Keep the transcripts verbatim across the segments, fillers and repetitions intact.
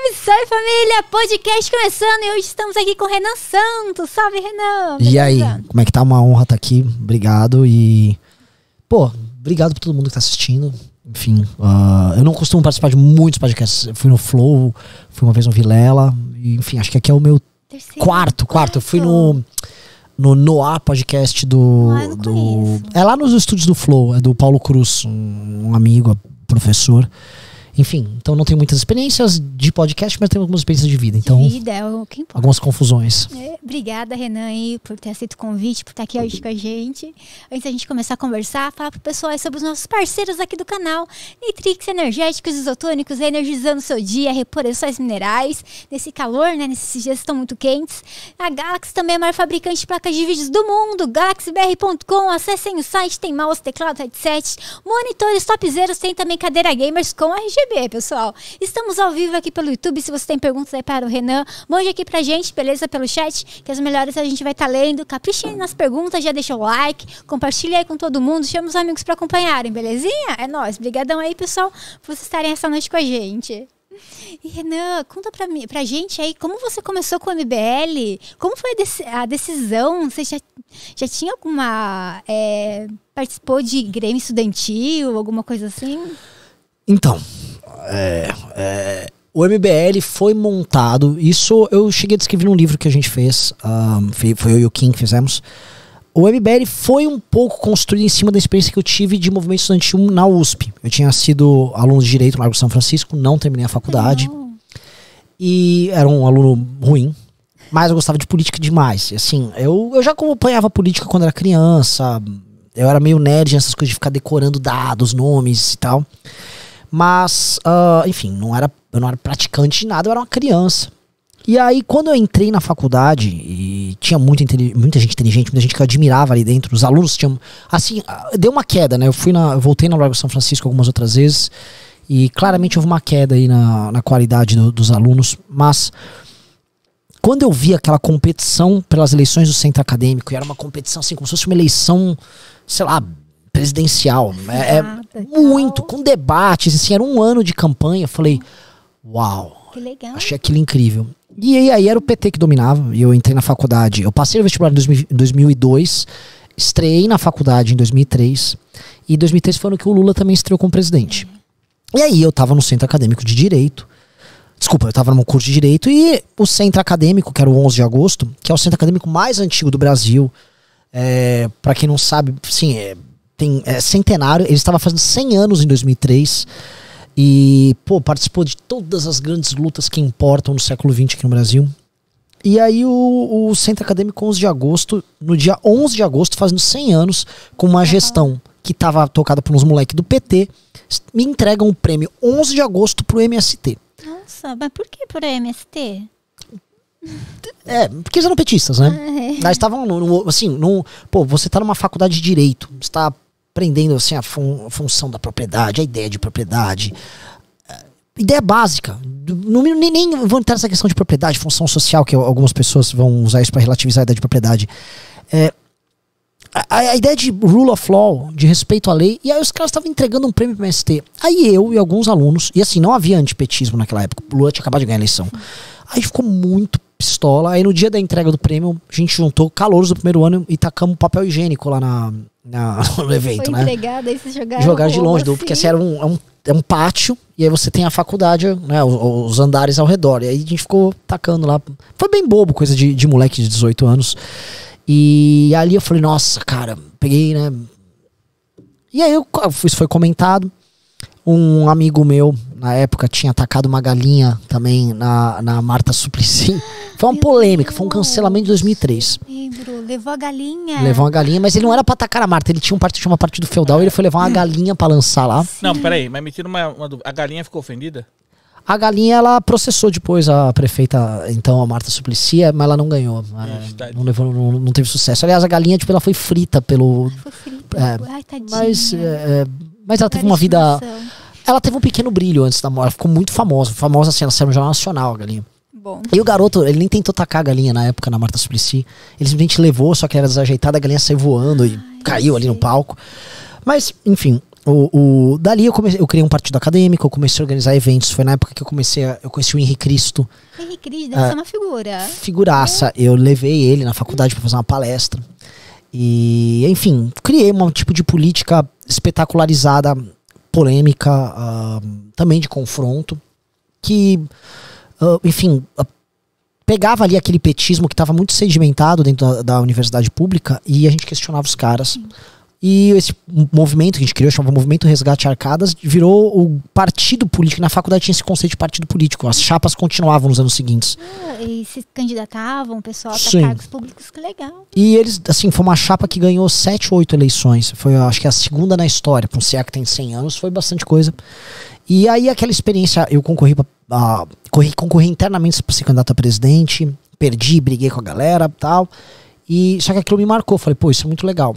Salve, salve família, podcast começando e hoje estamos aqui com o Renan Santos. Salve, Renan. E aí, como é que tá? Uma honra estar aqui, obrigado e... Pô, obrigado pra todo mundo que tá assistindo. Enfim, uh, eu não costumo participar de muitos podcasts. Eu fui no Flow, fui uma vez no Vilela, e, enfim, acho que aqui é o meu terceiro, quarto, quarto, quarto. Eu fui no... No Noah podcast do... Ah, eu não do é lá nos estúdios do Flow, é do Paulo Cruz, um, um amigo, professor. Enfim, então não tenho muitas experiências de podcast, mas tenho algumas experiências de vida. Então, de vida, é o que importa. Algumas confusões. É, obrigada, Renan, aí, por ter aceito o convite, por estar aqui hoje com a gente. Antes da gente começar a conversar, falar pro pessoal sobre os nossos parceiros aqui do canal. Nitrix, energéticos, isotônicos, energizando o seu dia, reposições minerais. Nesse calor, né? Nesses dias estão muito quentes. A Galaxy também é a maior fabricante de placas de vídeos do mundo. Galaxy B R ponto com, acessem o site, tem mouse, teclado, headset, monitores, topzeiros, tem também cadeira gamers com R G B. Pessoal, estamos ao vivo aqui pelo YouTube. Se você tem perguntas aí para o Renan, mande aqui pra gente, beleza? Pelo chat, que as melhores a gente vai estar tá lendo. Caprichem nas perguntas, já deixa o like, compartilha aí com todo mundo, chama os amigos para acompanharem, belezinha? É nóis, brigadão aí, pessoal, por vocês estarem essa noite com a gente. E Renan, conta pra, mim, pra gente aí como você começou com o M B L, como foi a decisão, você já, já tinha alguma, é, participou de grêmio estudantil, alguma coisa assim? Então, é, é, o M B L foi montado, isso eu cheguei a descrever num livro que a gente fez, um, foi, foi eu e o Kim que fizemos. O M B L foi um pouco construído em cima da experiência que eu tive de movimento estudantil na U S P. Eu tinha sido aluno de Direito no Largo São Francisco, não terminei a faculdade. Não. E era um aluno ruim, mas eu gostava de política demais. Assim, eu, eu já acompanhava política quando era criança, eu era meio nerd nessas coisas de ficar decorando dados, nomes e tal. Mas, uh, enfim, não era, eu não era praticante de nada, eu era uma criança. E aí, quando eu entrei na faculdade, e tinha muita, muita gente inteligente, muita gente que eu admirava ali dentro, os alunos tinham... Assim, deu uma queda, né? Eu, fui na, eu voltei na Largo São Francisco algumas outras vezes, e claramente houve uma queda aí na, na qualidade do, dos alunos, mas... Quando eu vi aquela competição pelas eleições do centro acadêmico, e era uma competição assim, como se fosse uma eleição, sei lá... presidencial, é, é muito, com debates, assim, era um ano de campanha, eu falei, uau, que legal. Achei aquilo incrível. E aí, aí era o P T que dominava, e eu entrei na faculdade, eu passei no vestibular em dois mil e dois, estreiei na faculdade em dois mil e três, e dois mil e três foi ano que o Lula também estreou como presidente. E aí eu tava no centro acadêmico de Direito, desculpa, eu tava no curso de Direito, e o centro acadêmico, que era o onze de agosto, que é o centro acadêmico mais antigo do Brasil, é, pra quem não sabe, sim, é Tem, é, centenário, ele estava fazendo cem anos em dois mil e três e, pô, participou de todas as grandes lutas que importam no século vinte aqui no Brasil. E aí o, o Centro Acadêmico onze de agosto, no dia onze de agosto, fazendo cem anos, com uma gestão que estava tocada por uns moleques do P T, me entregam o prêmio onze de agosto pro M S T. Nossa, mas por que pro M S T? É, porque eles eram petistas, né? Eles estavam, assim, num, pô, você tá numa faculdade de Direito, você tá aprendendo assim, a, fun a função da propriedade, a ideia de propriedade, ideia básica. Não, nem, nem vou entrar nessa questão de propriedade, função social, que algumas pessoas vão usar isso para relativizar a ideia de propriedade. É, a, a ideia de rule of law, de respeito à lei, e aí os caras estavam entregando um prêmio para o M S T. Aí eu e alguns alunos, e assim, não havia antipetismo naquela época, o Lula tinha acabado de ganhar a eleição. Aí ficou muito pistola, aí no dia da entrega do prêmio, a gente juntou calouros do primeiro ano e tacamos papel higiênico lá na, na, no evento, foi né? Entregado, aí vocês jogaram, jogaram de longe, do, porque assim, era um, é, um, é um pátio, e aí você tem a faculdade, né, os, os andares ao redor, e aí a gente ficou tacando lá, foi bem bobo, coisa de, de moleque de dezoito anos, e ali eu falei, nossa, cara, peguei, né, e aí eu, isso foi comentado. Um amigo meu, na época, tinha atacado uma galinha também na, na Marta Suplicy. Foi uma meu polêmica, Deus. Foi um cancelamento de dois mil e três. Lembro, levou a galinha. Levou uma galinha, mas ele não era pra atacar a Marta. Ele tinha, um partido, tinha uma partido feudal e ele foi levar uma galinha pra lançar lá. Sim. Não, peraí, mas me tira uma, uma dúvida. A galinha ficou ofendida? A galinha, ela processou depois a prefeita, então, a Marta Suplicy, mas ela não ganhou. Ela não, levou, não, não teve sucesso. Aliás, a galinha, tipo, ela foi frita pelo... Foi frita. É, ai, tadinha. Mas... É, Mas ela teve uma vida... Ela teve um pequeno brilho antes da morte. Ela ficou muito famosa. Famosa assim, ela saiu no Jornal Nacional, a galinha. Bom. E o garoto, ele nem tentou tacar a galinha na época, na Marta Suplicy. Ele simplesmente levou, só que ela era desajeitada, a galinha saiu voando e ah, caiu ali no palco. Mas, enfim, O, o, dali eu, comecei, eu criei um partido acadêmico, eu comecei a organizar eventos. Foi na época que eu comecei a, eu conheci o Henri Cristo. Henri Cristo, deve ser uma figura. Figuraça. É. Eu levei ele na faculdade para fazer uma palestra. E, enfim, criei um tipo de política espetacularizada, polêmica, uh, também de confronto, que, uh, enfim, uh, pegava ali aquele petismo que estava muito sedimentado dentro da, da universidade pública e a gente questionava os caras. Hum. E esse movimento que a gente criou, chamava Movimento Resgate Arcadas, virou o partido político. Na faculdade tinha esse conceito de partido político. As chapas continuavam nos anos seguintes. Ah, e se candidatavam, o pessoal para cargos públicos, que legal. E eles, assim, foi uma chapa que ganhou sete, oito eleições. Foi, acho que a segunda na história. Para um C E A que tem cem anos, foi bastante coisa. E aí aquela experiência, eu concorri, pra, ah, corri, concorri internamente para ser candidato a presidente. Perdi, briguei com a galera e tal. E, só que aquilo me marcou. Falei, pô, isso é muito legal.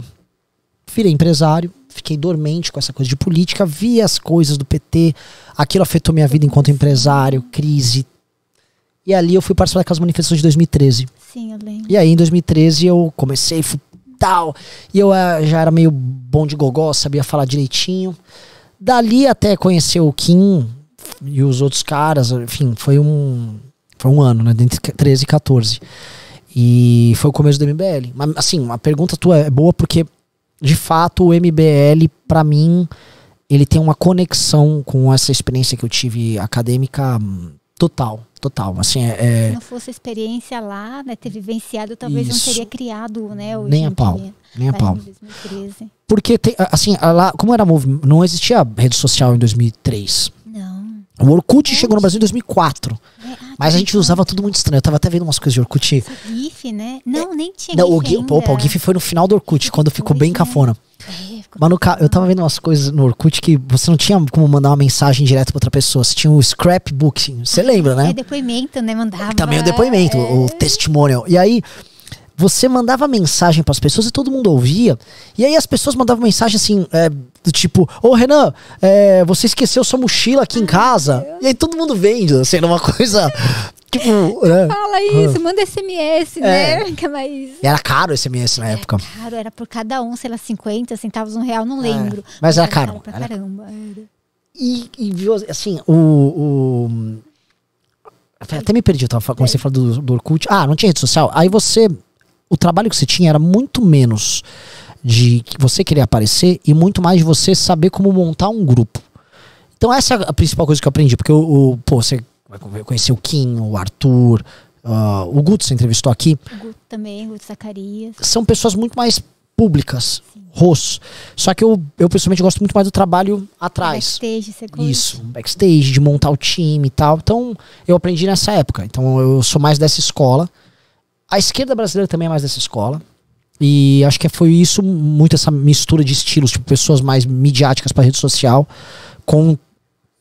Virei empresário, fiquei dormente com essa coisa de política, vi as coisas do P T, aquilo afetou minha vida enquanto empresário, crise. E ali eu fui participar daquelas manifestações de dois mil e treze. Sim, eu lembro. E aí em dois mil e treze eu comecei, fui tal, e eu uh, já era meio bom de gogó, sabia falar direitinho. Dali até conhecer o Kim e os outros caras, enfim, foi um, foi um ano, né, entre treze e quatorze. E foi o começo do M B L. Mas, assim, a pergunta tua é boa porque... De fato, o M B L, pra mim, ele tem uma conexão com essa experiência que eu tive acadêmica total, total. Assim, é, é... Se não fosse a experiência lá, né, ter vivenciado, talvez isso. Não teria criado, né? Hoje nem a pau, teria, nem a pau. dois mil e treze. Porque, tem, assim, lá, como era movimento, não existia rede social em dois mil e três. Não. O Orkut é. chegou no Brasil em dois mil e quatro. É. Mas a gente usava tudo muito estranho. Eu tava até vendo umas coisas de Orkut. GIF, né? Não, nem tinha não, GIF o GIF, opa, o GIF foi no final do Orkut, quando ficou bem cafona. É, ficou Mas no ca... eu tava vendo umas coisas no Orkut que você não tinha como mandar uma mensagem direto pra outra pessoa. Você tinha o um scrapbook, você lembra, né? É, depoimento, né? Mandava... Também o depoimento, é... o testimonial. E aí, você mandava mensagem pras pessoas e todo mundo ouvia. E aí as pessoas mandavam mensagem assim... É... Do tipo, ô Renan, é, você esqueceu sua mochila aqui em casa? E aí todo mundo vende, assim, numa coisa... tipo, né? Fala isso, manda S M S, é. né? Mas... Era caro o S M S na era época. Era caro, era por cada um, sei lá, cinquenta centavos, um real, não lembro. É. Mas era, era caro. caro pra era... caramba. Era. E, e, assim, o... o... Até me perdi, eu tava, comecei a falar do, do Orkut. Ah, não tinha rede social. Aí você... O trabalho que você tinha era muito menos... de você querer aparecer e muito mais de você saber como montar um grupo. Então essa é a principal coisa que eu aprendi, porque o, o pô, você conheceu o Kim, o Arthur, uh, o Guto você entrevistou aqui. O Guto também, o Guto Zacarias. São pessoas muito mais públicas, rostos. Só que eu, eu pessoalmente gosto muito mais do trabalho atrás. Backstage, você conhece? Isso, backstage, de montar o time e tal. Então eu aprendi nessa época. Então eu sou mais dessa escola. A esquerda brasileira também é mais dessa escola. E acho que foi isso, muito essa mistura de estilos, tipo pessoas mais midiáticas para rede social, com o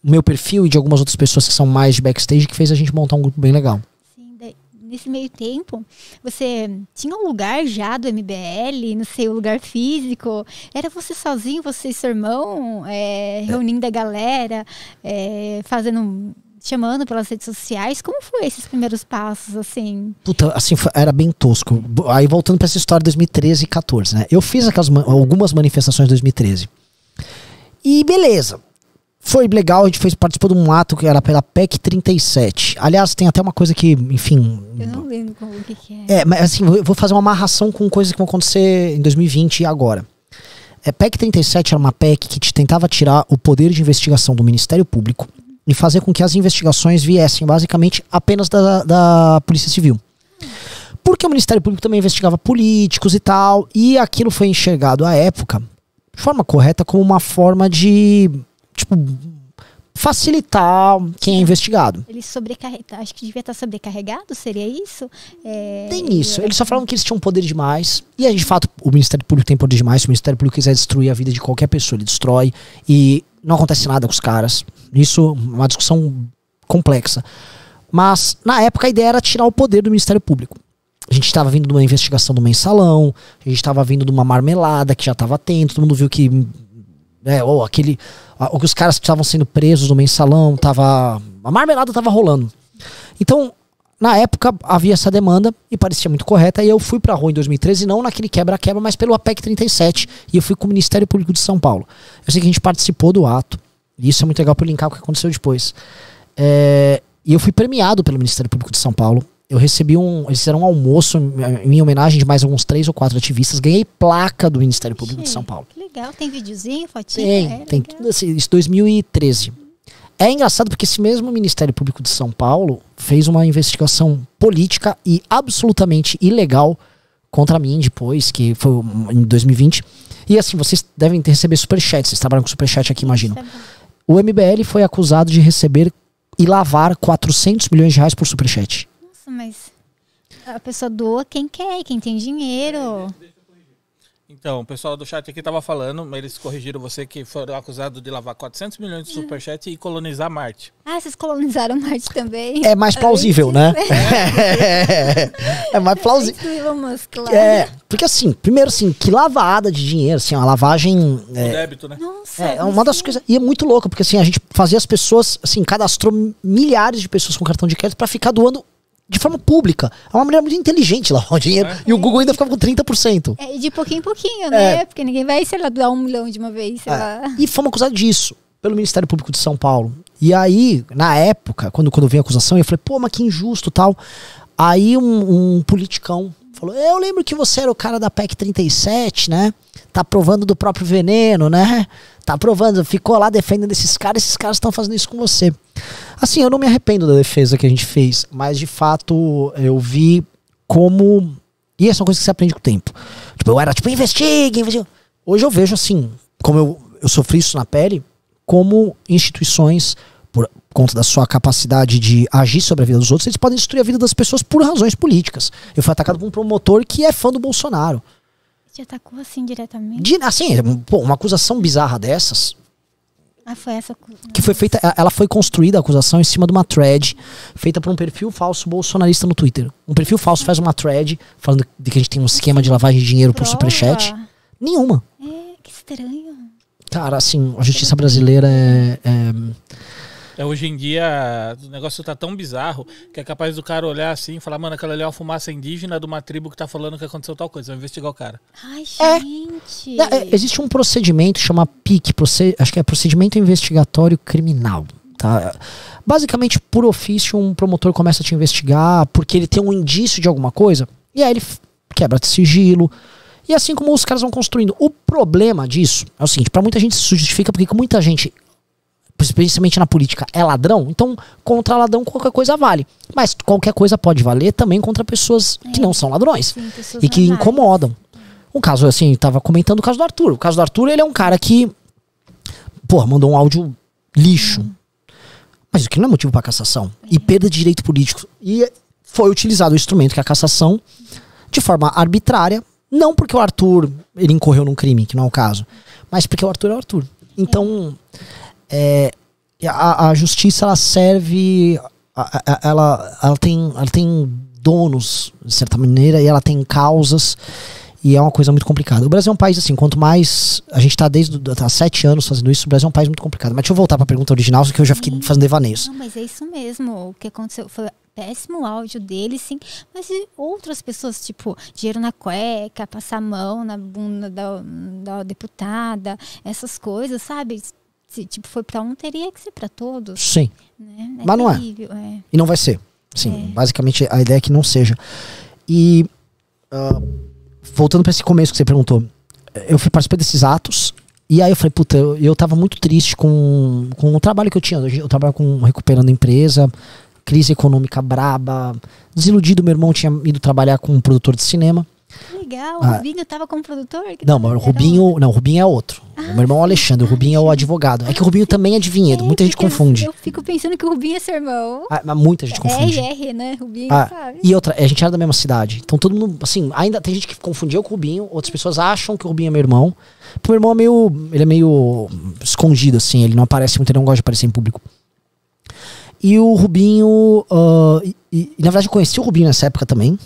meu perfil e de algumas outras pessoas que são mais de backstage, que fez a gente montar um grupo bem legal. Sim, daí, nesse meio tempo, você tinha um lugar já do M B L, não sei, um lugar físico? Era você sozinho, você e seu irmão, é, reunindo a galera, é, fazendo... chamando pelas redes sociais, como foi esses primeiros passos, assim? Puta, assim, era bem tosco. Aí, voltando pra essa história de dois mil e treze e quatorze, né? Eu fiz aquelas, algumas manifestações em dois mil e treze. E beleza. Foi legal, a gente fez, participou de um ato que era pela P E C trinta e sete. Aliás, tem até uma coisa que, enfim... Eu não lembro como, o que que é. É, mas assim, eu vou fazer uma amarração com coisas que vão acontecer em dois mil e vinte e agora. É, P E C trinta e sete era uma P E C que te tentava tirar o poder de investigação do Ministério Público e fazer com que as investigações viessem basicamente apenas da, da Polícia Civil. Porque o Ministério Público também investigava políticos e tal, e aquilo foi enxergado à época, de forma correta, como uma forma de, tipo, facilitar quem é investigado. Ele sobrecarregado, acho que devia estar sobrecarregado, seria isso? É... Tem isso, eles só falavam que eles tinham poder demais, e de fato o Ministério Público tem poder demais. Se o Ministério Público quiser destruir a vida de qualquer pessoa, ele destrói, e não acontece nada com os caras. Isso é uma discussão complexa. Mas, na época, a ideia era tirar o poder do Ministério Público. A gente estava vindo de uma investigação do mensalão, a gente estava vindo de uma marmelada que já estava tendo, todo mundo viu que, né, ou aquele, ou que os caras que estavam sendo presos no mensalão, tava, a marmelada estava rolando. Então, Na época havia essa demanda e parecia muito correta, e eu fui pra rua em dois mil e treze, não naquele quebra-quebra, mas pelo A P E C trinta e sete, e eu fui com o Ministério Público de São Paulo. Eu sei que a gente participou do ato, e isso é muito legal pra eu linkar o que aconteceu depois. É, e eu fui premiado pelo Ministério Público de São Paulo. Eu recebi um, eles fizeram um almoço em minha homenagem de mais alguns três ou quatro ativistas. Ganhei placa do Ministério Público Sim, de São Paulo. Que legal, tem videozinho, fotinho? Tem, é, tem tudo assim, isso dois mil e treze. É engraçado porque esse mesmo Ministério Público de São Paulo fez uma investigação política e absolutamente ilegal contra mim depois, que foi em dois mil e vinte. E assim, vocês devem ter recebido superchat, vocês trabalham com superchat aqui, imagino. O M B L foi acusado de receber e lavar quatrocentos milhões de reais por superchat. Mas a pessoa doa quem quer, quem tem dinheiro. Então, o pessoal do chat aqui tava falando, mas eles corrigiram você, que foram acusados de lavar quatrocentos milhões de superchat e colonizar Marte. Ah, vocês colonizaram Marte também? É mais plausível, né? É, é mais plausível. É, porque assim, primeiro assim, que lavada de dinheiro, assim, uma lavagem... É, débito, né? Nossa, é uma das coisas... E é muito louco, porque assim, a gente fazia as pessoas, assim, cadastrou milhares de pessoas com cartão de crédito pra ficar doando de forma pública. É uma maneira muito inteligente lá o dinheiro. É. E o Google ainda ficava com trinta por cento. É, de pouquinho em pouquinho, né? É. Porque ninguém vai, sei lá, doar um milhão de uma vez, sei é. lá. E fomos acusados disso pelo Ministério Público de São Paulo. E aí, na época, quando, quando veio a acusação, eu falei, pô, mas que injusto e tal. Aí um, um politicão falou, eu lembro que você era o cara da A P E C trinta e sete, né? Tá provando do próprio veneno, né? Tá provando, ficou lá defendendo esses caras, esses caras estão fazendo isso com você. Assim, eu não me arrependo da defesa que a gente fez, mas de fato eu vi como... E essa é uma coisa que você aprende com o tempo. Tipo, eu era tipo, investigue, investigue. Hoje eu vejo assim, como eu, eu sofri isso na pele, como instituições, por conta da sua capacidade de agir sobre a vida dos outros, eles podem destruir a vida das pessoas por razões políticas. Eu fui atacado por um promotor que é fã do Bolsonaro. Te atacou assim diretamente? De, assim, pô, uma acusação bizarra dessas. Ah, foi essa acusação. Que foi feita, ela foi construída, a acusação, em cima de uma thread feita por um perfil falso bolsonarista no Twitter. Um perfil falso faz uma thread falando de que a gente tem um esquema de lavagem de dinheiro por superchat. Nenhuma. É, que estranho. Cara, assim, a justiça brasileira é... é... Hoje em dia o negócio tá tão bizarro que é capaz do cara olhar assim e falar, mano, aquela ali é uma fumaça indígena de uma tribo que tá falando que aconteceu tal coisa, vai investigar o cara. Ai, gente. É. É, existe um procedimento que chama P I C, acho que é procedimento investigatório criminal. Tá? Basicamente, por ofício, um promotor começa a te investigar porque ele tem um indício de alguma coisa, e aí ele quebra de sigilo. E assim como os caras vão construindo. O problema disso é o seguinte, pra muita gente isso justifica, porque com muita gente, principalmente na política, é ladrão, então contra ladrão qualquer coisa vale, mas qualquer coisa pode valer também contra pessoas é. que não são ladrões, sim, e que normais. incomodam. Um caso assim, tava comentando o caso do Arthur. O caso do Arthur, ele é um cara que, porra, mandou um áudio lixo, hum. mas o que não é motivo pra cassação é. e perda de direito político, e foi utilizado o instrumento que é a cassação de forma arbitrária, não porque o Arthur ele incorreu num crime, que não é o caso, mas porque o Arthur é o Arthur. Então é. É, a, a justiça, ela serve, a, a, ela, ela, tem, ela tem donos, de certa maneira, e ela tem causas, e é uma coisa muito complicada. O Brasil é um país, assim, quanto mais, a gente tá desde há sete anos fazendo isso, o Brasil é um país muito complicado. Mas deixa eu voltar pra pergunta original, que eu já fiquei fazendo devaneios. Não, mas é isso mesmo, o que aconteceu foi... péssimo áudio dele, sim, mas e outras pessoas, tipo, dinheiro na cueca, passar a mão na bunda da, da deputada, essas coisas, sabe? Se tipo, foi pra um, teria que ser pra todos. Sim. Né? É, mas não é. é. E não vai ser. Sim, é. Basicamente a ideia é que não seja. E uh, voltando pra esse começo que você perguntou, eu fui participar desses atos, e aí eu falei, puta, eu, eu tava muito triste com, com o trabalho que eu tinha. Eu, eu trabalho com recuperando a empresa, crise econômica braba, desiludido. Meu irmão tinha ido trabalhar com um produtor de cinema. Legal, o ah, Rubinho tava como produtor? Que não, mas o Rubinho, não, o Rubinho é outro. Ah, o meu irmão é o Alexandre, ah, o Rubinho é o advogado. É que o Rubinho também é de Vinhedo, é, muita gente confunde. Eu, eu fico pensando que o Rubinho é seu irmão. Ah, mas muita gente confunde. É R, né? Rubinho, ah, sabe? E outra, a gente era da mesma cidade. Então todo mundo, assim, ainda tem gente que confundiu com o Rubinho, outras pessoas acham que o Rubinho é meu irmão. Porque o meu irmão é meio, ele é meio escondido, assim, ele não aparece muito, ele não gosta de aparecer em público. E o Rubinho, uh, e, e, na verdade eu conheci o Rubinho nessa época também.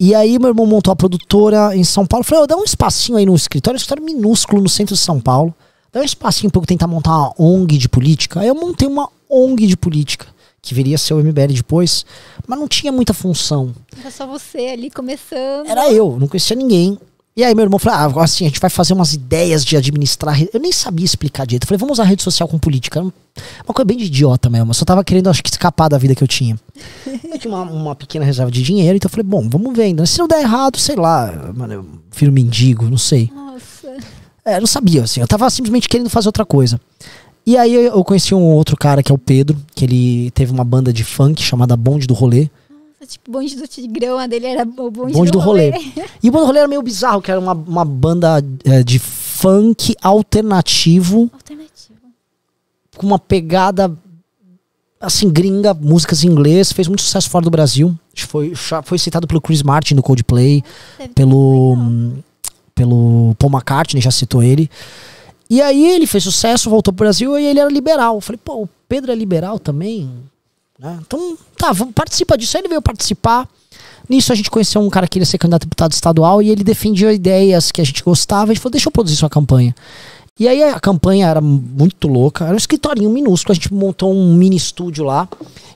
E aí meu irmão montou a produtora em São Paulo. Falei, oh, dá um espacinho aí no escritório, um escritório minúsculo no centro de São Paulo. Dá um espacinho pra eu tentar montar uma O N G de política. Aí eu montei uma O N G de política. que viria a ser o M B L depois, mas não tinha muita função. Era só você ali começando. Era eu, não conhecia ninguém. E aí meu irmão falou, ah, assim, a gente vai fazer umas ideias de administrar... Eu nem sabia explicar direito. Eu falei, vamos usar a rede social com política. Uma coisa bem de idiota mesmo. Eu só tava querendo, acho que, escapar da vida que eu tinha. Eu tinha uma, uma pequena reserva de dinheiro, então eu falei, bom, vamos vendo. Se não der errado, sei lá, mano, eu viro mendigo, não sei. Nossa. É, não sabia, assim. Eu tava simplesmente querendo fazer outra coisa. E aí eu conheci um outro cara, que é o Pedro, que ele teve uma banda de funk chamada Bonde do Rolê. Tipo, Bonde do Tigrão, a dele era o Bonde, bonde do, do Rolê. rolê. E o Bonde do Rolê era meio bizarro, que era uma, uma banda é, de funk alternativo. Alternativo. Com uma pegada, assim, gringa, músicas em inglês. Fez muito sucesso fora do Brasil. Foi, foi citado pelo Chris Martin, do Coldplay. Deve pelo, pelo Paul McCartney, já citou ele. E aí ele fez sucesso, voltou pro Brasil e ele era liberal. Eu falei, pô, o Pedro é liberal também? Né? Então, tá, vamos participar disso. Aí ele veio participar. Nisso a gente conheceu um cara que queria ser candidato a deputado estadual e ele defendia ideias que a gente gostava. A gente falou, deixa eu produzir sua campanha. E aí a campanha era muito louca. Era um escritorinho minúsculo. A gente montou um mini estúdio lá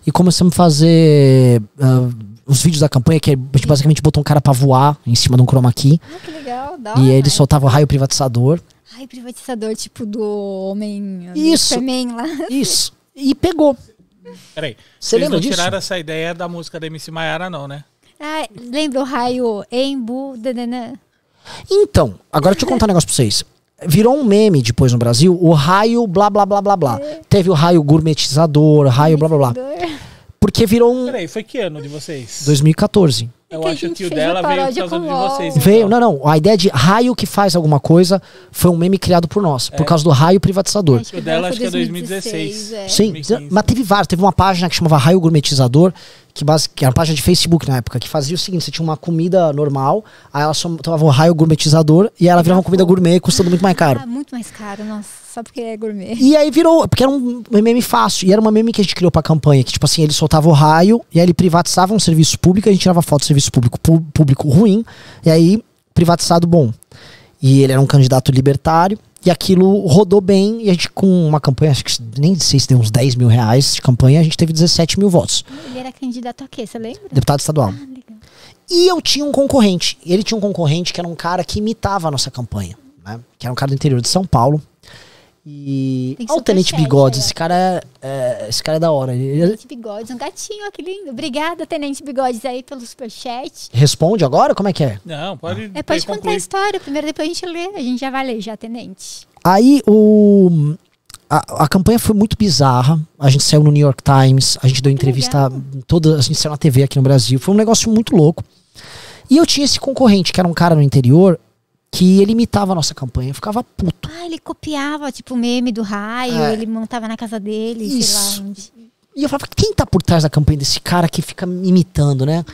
e começamos a fazer uh, os vídeos da campanha, que a gente basicamente botou um cara pra voar em cima de um chroma key. Ah, que legal, dá uma, e aí ele soltava o raio privatizador. Raio privatizador, tipo do homem... Isso, do lá. Isso. E pegou. Peraí, você lembra disso? Vocês não tiraram essa ideia da música da M C Maiara, não, né? Ah, lembra o raio Embu, dananã. Então, agora deixa eu contar um negócio pra vocês. Virou um meme depois no Brasil, o raio blá blá blá blá blá. É. Teve o raio gourmetizador, raio blá blá blá. Porque virou um... Peraí, foi que ano de vocês? dois mil e quatorze. Eu que acho que o dela veio por causa de vocês. Então. Veio, não, não. A ideia de raio que faz alguma coisa foi um meme criado por nós, é. por causa do raio privatizador. Acho que o dela acho que é dois mil e dezesseis. É. Sim, dois mil e quinze. Mas teve vários. Teve uma página que chamava Raio Gourmetizador, que, base, que era uma página de Facebook na época, que fazia o seguinte, você tinha uma comida normal, aí ela só tomava um raio gourmetizador e ela virava uma comida gourmet custando muito mais caro. Ah, muito mais caro, nossa, só porque é gourmet. E aí virou, porque era um meme fácil, e era uma meme que a gente criou pra campanha, que tipo assim, ele soltava o raio, e aí ele privatizava um serviço público, a gente tirava foto do serviço público, público ruim, e aí privatizado bom. E ele era um candidato libertário, e aquilo rodou bem, e a gente com uma campanha, acho que nem sei se deu uns dez mil reais de campanha, a gente teve dezessete mil votos. Ele era candidato a quê, você lembra? Deputado estadual. Ah, legal. E eu tinha um concorrente, ele tinha um concorrente que era um cara que imitava a nossa campanha, né? Que era um cara do interior de São Paulo, e... Olha o Tenente Bigode, esse cara é, é, esse cara é da hora. Tenente Bigodes, um gatinho, que lindo. Obrigada, Tenente Bigodes, aí pelo superchat. Responde agora? Como é que é? Não, pode... É, pode contar a história, primeiro depois a gente lê, a gente já vai ler já, Tenente. Aí o... A, a campanha foi muito bizarra, a gente saiu no New York Times, a gente deu entrevista, toda, a gente saiu na T V aqui no Brasil, foi um negócio muito louco. E eu tinha esse concorrente, que era um cara no interior, que ele imitava a nossa campanha, eu ficava puto. Ah, ele copiava, tipo, o meme do raio, é. ele montava na casa dele, isso. sei lá onde. E eu falava, quem tá por trás da campanha desse cara que fica imitando, né?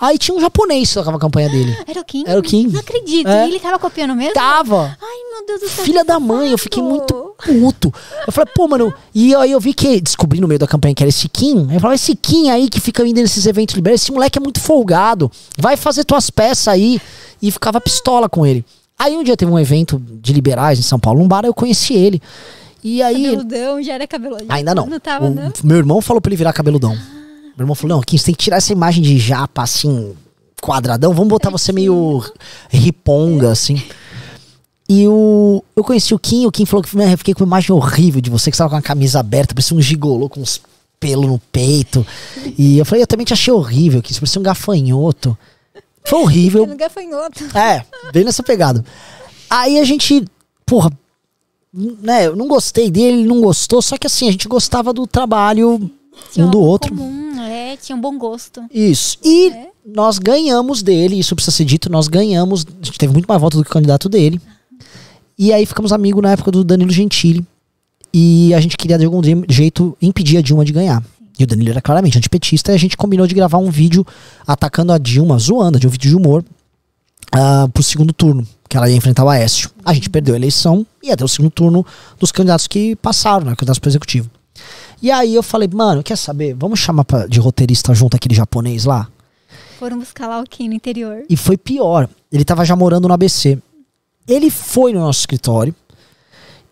Aí tinha um japonês que tocava a campanha dele. Era o Kim? Era o Kim. Não acredito, é. ele tava copiando mesmo? Tava. Ai, meu Deus do céu. Filha da mãe, eu fiquei muito puto. Eu falei, pô, mano, e aí eu vi que, descobri no meio da campanha que era esse Kim, aí eu falava, esse Kim aí que fica indo nesses eventos liberais, esse moleque é muito folgado, vai fazer tuas peças aí. E ficava pistola com ele. Aí um dia teve um evento de liberais em São Paulo, num bar, eu conheci ele. E aí... Cabeludão, já era cabeludão. Ainda não. Não tava, o, não? Meu irmão falou pra ele virar cabeludão. Ah. Meu irmão falou, não, Kim, você tem que tirar essa imagem de japa, assim, quadradão. Vamos botar você meio riponga, assim. E o, eu conheci o Kim, o Kim falou que eu fiquei com uma imagem horrível de você, que você tava com a camisa aberta, parecia um gigolô com uns pelos no peito. E eu falei, eu também te achei horrível, Kim, você parecia um gafanhoto. Foi horrível. Um gafanhoto. É, bem nessa pegada. Aí a gente, porra, né, eu não gostei dele, ele não gostou, só que assim, a gente gostava do trabalho tinha um do outro. Comum, é, tinha um bom gosto. Isso. E é. nós ganhamos dele, isso precisa ser dito, nós ganhamos, a gente teve muito mais votos do que o candidato dele. E aí ficamos amigos na época do Danilo Gentili. E a gente queria de algum jeito impedir a Dilma de ganhar. E o Danilo era claramente antipetista, e a gente combinou de gravar um vídeo atacando a Dilma, zoando, de um vídeo de humor, uh, pro segundo turno, que ela ia enfrentar o Aécio. A gente perdeu a eleição e até o segundo turno dos candidatos que passaram, né, candidatos pro executivo. E aí eu falei, mano, quer saber, vamos chamar pra, de roteirista junto aquele japonês lá? Foram buscar lá o Kim no interior. E foi pior, ele tava já morando no A B C. Ele foi no nosso escritório,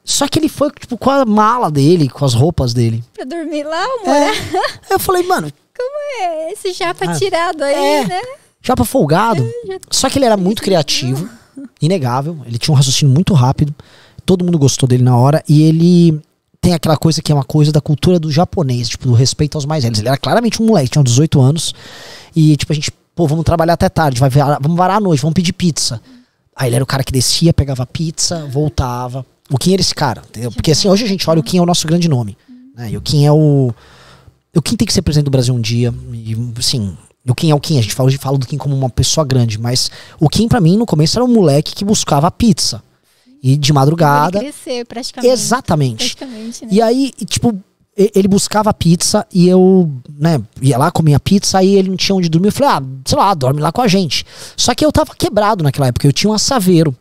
Só que ele foi, tipo, com a mala dele, com as roupas dele. Pra dormir lá, amor? É. Aí eu falei, mano... Como é esse japa ah, tirado aí, é, né? Japa folgado. É, já... Só que ele era muito criativo, inegável. Ele tinha um raciocínio muito rápido. Todo mundo gostou dele na hora. E ele tem aquela coisa que é uma coisa da cultura do japonês, tipo, do respeito aos mais velhos. Ele era claramente um moleque, tinha dezoito anos. E, tipo, a gente... Pô, vamos trabalhar até tarde, vai varar, vamos varar à noite, vamos pedir pizza. Aí ele era o cara que descia, pegava pizza, voltava. O Kim era esse cara, entendeu? Porque assim, hoje a gente olha, o Kim é o nosso grande nome. Né? E o Kim é o... O Kim tem que ser presidente do Brasil um dia. E, assim, o Kim é o Kim. A gente fala, hoje fala do Kim como uma pessoa grande. Mas o Kim, pra mim, no começo, era um moleque que buscava pizza. E de madrugada... Ele crescer, praticamente. Exatamente. Praticamente, né? E aí, tipo... Ele buscava pizza e eu, né, ia lá, comia pizza, aí ele não tinha onde dormir. Eu falei, ah, sei lá, dorme lá com a gente. Só que eu tava quebrado naquela época, eu tinha um assaveiro.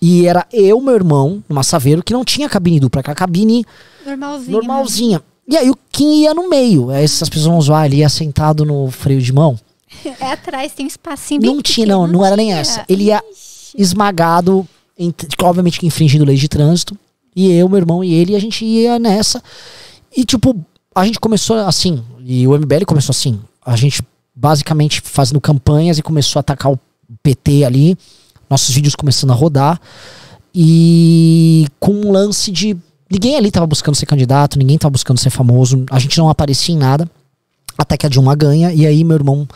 E era eu, meu irmão, um assaveiro que não tinha cabine dupla, aquela cabine normalzinha. normalzinha. Né? E aí o Kim ia no meio. Aí essas pessoas vão zoar, ele ia sentado no freio de mão. É atrás, tem um espacinho bem Não tinha, não, não era nem essa. Ele ia Ixi. esmagado, obviamente infringindo leis de trânsito. E eu, meu irmão e ele, a gente ia nessa... E tipo, a gente começou assim, e o M B L começou assim, a gente basicamente fazendo campanhas e começou a atacar o P T ali, nossos vídeos começando a rodar, e com um lance de, ninguém ali tava buscando ser candidato, ninguém tava buscando ser famoso, a gente não aparecia em nada, até que a Dilma ganha, e aí meu irmão,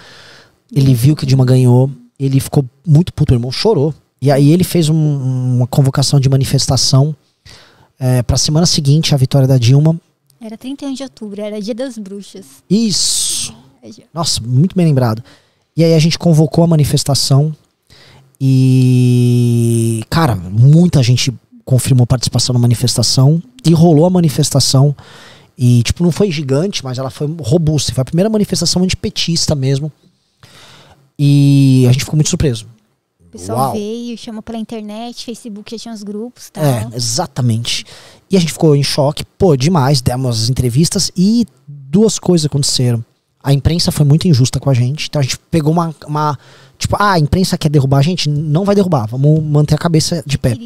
ele viu que a Dilma ganhou, ele ficou muito puto, meu irmão chorou, e aí ele fez um, uma convocação de manifestação é, pra semana seguinte, a vitória da Dilma. Era trinta e um de outubro, era Dia das Bruxas. Isso! Nossa, muito bem lembrado. E aí a gente convocou a manifestação e... Cara, muita gente confirmou participação na manifestação e rolou a manifestação. E, tipo, não foi gigante, mas ela foi robusta. Foi a primeira manifestação antipetista mesmo. E a gente ficou muito surpreso. O pessoal Uau. veio, chamou pela internet, Facebook, já tinha os grupos, tá? É, exatamente. E a gente ficou em choque, pô, demais, demos as entrevistas e duas coisas aconteceram. A imprensa foi muito injusta com a gente, então a gente pegou uma, uma tipo, ah, a imprensa quer derrubar a gente? Não vai derrubar, vamos manter a cabeça de pé.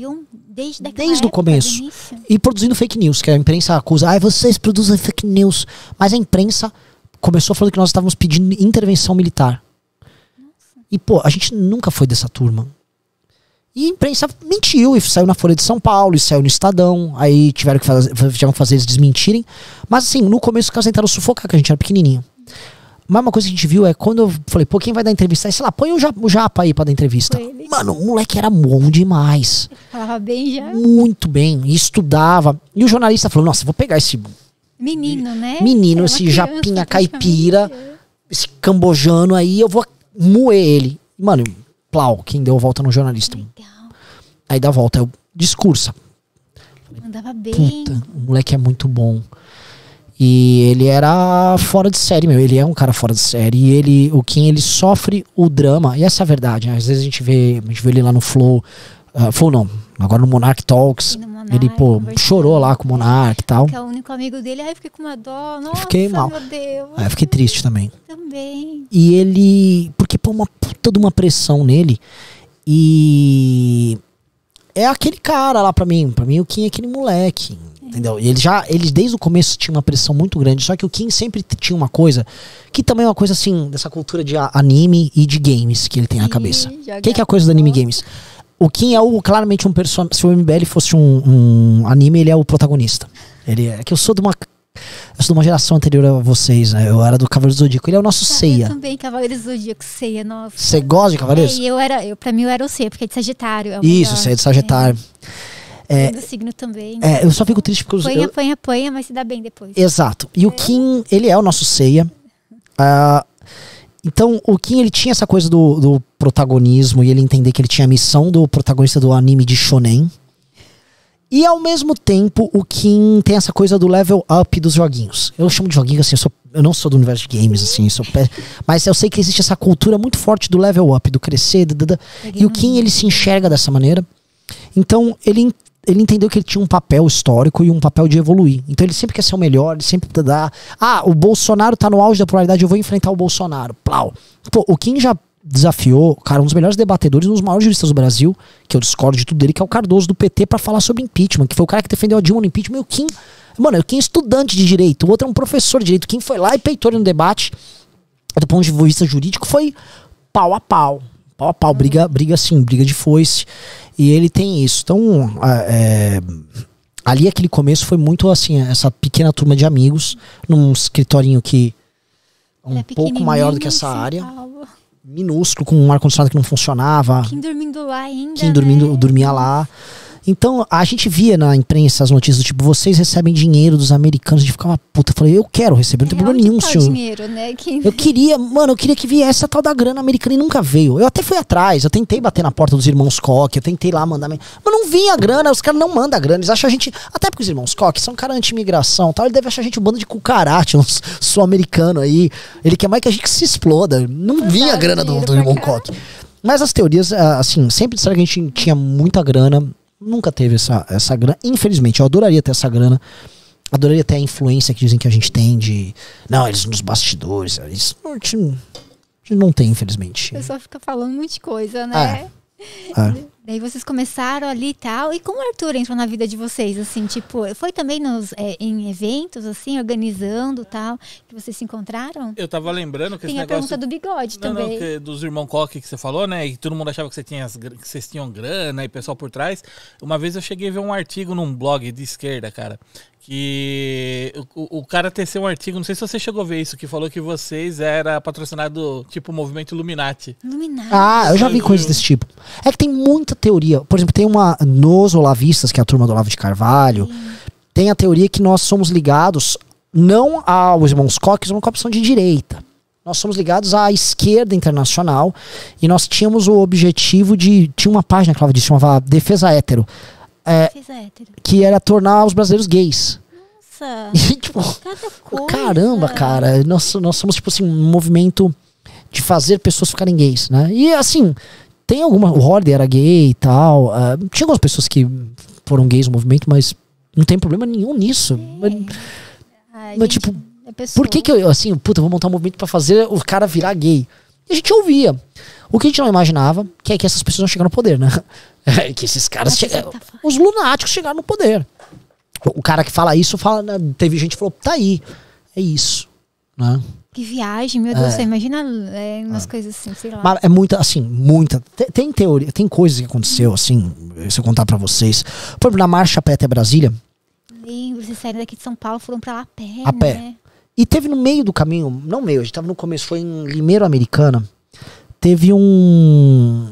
Desde, Desde o começo. E produzindo fake news, que a imprensa acusa, ah, vocês produzem fake news. Mas a imprensa começou falando que nós estávamos pedindo intervenção militar. Nossa. E, pô, a gente nunca foi dessa turma. E a imprensa mentiu, e saiu na Folha de São Paulo, e saiu no Estadão, aí tiveram que fazer, tiveram que fazer eles desmentirem. Mas assim, no começo os caras tentaram sufocar, que a gente era pequenininho. Mas uma coisa que a gente viu é, quando eu falei, pô, quem vai dar entrevista? Aí, sei lá, põe o japa, o japa aí pra dar entrevista. Mano, o moleque era bom demais. Falava bem já. Muito bem, e estudava. E o jornalista falou, nossa, vou pegar esse... Menino, né? Menino, esse japinha caipira, esse cambojano aí, eu vou moer ele. Mano... Plau, quem deu a volta no jornalista. Legal. Aí dá a volta, eu discursa. Mandava bem. Puta, o moleque é muito bom. E ele era fora de série, meu. Ele é um cara fora de série. E ele, o Kim, ele sofre o drama. E essa é a verdade, né? Às vezes a gente vê, a gente vê ele lá no Flow. Uh, Flow não, agora no Monarch Talks. No Monarch, ele, pô, chorou lá com o Monarch e tal. Que é o único amigo dele. Aí eu fiquei com uma dó. Nossa, eu fiquei mal. Meu Deus. Aí eu fiquei triste também. Também. E ele... Porque pô, uma puta de uma pressão nele. E... É aquele cara lá pra mim. Pra mim o Kim é aquele moleque. É. Entendeu? E ele já... Ele desde o começo tinha uma pressão muito grande. Só que o Kim sempre tinha uma coisa... Que também é uma coisa assim... Dessa cultura de anime e de games que ele tem na cabeça. O que, que é a coisa do anime e games? O Kim é o, claramente um personagem. Se o M B L fosse um, um anime, ele é o protagonista. Ele é que eu sou de uma, eu sou de uma geração anterior a vocês, né? Eu era do Cavaleiro do Zodíaco. Ele é o nosso Seiya. Eu também, Cavaleiro do Zodíaco, Seiya. Você gosta de Cavaleiros? É, eu era, eu, pra mim eu era o Seiya, porque é de Sagitário. É o Isso, Seiya de Sagitário. É, é, do signo também. É, eu só fico triste porque... Apanha, eu, apanha, apanha, mas se dá bem depois. Exato. E é. o Kim, ele é o nosso Seiya. Ah... Uh, Então, o Kim, ele tinha essa coisa do, do protagonismo e ele entender que ele tinha a missão do protagonista do anime de shonen. E, ao mesmo tempo, o Kim tem essa coisa do level up dos joguinhos. Eu chamo de joguinho, assim, eu, sou, eu não sou do universo de games, assim, eu sou mas eu sei que existe essa cultura muito forte do level up, do crescer, dadada, e o Kim, ele se enxerga dessa maneira. Então, ele... Ele entendeu que ele tinha um papel histórico e um papel de evoluir. Então ele sempre quer ser o melhor, ele sempre dá... Ah, o Bolsonaro tá no auge da polaridade, eu vou enfrentar o Bolsonaro. Plau. Pô, o Kim já desafiou, cara, um dos melhores debatedores, um dos maiores juristas do Brasil, que eu discordo de tudo dele, que é o Cardoso do P T, pra falar sobre impeachment, que foi o cara que defendeu a Dilma no impeachment, e o Kim, mano, o Kim é estudante de direito, o outro é um professor de direito, o Kim foi lá e peitou ele no debate, do ponto de vista jurídico, foi pau a pau, pau a pau, briga, briga assim, briga de foice, e ele tem isso, então, é... ali aquele começo foi muito assim, essa pequena turma de amigos, num escritorinho que é um pouco maior do que essa área, minúsculo, com um ar-condicionado que não funcionava. Kim dormindo lá ainda, Kim dormindo, né? dormia lá. Então, a gente via na imprensa as notícias do tipo, vocês recebem dinheiro dos americanos. A gente ficava, puta, eu falei, eu quero receber, não tem é, problema nenhum, tá senhor. Dinheiro, né? Quem... Eu queria, mano, eu queria que viesse a tal da grana americana e nunca veio. Eu até fui atrás, eu tentei bater na porta dos irmãos Koch, eu tentei lá mandar... Mas não vinha a grana, os caras não mandam a grana, eles acham a gente... Até porque os irmãos Koch são caras anti-imigração, tal, ele deve achar a gente um bando de cucarate, um sul-americano aí. Ele quer mais que a gente se exploda. Não vinha a grana do, do irmão Koch. Mas as teorias, assim, sempre disseram que a gente tinha muita grana... Nunca teve essa, essa grana, infelizmente. Eu adoraria ter essa grana, adoraria ter a influência que dizem que a gente tem de... Não, eles nos bastidores, eles, a, gente, a gente não tem, infelizmente. O pessoal fica falando um monte de coisa, né? É. É. Daí vocês começaram ali e tal, e como o Arthur entrou na vida de vocês, assim, tipo, foi também nos, é, em eventos, assim, organizando e tal, que vocês se encontraram? Eu tava lembrando que tem esse negócio... Tem a pergunta do bigode não, também. Não, que, dos irmãos Koch que você falou, né, e todo mundo achava que, você tinha as, que vocês tinham grana e pessoal por trás. Uma vez eu cheguei a ver um artigo num blog de esquerda, cara, que o, o cara teceu um artigo, não sei se você chegou a ver isso, que falou que vocês era patrocinado, tipo, o movimento Illuminati. Illuminati. Ah, eu já vi coisas desse tipo. É que tem muita teoria. Por exemplo, tem uma nos olavistas, que é a turma do Olavo de Carvalho. Sim. Tem a teoria que nós somos ligados não aos irmãos Koch, os irmãos Koch são de direita. Nós somos ligados à esquerda internacional e nós tínhamos o objetivo de... Tinha uma página que falava disso, chamava Defesa Hétero. É, que era tornar os brasileiros gays. Nossa, e, tipo, cada coisa. Caramba, cara, nós, nós somos tipo assim, um movimento de fazer pessoas ficarem gays, né? E assim, tem alguma... O Horder era gay e tal, uh, tinha algumas pessoas que foram gays no movimento, mas não tem problema nenhum nisso. É. Mas, Ai, mas gente, tipo, por que que eu, assim, puta, vou montar um movimento pra fazer o cara virar gay? E a gente ouvia. O que a gente não imaginava, que é que essas pessoas vão chegar no poder, né? É, que esses caras chegaram... Os lunáticos chegaram no poder. O cara que fala isso, fala, né, teve gente que falou, tá aí, é isso. Né? Que viagem, meu Deus, é. Você imagina é, umas é. coisas assim, sei lá. Mas é muita, assim, muita... Tem, tem teoria, tem coisas que aconteceu, assim, se eu contar pra vocês. Por exemplo, na marcha a pé até Brasília... Lembro, vocês saíram daqui de São Paulo, foram pra lá a pé, A né? pé. E teve no meio do caminho, não meio, a gente tava no começo, foi em Limeiro, Americana... Teve um...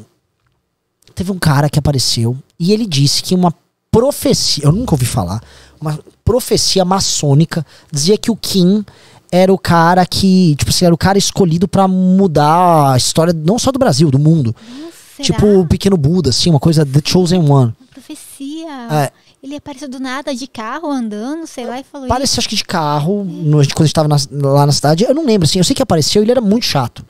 Teve um cara que apareceu e ele disse que uma profecia... Eu nunca ouvi falar. Uma profecia maçônica dizia que o Kim era o cara que... Tipo assim, era o cara escolhido pra mudar a história não só do Brasil, do mundo. Hum, tipo o Pequeno Buda, assim, uma coisa The Chosen One. Uma profecia. É. Ele apareceu do nada de carro, andando, sei lá, e falou Parece, isso. acho que de carro, no, quando a gente tava na, lá na cidade. Eu não lembro, assim. Eu sei que apareceu, ele era muito chato.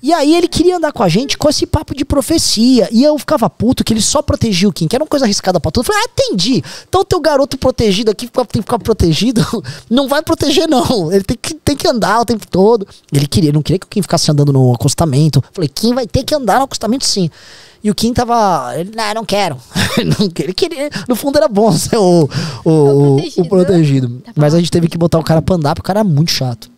E aí ele queria andar com a gente com esse papo de profecia. E eu ficava puto que ele só protegia o Kim, que era uma coisa arriscada pra tudo. Eu falei, ah, entendi. Então teu garoto protegido aqui, tem que ficar protegido, não vai proteger não. Ele tem que, tem que andar o tempo todo. Ele queria, não queria que o Kim ficasse andando no acostamento. Eu falei, Kim vai ter que andar no acostamento sim. E o Kim tava, ele, não, não quero. Ele queria, no fundo era bom ser o, o, o protegido. O protegido. Tá. Mas a gente teve que botar o cara pra andar, porque o cara era muito chato.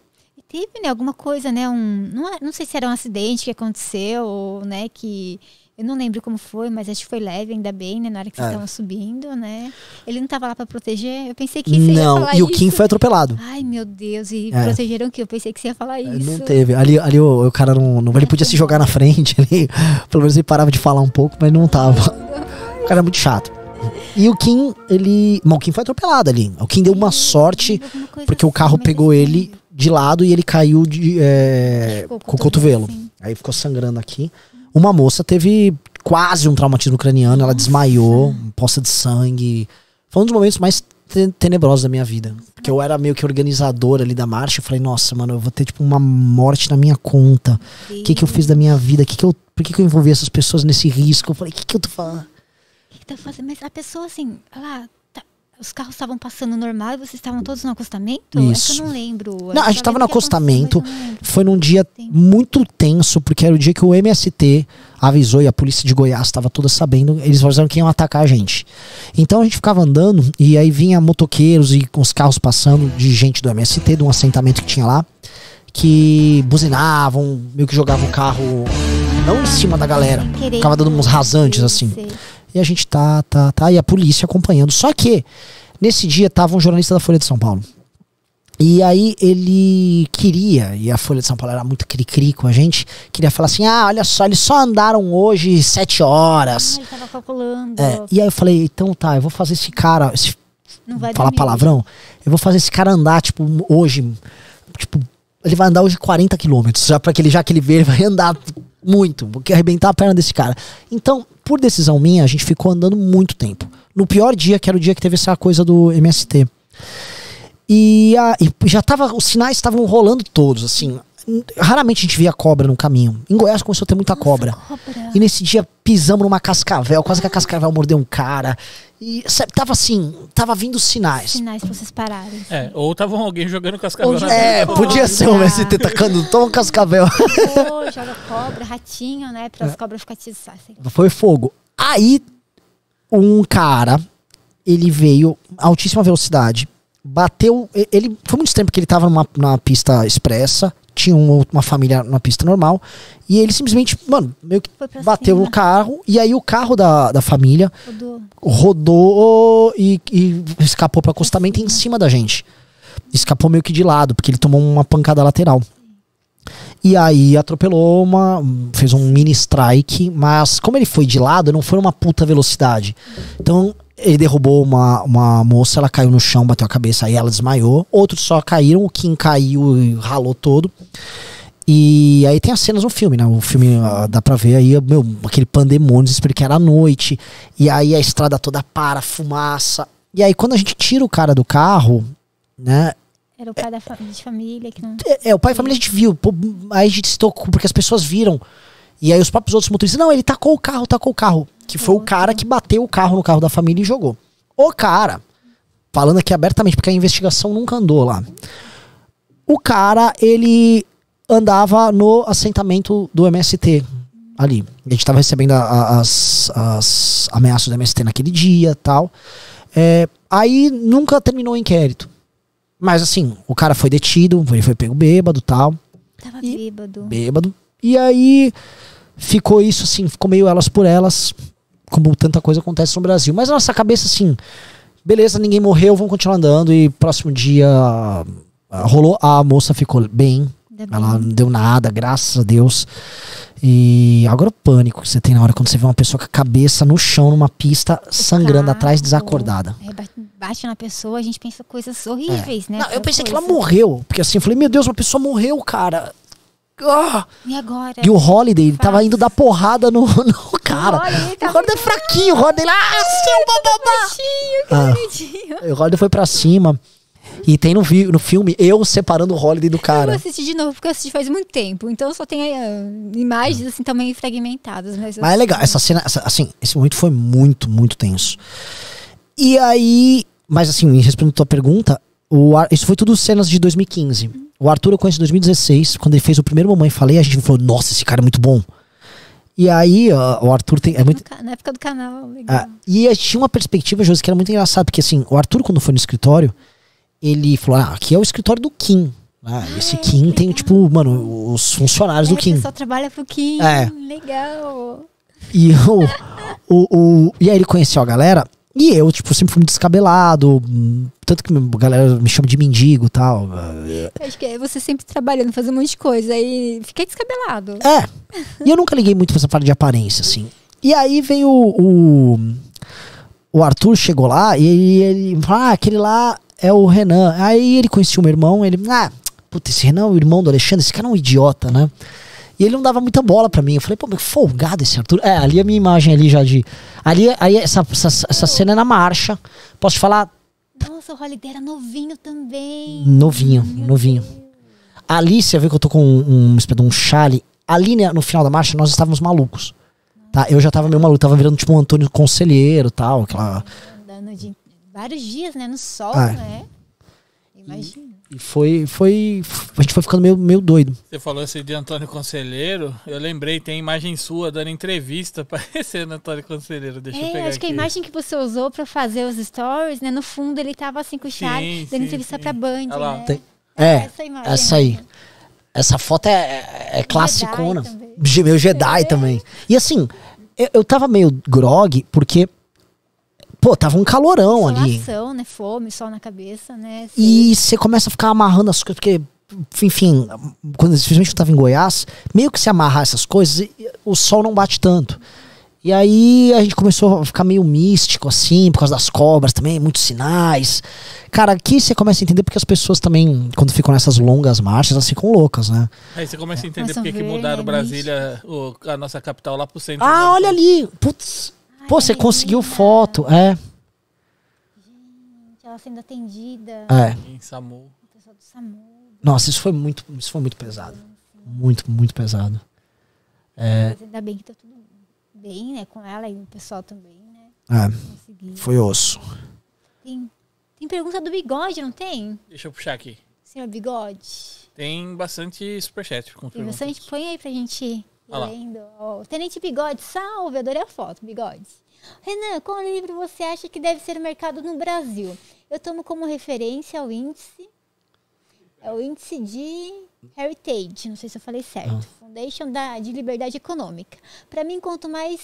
Teve, né, alguma coisa, né, um... Não, não sei se era um acidente que aconteceu, né, que... Eu não lembro como foi, mas acho que foi leve, ainda bem, né, na hora que vocês estavam é. subindo, né. Ele não tava lá pra proteger? Eu pensei que você ia falar isso. Não, e o Kim foi atropelado. Ai, meu Deus, e é. protegeram o quê? Eu pensei que você ia falar isso. Não teve. Ali, ali o, o cara não, não... Ele podia se jogar na frente, ali. Pelo menos ele parava de falar um pouco, mas não tava. O cara é muito chato. E o Kim, ele... Bom, o Kim foi atropelado ali. O Kim deu uma sorte, porque o carro pegou ele... de lado e ele caiu de, é, com o cotovelo. cotovelo. Assim. Aí ficou sangrando aqui. Uma moça teve quase um traumatismo craniano, ela desmaiou, poça de sangue. Foi um dos momentos mais tenebrosos da minha vida. Porque eu era meio que organizador ali da marcha. Eu falei, nossa, mano, eu vou ter tipo uma morte na minha conta. O que que eu fiz da minha vida? Que que eu, por que que eu envolvi essas pessoas nesse risco? Eu falei, o que que eu tô falando? O que que tá fazendo? Mas a pessoa assim, ela... os carros estavam passando normal e vocês estavam todos no acostamento? Isso. É que eu não lembro. Eu não, a gente estava no acostamento. Foi num dia muito tenso, porque era o dia que o M S T avisou e a polícia de Goiás estava toda sabendo. Eles avisaram que iam atacar a gente. Então a gente ficava andando e aí vinha motoqueiros e com os carros passando de gente do M S T, de um assentamento que tinha lá, que buzinavam, meio que jogavam o carro não em cima da galera. Ficava dando uns rasantes assim. E a gente tá, tá, tá, e a polícia acompanhando. Só que, nesse dia, tava um jornalista da Folha de São Paulo. E aí ele queria, e a Folha de São Paulo era muito cri-cri com a gente, queria falar assim, ah, olha só, eles só andaram hoje sete horas. Ah, ele tava calculando. É, e aí eu falei, então tá, eu vou fazer esse cara, esse, não vai falar palavrão, eu vou fazer esse cara andar, tipo, hoje, tipo, ele vai andar hoje quarenta quilômetros, já pra que ele, já que ele vê, ele vai andar muito, porque arrebentar a perna desse cara. Então, por decisão minha, a gente ficou andando muito tempo. No pior dia, que era o dia que teve essa coisa do M S T. E, a, e já tava, os sinais estavam rolando todos, assim. Raramente a gente via cobra no caminho. Em Goiás começou a ter muita cobra. cobra. E nesse dia pisamos numa cascavel, quase que a cascavel mordeu um cara. E tava assim, tava vindo sinais. Sinais pra vocês pararem. É, ou tava alguém jogando cascavel ou, na É, rua. Podia ser um M S T tacando, toma cascavel. Pô, joga cobra, ratinho, né? Pra as cobras ficarem tisadas. Foi fogo. Aí, um cara, ele veio a altíssima velocidade, bateu. Ele, foi muito tempo que ele tava numa, numa pista expressa, tinha uma, uma família na pista normal, e ele simplesmente, mano, meio que bateu cima. no carro, e aí o carro da, da família rodou, rodou e, e escapou para o acostamento cima. em cima da gente. Escapou meio que de lado, porque ele tomou uma pancada lateral. E aí atropelou uma, fez um mini strike, mas como ele foi de lado, não foi uma puta velocidade. Então ele derrubou uma, uma moça, ela caiu no chão, bateu a cabeça, aí ela desmaiou. Outros só caíram, o Kim caiu e ralou todo. E aí tem as cenas no filme, né? O filme uh, dá pra ver aí, meu, aquele pandemônio, desespero, que era à noite. E aí a estrada toda para, fumaça. E aí quando a gente tira o cara do carro, né? Era o pai é, da fa de família que não... É, é, o pai da família a gente viu, pô, aí a gente se tocou, porque as pessoas viram. E aí os próprios outros motoristas, não, ele tacou o carro, tacou o carro. Que foi o cara que bateu o carro no carro da família e jogou. O cara, falando aqui abertamente, porque a investigação nunca andou lá. O cara, ele andava no assentamento do M S T, ali. A gente tava recebendo a, a, as, as ameaças do M S T naquele dia e tal. É, aí nunca terminou o inquérito. Mas assim, o cara foi detido, ele foi pego bêbado e tal. Tava e, bêbado. Bêbado. E aí ficou isso assim, ficou meio elas por elas, como tanta coisa acontece no Brasil. Mas a nossa cabeça assim, beleza, ninguém morreu, vamos continuar andando. E próximo dia rolou, a moça ficou bem, deu ela bem. não deu nada, graças a Deus. E agora o pânico que você tem na hora quando você vê uma pessoa com a cabeça no chão, numa pista, o sangrando carro, atrás, desacordada. É, bate na pessoa, a gente pensa coisas horríveis, é. né? Não, eu pensei coisa. que ela morreu, porque assim, eu falei, meu Deus, uma pessoa morreu, cara. Oh. E agora? E o Holiday, ele tava indo dar porrada no, no cara. O Holiday tá é fraquinho, o Holiday lá, ah, seu bababá! Ah, o Holiday foi pra cima. E tem no, vi, no filme eu separando o Holiday do cara. Eu assisti de novo, porque eu assisti faz muito tempo. Então só tem uh, imagens assim, também fragmentadas. Mas, mas é legal, essa cena, essa, assim, esse momento foi muito, muito tenso. E aí, mas assim, respondendo a tua pergunta, o, isso foi tudo cenas de dois mil e quinze. Hum. O Arthur eu conheço em dois mil e dezesseis, quando ele fez o primeiro Mamãe Falei, a gente falou, nossa, esse cara é muito bom. E aí, uh, o Arthur tem... É muito... Na época do canal, legal. Uh, e a gente tinha uma perspectiva, Josi, que era muito engraçada, porque assim, o Arthur, quando foi no escritório, ele falou, ah, aqui é o escritório do Kim. Ah, esse é, Kim legal. tem, tipo, mano, os funcionários é, do Kim. Ele só trabalha pro Kim, é. legal. E, eu, o, o, e aí ele conheceu a galera... E eu, tipo, sempre fui muito descabelado, tanto que a galera me chama de mendigo e tal. Acho que é você sempre trabalhando, fazendo um monte de coisa, aí fiquei descabelado. É, e eu nunca liguei muito pra essa parte de aparência, assim. E aí veio o, o, o Arthur, chegou lá, e ele falou, ah, aquele lá é o Renan. Aí ele conhecia o meu irmão, ele, ah, puta, esse Renan é o irmão do Alexandre, esse cara é um idiota, né? E ele não dava muita bola pra mim. Eu falei, pô, meu, folgado esse Arthur. É, ali a minha imagem ali já de... Ali, aí essa, essa, essa cena é na marcha. Posso te falar? Nossa, o Holiday era novinho também. Novinho, meu novinho. Deus. Ali, você vê que eu tô com um, um, um chale. Ali, né, no final da marcha, nós estávamos malucos. Tá? Eu já tava meio maluco. Tava virando tipo um Antônio Conselheiro e tal. Aquela... Andando de... vários dias, né? No sol, ah, né? Imagina. E foi, foi, a gente foi ficando meio, meio doido. Você falou assim de Antônio Conselheiro, eu lembrei, tem imagem sua dando entrevista para esse Antônio Conselheiro, deixa é, eu pegar aqui. Acho que a imagem que você usou para fazer os stories, né, no fundo ele tava assim com o Charlie, dando sim, entrevista para Band, ah, né? Tem, é, essa, imagem, essa aí. Né? Essa foto é, é, é classicona. Jedi meu Jedi é. também. E assim, eu, eu tava meio grogue, porque... Pô, tava um calorão ali. Insolação, né? Fome, sol na cabeça, né? Sim. E você começa a ficar amarrando as coisas, porque, enfim, quando eu tava em Goiás, meio que se amarrar essas coisas, o sol não bate tanto. E aí a gente começou a ficar meio místico, assim, por causa das cobras também, muitos sinais. Cara, aqui você começa a entender porque as pessoas também, quando ficam nessas longas marchas, elas ficam loucas, né? Aí você começa a entender porque que mudaram Brasília, o, a nossa capital, lá pro centro. Ah, olha ali! Putz! Pô, você conseguiu foto, é. Gente, ela sendo atendida. É. Em SAMU. O pessoal do SAMU. Nossa, isso foi muito, isso foi muito pesado. Muito, muito pesado. É. Mas ainda bem que tá tudo bem, né? Com ela e o pessoal também, né? É. Consegui. Foi osso. Tem, tem pergunta do bigode, não tem? Deixa eu puxar aqui. Senhor Bigode. Tem bastante superchat com perguntas. Tem bastante, põe aí pra gente... Oh, Tenente Bigode, salve, adorei a foto, Bigode. Renan, qual livro você acha que deve ser o mercado no Brasil? Eu tomo como referência o índice, é o índice de Heritage, não sei se eu falei certo, ah. Foundation da, de Liberdade Econômica. Para mim, quanto mais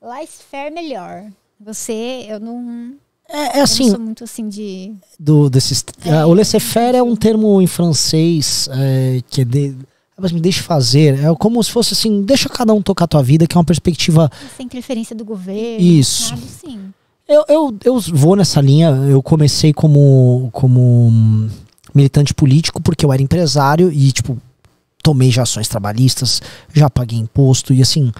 laissez-faire, melhor. Você, eu não... É, é assim, eu não sou muito assim de... Do, desses, é, o laissez-faire é um termo em francês é, que é de... Mas me deixe fazer, é como se fosse assim, deixa cada um tocar a tua vida, que é uma perspectiva... Sem interferência do governo. Isso. Claro, sim. Eu, eu, eu vou nessa linha, eu comecei como, como militante político, porque eu era empresário e, tipo, tomei já ações trabalhistas, já paguei imposto e, assim,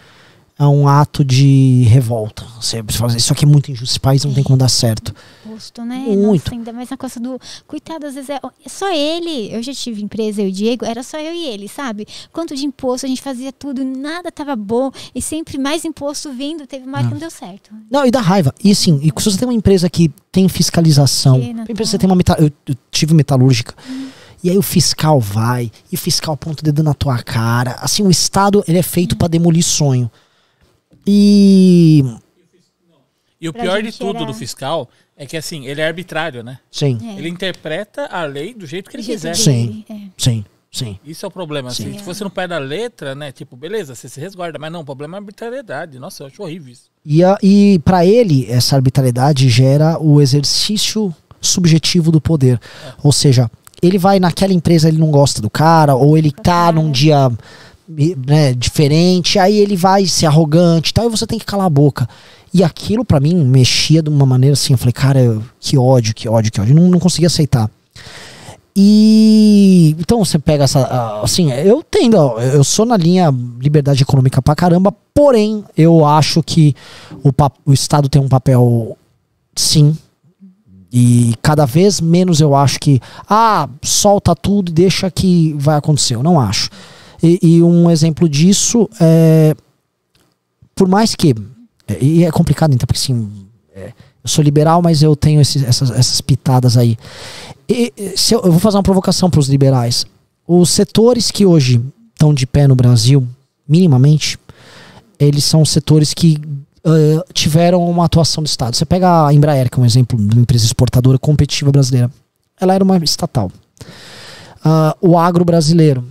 é um ato de revolta. Você fala, isso aqui é muito injusto, esse país não é. Tem como dar certo. Imposto, né? Muito. Nossa, ainda mais na costa do... Coitado, às vezes é só ele. Eu já tive empresa, eu e o Diego, era só eu e ele, sabe? Quanto de imposto, a gente fazia tudo, nada tava bom, e sempre mais imposto vindo, teve uma hora que não deu certo. Não, e dá raiva. E assim, e se você tem uma empresa que tem fiscalização, tem empresa que tem uma metal... eu, eu tive metalúrgica, hum. E aí o fiscal vai, e o fiscal aponta o dedo na tua cara. Assim, o Estado, ele é feito hum. pra demolir sonho. E... E o pra pior de tudo era... do fiscal... É que assim, ele é arbitrário, né? Sim. É. Ele interpreta a lei do jeito que ele quiser. Sim, é. sim, sim. Isso é o problema. Sim. Assim, é. Se você não perde a letra, né? Tipo, beleza, você se resguarda. Mas não, o problema é a arbitrariedade. Nossa, eu acho horrível isso. E, a, e pra ele, essa arbitrariedade gera o exercício subjetivo do poder. É. Ou seja, ele vai naquela empresa, ele não gosta do cara, ou ele tá num dia né, diferente, aí ele vai ser arrogante e tal, e você tem que calar a boca. E aquilo pra mim mexia de uma maneira assim, eu falei, cara, eu, que ódio, que ódio, que ódio, não, não conseguia aceitar. E então você pega essa, assim, eu tendo, eu sou na linha liberdade econômica pra caramba, porém eu acho que o, o Estado tem um papel, sim, e cada vez menos eu acho que, ah, solta tudo e deixa que vai acontecer, eu não acho. E, e um exemplo disso é, por mais que... E é complicado, então, porque assim, é, eu sou liberal, mas eu tenho esses, essas, essas pitadas aí. E, se eu, eu vou fazer uma provocação para os liberais. Os setores que hoje estão de pé no Brasil, minimamente, eles são setores que uh, tiveram uma atuação do Estado. Você pega a Embraer, que é um exemplo de uma empresa exportadora competitiva brasileira. Ela era uma estatal. Uh, o agro brasileiro,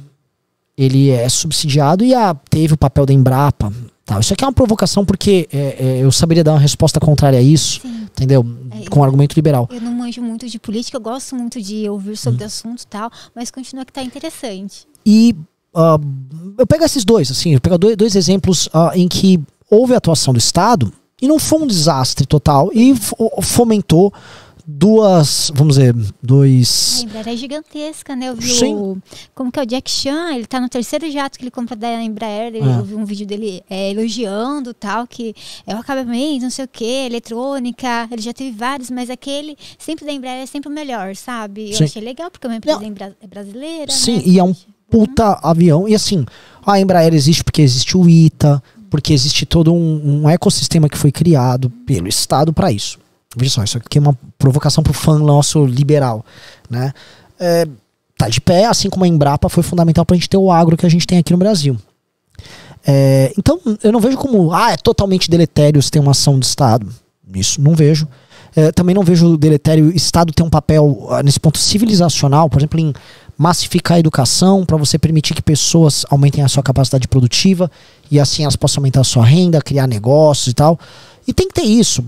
ele é subsidiado e a, teve o papel da Embrapa. Tá, isso aqui é uma provocação porque é, é, eu saberia dar uma resposta contrária a isso, sim. Entendeu? É, com um argumento liberal. Eu não manjo muito de política, eu gosto muito de ouvir sobre hum. assunto e tal, mas continua que tá interessante. E uh, eu pego esses dois, assim, eu pego dois, dois exemplos uh, em que houve a atuação do Estado e não foi um desastre total e fomentou duas, vamos dizer, dois... A Embraer é gigantesca, né? Eu vi sim. o... Como que é o Jack Chan? Ele tá no terceiro jato que ele compra da Embraer. Eu é. vi um vídeo dele é, elogiando tal, que é o acabamento, não sei o que, eletrônica. Ele já teve vários, mas aquele sempre da Embraer é sempre o melhor, sabe? Eu sim. achei legal, porque é uma empresa não. é brasileira. Sim, né? E é um puta hum. avião. E assim, a Embraer existe porque existe o ITA, hum. porque existe todo um, um ecossistema que foi criado pelo Estado para isso. Veja só, isso aqui é uma provocação pro fã nosso liberal, né? É, tá de pé, assim como a Embrapa foi fundamental pra gente ter o agro que a gente tem aqui no Brasil. É, então, eu não vejo como, ah, é totalmente deletério se tem uma ação de Estado. Isso, não vejo. É, também não vejo deletério o Estado ter um papel, nesse ponto, civilizacional, por exemplo, em massificar a educação para você permitir que pessoas aumentem a sua capacidade produtiva e assim elas possam aumentar a sua renda, criar negócios e tal. E tem que ter isso.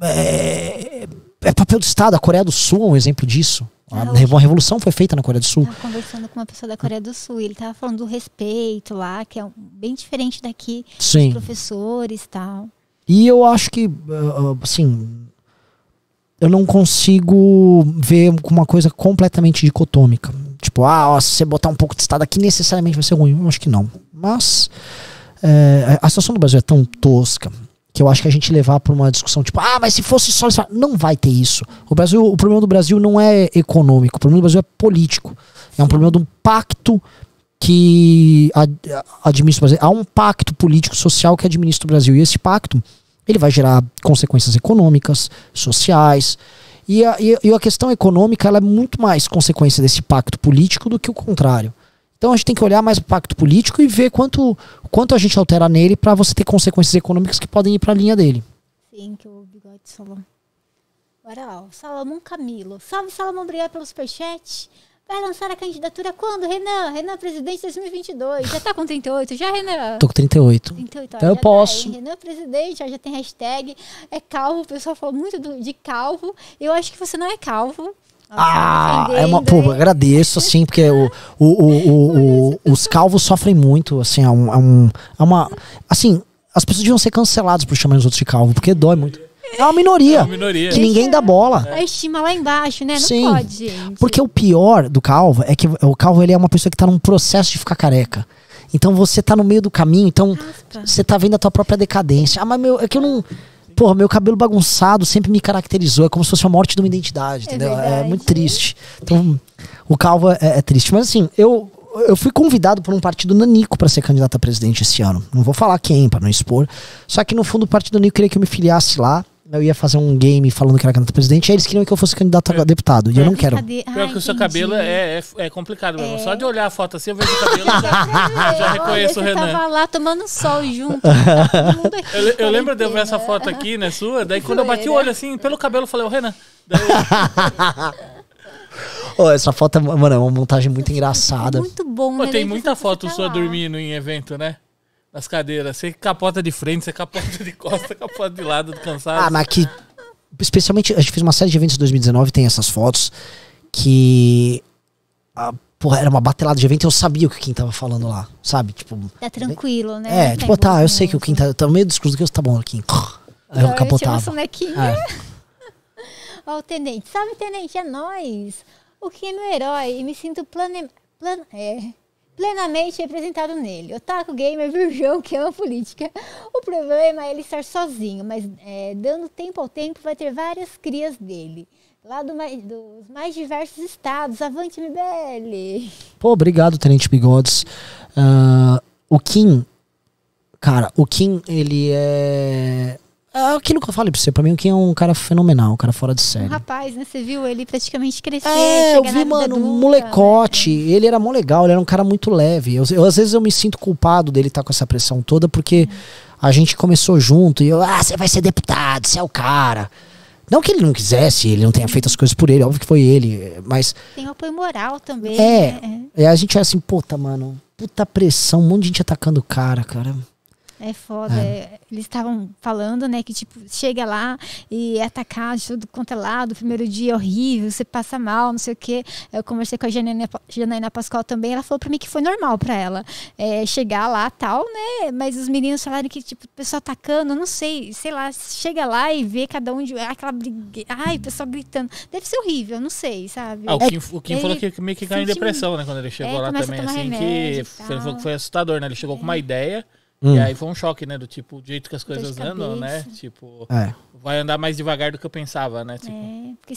É, é papel do Estado. A Coreia do Sul é um exemplo disso. A revolução foi feita na Coreia do Sul. Eu estava conversando com uma pessoa da Coreia do Sul e ele estava falando do respeito lá, que é bem diferente daqui. Sim. Dos professores e tal. E eu acho que, assim, eu não consigo ver com uma coisa completamente dicotômica. Tipo, ah, ó, se você botar um pouco de Estado aqui, necessariamente vai ser ruim. Eu acho que não. Mas é, a situação do Brasil é tão tosca que eu acho que a gente levar para uma discussão tipo, ah, mas se fosse só... Não vai ter isso. O Brasil, o problema do Brasil não é econômico. O problema do Brasil é político. É um problema de um pacto que administra o Brasil. Há um pacto político-social que administra o Brasil. E esse pacto, ele vai gerar consequências econômicas, sociais. E a, e a questão econômica, ela é muito mais consequência desse pacto político do que o contrário. Então a gente tem que olhar mais o pacto político e ver quanto, quanto a gente altera nele para você ter consequências econômicas que podem ir para a linha dele. Sim, que o bigode Salomão. Bora lá, Salomão Camilo. Salve, Salomão, obrigado pelo superchat. Vai lançar a candidatura quando, Renan? Renan, presidente dois mil e vinte e dois. Já tá com trinta e oito? Já, Renan? Tô com trinta e oito. trinta e oito, ó, então eu posso. Tá, Renan, presidente, ó, já tem hashtag. É calvo, o pessoal falou muito do, de calvo. Eu acho que você não é calvo. Ah, é uma, pô, agradeço, assim, porque o, o, o, o, o, os calvos sofrem muito, assim, é um, é um é uma, assim, as pessoas deviam ser canceladas por chamarem os outros de calvo, porque dói muito. É uma minoria, é uma minoria. Que ninguém dá bola. É. A estima lá embaixo, né? Não Sim, pode, gente. Porque o pior do calvo é que o calvo, ele é uma pessoa que tá num processo de ficar careca. Então você tá no meio do caminho, então você tá vendo a tua própria decadência. Ah, mas meu, é que eu não... Porra, meu cabelo bagunçado sempre me caracterizou. É como se fosse a morte de uma identidade, entendeu? É, é muito triste. Então, o calvo é, é triste. Mas assim, eu, eu fui convidado por um partido nanico para ser candidato a presidente esse ano. Não vou falar quem, para não expor. Só que no fundo o partido nanico queria que eu me filiasse lá. Eu ia fazer um game falando que era candidato a presidente. Aí eles queriam que eu fosse candidato a deputado. E eu não quero. Pior ah, que o seu cabelo é, é, é complicado mesmo. É. Só de olhar a foto assim, eu vejo o cabelo já, já, já reconheço. Olha, o Renan. Eu tava lá tomando sol junto. Tá todo mundo aqui, eu, eu lembro de eu ver essa foto aqui, né, sua. Daí quando eu bati o olho assim, pelo cabelo, eu falei, ô Renan. Daí eu... Oh, essa foto, mano, é uma montagem muito engraçada. Muito bom. Pô, tem muita foto sua dormindo em evento, né? As cadeiras, você capota de frente, você capota de costa, capota de lado, cansado. Ah, mas que, especialmente, a gente fez uma série de eventos em dois mil e dezenove, tem essas fotos, que, ah, porra, era uma batelada de evento e eu sabia o que o Kim tava falando lá, sabe? Tipo, tá tranquilo, né? É, é tipo, é tá, eu sei que o Kim tá, tá meio discurso que eu tá bom, Kim. Aí eu capotava. Ó, o Tenente, sabe, Tenente, é nóis. O Kim é meu herói e me sinto plane... Plan... É... plenamente representado nele. Otaku, gamer, virgão, que ama política. O problema é ele estar sozinho, mas é, dando tempo ao tempo vai ter várias crias dele. Lá do mais, dos mais diversos estados. Avante, M B L! Pô, obrigado, Tenente Bigodes. Uh, o Kim, cara, o Kim, ele é... É aquilo que eu falei pra você, pra mim o Kim é um cara fenomenal, um cara fora de série. Um rapaz, né? Você viu ele praticamente crescer. É, eu vi, mano, um molecote. Né? Ele era mó legal, ele era um cara muito leve. Eu, eu, às vezes eu me sinto culpado dele estar com essa pressão toda, porque hum. a gente começou junto e eu, ah, você vai ser deputado, você é o cara. Não que ele não quisesse, ele não tenha feito as coisas por ele, óbvio que foi ele, mas... Tem um apoio moral também. É, né? É. A gente era assim, puta, mano, puta pressão, um monte de gente atacando o cara, cara. É foda, é. Eles estavam falando, né, que tipo, chega lá e é atacado de tudo quanto é lado, o primeiro dia é horrível, você passa mal, não sei o quê. Eu conversei com a Janaína, Janaína Pascoal também, ela falou pra mim que foi normal pra ela é, chegar lá tal, né, mas os meninos falaram que tipo, o pessoal atacando, não sei, sei lá, chega lá e vê cada um, de, aquela briga, ai, o pessoal gritando, deve ser horrível, não sei, sabe. Ah, o Kim, o Kim ele, falou que meio que caiu em depressão, né, quando ele chegou é, lá também, assim, que foi, foi assustador, né, ele chegou é. com uma ideia. Hum. E aí foi um choque, né? Do tipo, o jeito que as coisas andam, né? Tipo, é. vai andar mais devagar do que eu pensava, né? Tipo...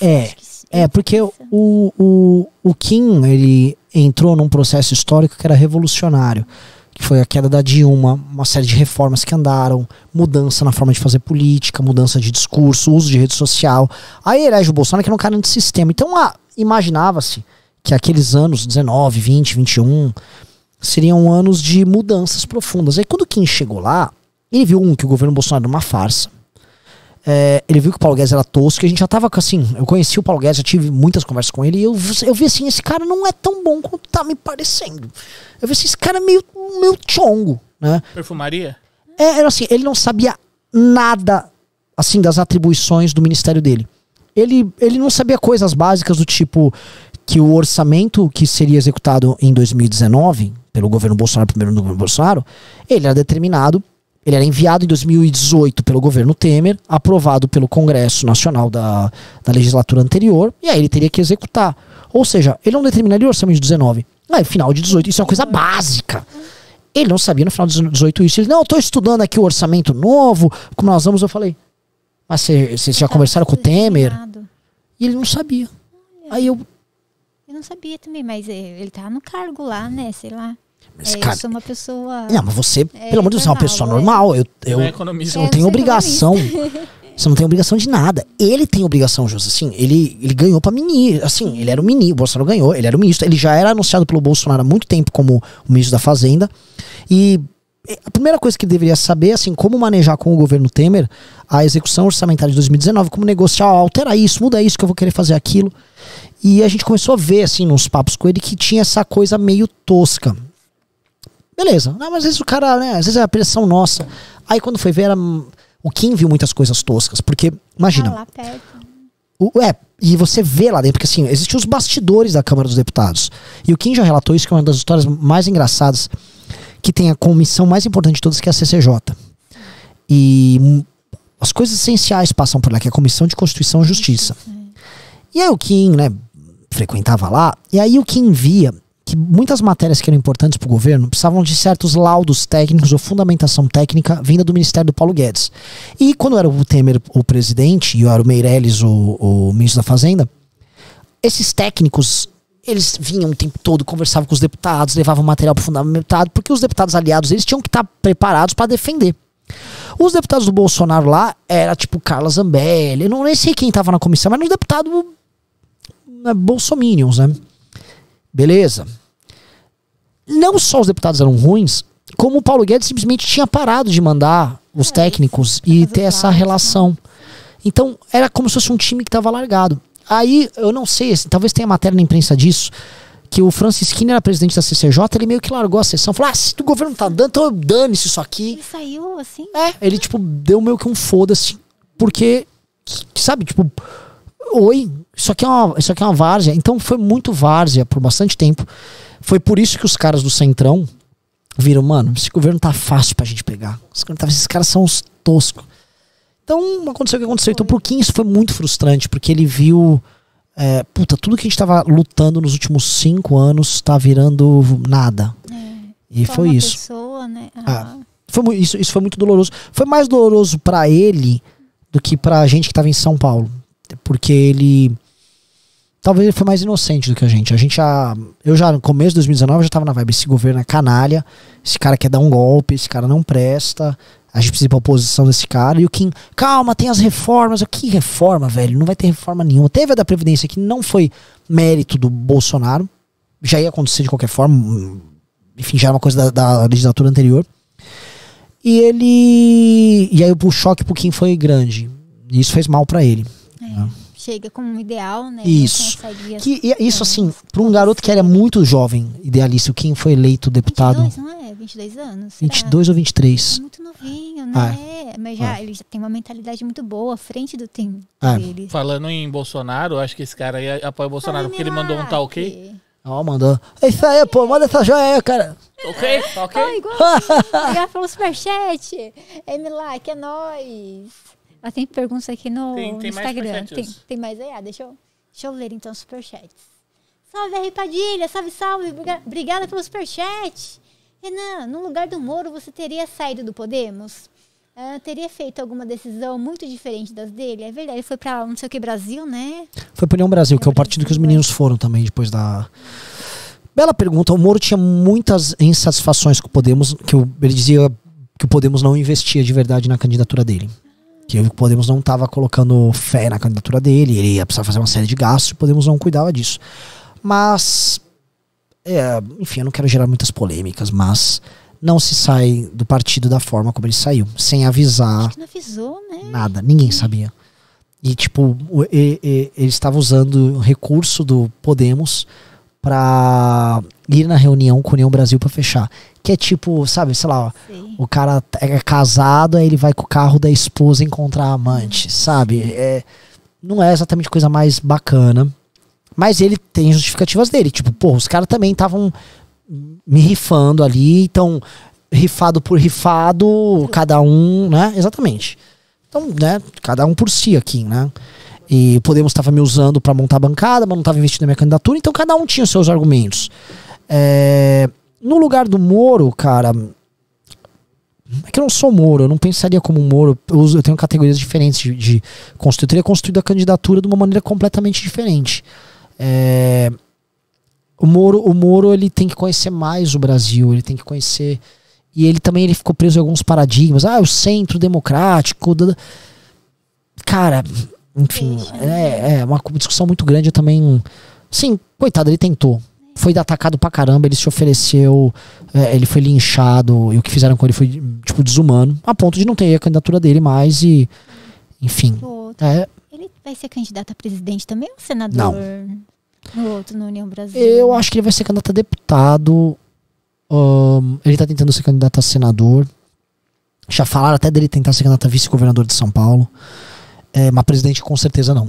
É, porque, é, é é porque o, o, o Kim, ele entrou num processo histórico que era revolucionário. que foi a queda da Dilma, uma série de reformas que andaram, mudança na forma de fazer política, mudança de discurso, uso de rede social. Aí elege o Bolsonaro, que era um cara antissistema. Então, ah, imaginava-se que aqueles anos dezenove, vinte, vinte e um seriam anos de mudanças profundas. Aí quando o Kim chegou lá, ele viu um, que o governo Bolsonaro era uma farsa. É, ele viu que o Paulo Guedes era tosco, que a gente já tava assim, eu conheci o Paulo Guedes, já tive muitas conversas com ele, e eu, eu vi assim, esse cara não é tão bom quanto tá me parecendo. Eu vi assim, esse cara é meio, meio tchongo, né? Perfumaria? É, era assim, ele não sabia nada, assim, das atribuições do ministério dele. Ele, ele não sabia coisas básicas do tipo que o orçamento que seria executado em dois mil e dezenove, pelo governo Bolsonaro, primeiro no governo Bolsonaro, ele era determinado. Ele era enviado em dois mil e dezoito pelo governo Temer, aprovado pelo Congresso Nacional da, da legislatura anterior, e aí ele teria que executar. Ou seja, ele não determinaria o orçamento de dezenove. Aí, final de dezoito, isso é uma coisa básica. Ele não sabia no final de dezoito isso. Ele, não, eu tô estudando aqui o orçamento novo, como nós vamos, eu falei, mas vocês já conversaram com o Temer? E ele não sabia. Aí eu... Eu não sabia também, mas ele tava no cargo lá, né, sei lá. Mas, é, cara, eu sou uma pessoa... Não, mas você, é, pelo amor de Deus, é uma pessoa normal. Eu, eu, é economista. eu não tenho é, obrigação. Você não tem obrigação de nada. Ele tem obrigação, José. Assim, ele, ele ganhou pra ministro. Assim, ele era o ministro. O Bolsonaro ganhou. Ele era o ministro. Ele já era anunciado pelo Bolsonaro há muito tempo como o ministro da Fazenda. E a primeira coisa que ele deveria saber, assim, como manejar com o governo Temer a execução orçamentária de dois mil e dezenove, como negociar, altera isso, muda isso que eu vou querer fazer aquilo. E a gente começou a ver, assim, nos papos com ele, que tinha essa coisa meio tosca. Beleza, não, mas às vezes o cara, né, às vezes é a pressão nossa. Aí quando foi ver, era... o Kim viu muitas coisas toscas, porque, imagina. Ah, lá perto. O, é, e você vê lá dentro, porque assim, existem os bastidores da Câmara dos Deputados. E o Kim já relatou isso, que é uma das histórias mais engraçadas, que tem a comissão mais importante de todas, que é a C C J. E as coisas essenciais passam por lá, que é a Comissão de Constituição e Justiça. E aí o Kim, né, frequentava lá, e aí o Kim via... que muitas matérias que eram importantes para o governo precisavam de certos laudos técnicos ou fundamentação técnica vinda do Ministério do Paulo Guedes. E quando era o Temer o presidente e eu era o Meirelles o, o ministro da Fazenda, esses técnicos, eles vinham o tempo todo, conversavam com os deputados, levavam material para o fundamentado, porque os deputados aliados, eles tinham que estar preparados para defender. Os deputados do Bolsonaro lá, era tipo Carla Zambelli, eu não nem sei quem estava na comissão, mas era um deputado né, bolsominions, né? Beleza. Não só os deputados eram ruins, como o Paulo Guedes simplesmente tinha parado de mandar os técnicos e ter essa relação. Então, era como se fosse um time que estava largado. Aí, eu não sei, talvez tenha matéria na imprensa disso, que o Francis Skinner era presidente da C C J, ele meio que largou a sessão, falou, ah, se o governo tá dando, então dane-se isso aqui. Ele saiu assim? É, ele tipo, deu meio que um foda-se, porque, sabe, tipo... Oi, isso aqui, é uma, isso aqui é uma várzea. Então foi muito várzea por bastante tempo. Foi por isso que os caras do Centrão viram, mano, esse governo tá fácil pra gente pegar. Esses caras são uns toscos. Então aconteceu o que aconteceu. Então pro Kim isso foi muito frustrante, porque ele viu é, puta, tudo que a gente tava lutando nos últimos cinco anos tá virando nada. É, e foi isso. Pessoa, né? ah. Ah, foi, isso, isso foi muito doloroso. Foi mais doloroso pra ele do que pra gente que tava em São Paulo. Porque ele... Talvez ele foi mais inocente do que a gente. A gente já... Eu já no começo de dois mil e dezenove já tava na vibe. Esse governo é canalha. Esse cara quer dar um golpe. Esse cara não presta. A gente precisa ir pra oposição desse cara. E o Kim... Calma, tem as reformas. Eu, que reforma, velho? Não vai ter reforma nenhuma. Teve a da Previdência que não foi mérito do Bolsonaro. Já ia acontecer de qualquer forma. Enfim, já era uma coisa da, da legislatura anterior. E ele... E aí o choque pro Kim foi grande. E isso fez mal pra ele. Chega como um ideal, né? Isso. Que, e, isso, assim, para um garoto que era muito jovem, idealista, o Kim foi eleito deputado. vinte e dois, não é? vinte e dois anos? Será? vinte e dois ou vinte e três. É muito novinho, né? É. Mas já, é. ele já tem uma mentalidade muito boa, à frente do tempo é. dele. Falando em Bolsonaro, acho que esse cara aí apoia o Bolsonaro, Ai, porque ele mandou um tá ok. Ó, oh, mandou. É isso aí, pô, manda essa joia aí, cara. Ok, tá ok. Oh, igual assim, já falou superchat. Emilá, que é nóis. Ela tem perguntas aqui no, tem, tem no Instagram. Mais tem, tem mais aí? Ah, deixa eu, deixa eu ler então os superchats. Salve, R. Padilha! Salve, salve! Obrigada pelo superchat! Renan, no lugar do Moro, você teria saído do Podemos? Uh, teria feito alguma decisão muito diferente das dele? É verdade, ele foi pra não sei o que, Brasil, né? Foi pra União Brasil, que é o partido que os meninos foram também depois da... Bela pergunta. O Moro tinha muitas insatisfações com o Podemos, que ele dizia que o Podemos não investia de verdade na candidatura dele. Que o Podemos não estava colocando fé na candidatura dele, ele ia precisar fazer uma série de gastos e o Podemos não cuidava disso. Mas, é, enfim, eu não quero gerar muitas polêmicas, mas não se sai do partido da forma como ele saiu, sem avisar. Acho que não avisou, né? Nada, ninguém sabia. E, tipo, ele estava usando o recurso do Podemos pra ir na reunião com a União Brasil pra fechar. Que é tipo, sabe, sei lá, sim, o cara é casado, aí ele vai com o carro da esposa encontrar a amante, sabe? É, não é exatamente coisa mais bacana. Mas ele tem justificativas dele. Tipo, pô, os caras também estavam me rifando ali, então, rifado por rifado, cada um, né? Exatamente. Então, né, cada um por si aqui, né? E o Podemos estava me usando para montar a bancada, mas não estava investindo na minha candidatura. Então cada um tinha os seus argumentos. É, no lugar do Moro, cara... É que eu não sou Moro, eu não pensaria como Moro. Eu, eu tenho categorias diferentes de, de construir. Eu teria construído a candidatura de uma maneira completamente diferente. É, o Moro, o Moro ele tem que conhecer mais o Brasil. Ele tem que conhecer... E ele também ele ficou preso em alguns paradigmas. Ah, o centro democrático... Cara... Enfim, é, é uma discussão muito grande. Eu também... Sim, coitado, ele tentou. Foi atacado pra caramba, ele se ofereceu, é, ele foi linchado, e o que fizeram com ele foi, tipo, desumano, a ponto de não ter a candidatura dele mais e... Enfim. É. Ele vai ser candidato a presidente também ou senador? Não. No outro, na União Brasil? Eu acho que ele vai ser candidato a deputado. Um, ele tá tentando ser candidato a senador. Já falaram até dele tentar ser candidato a vice-governador de São Paulo. É, mas presidente com certeza não.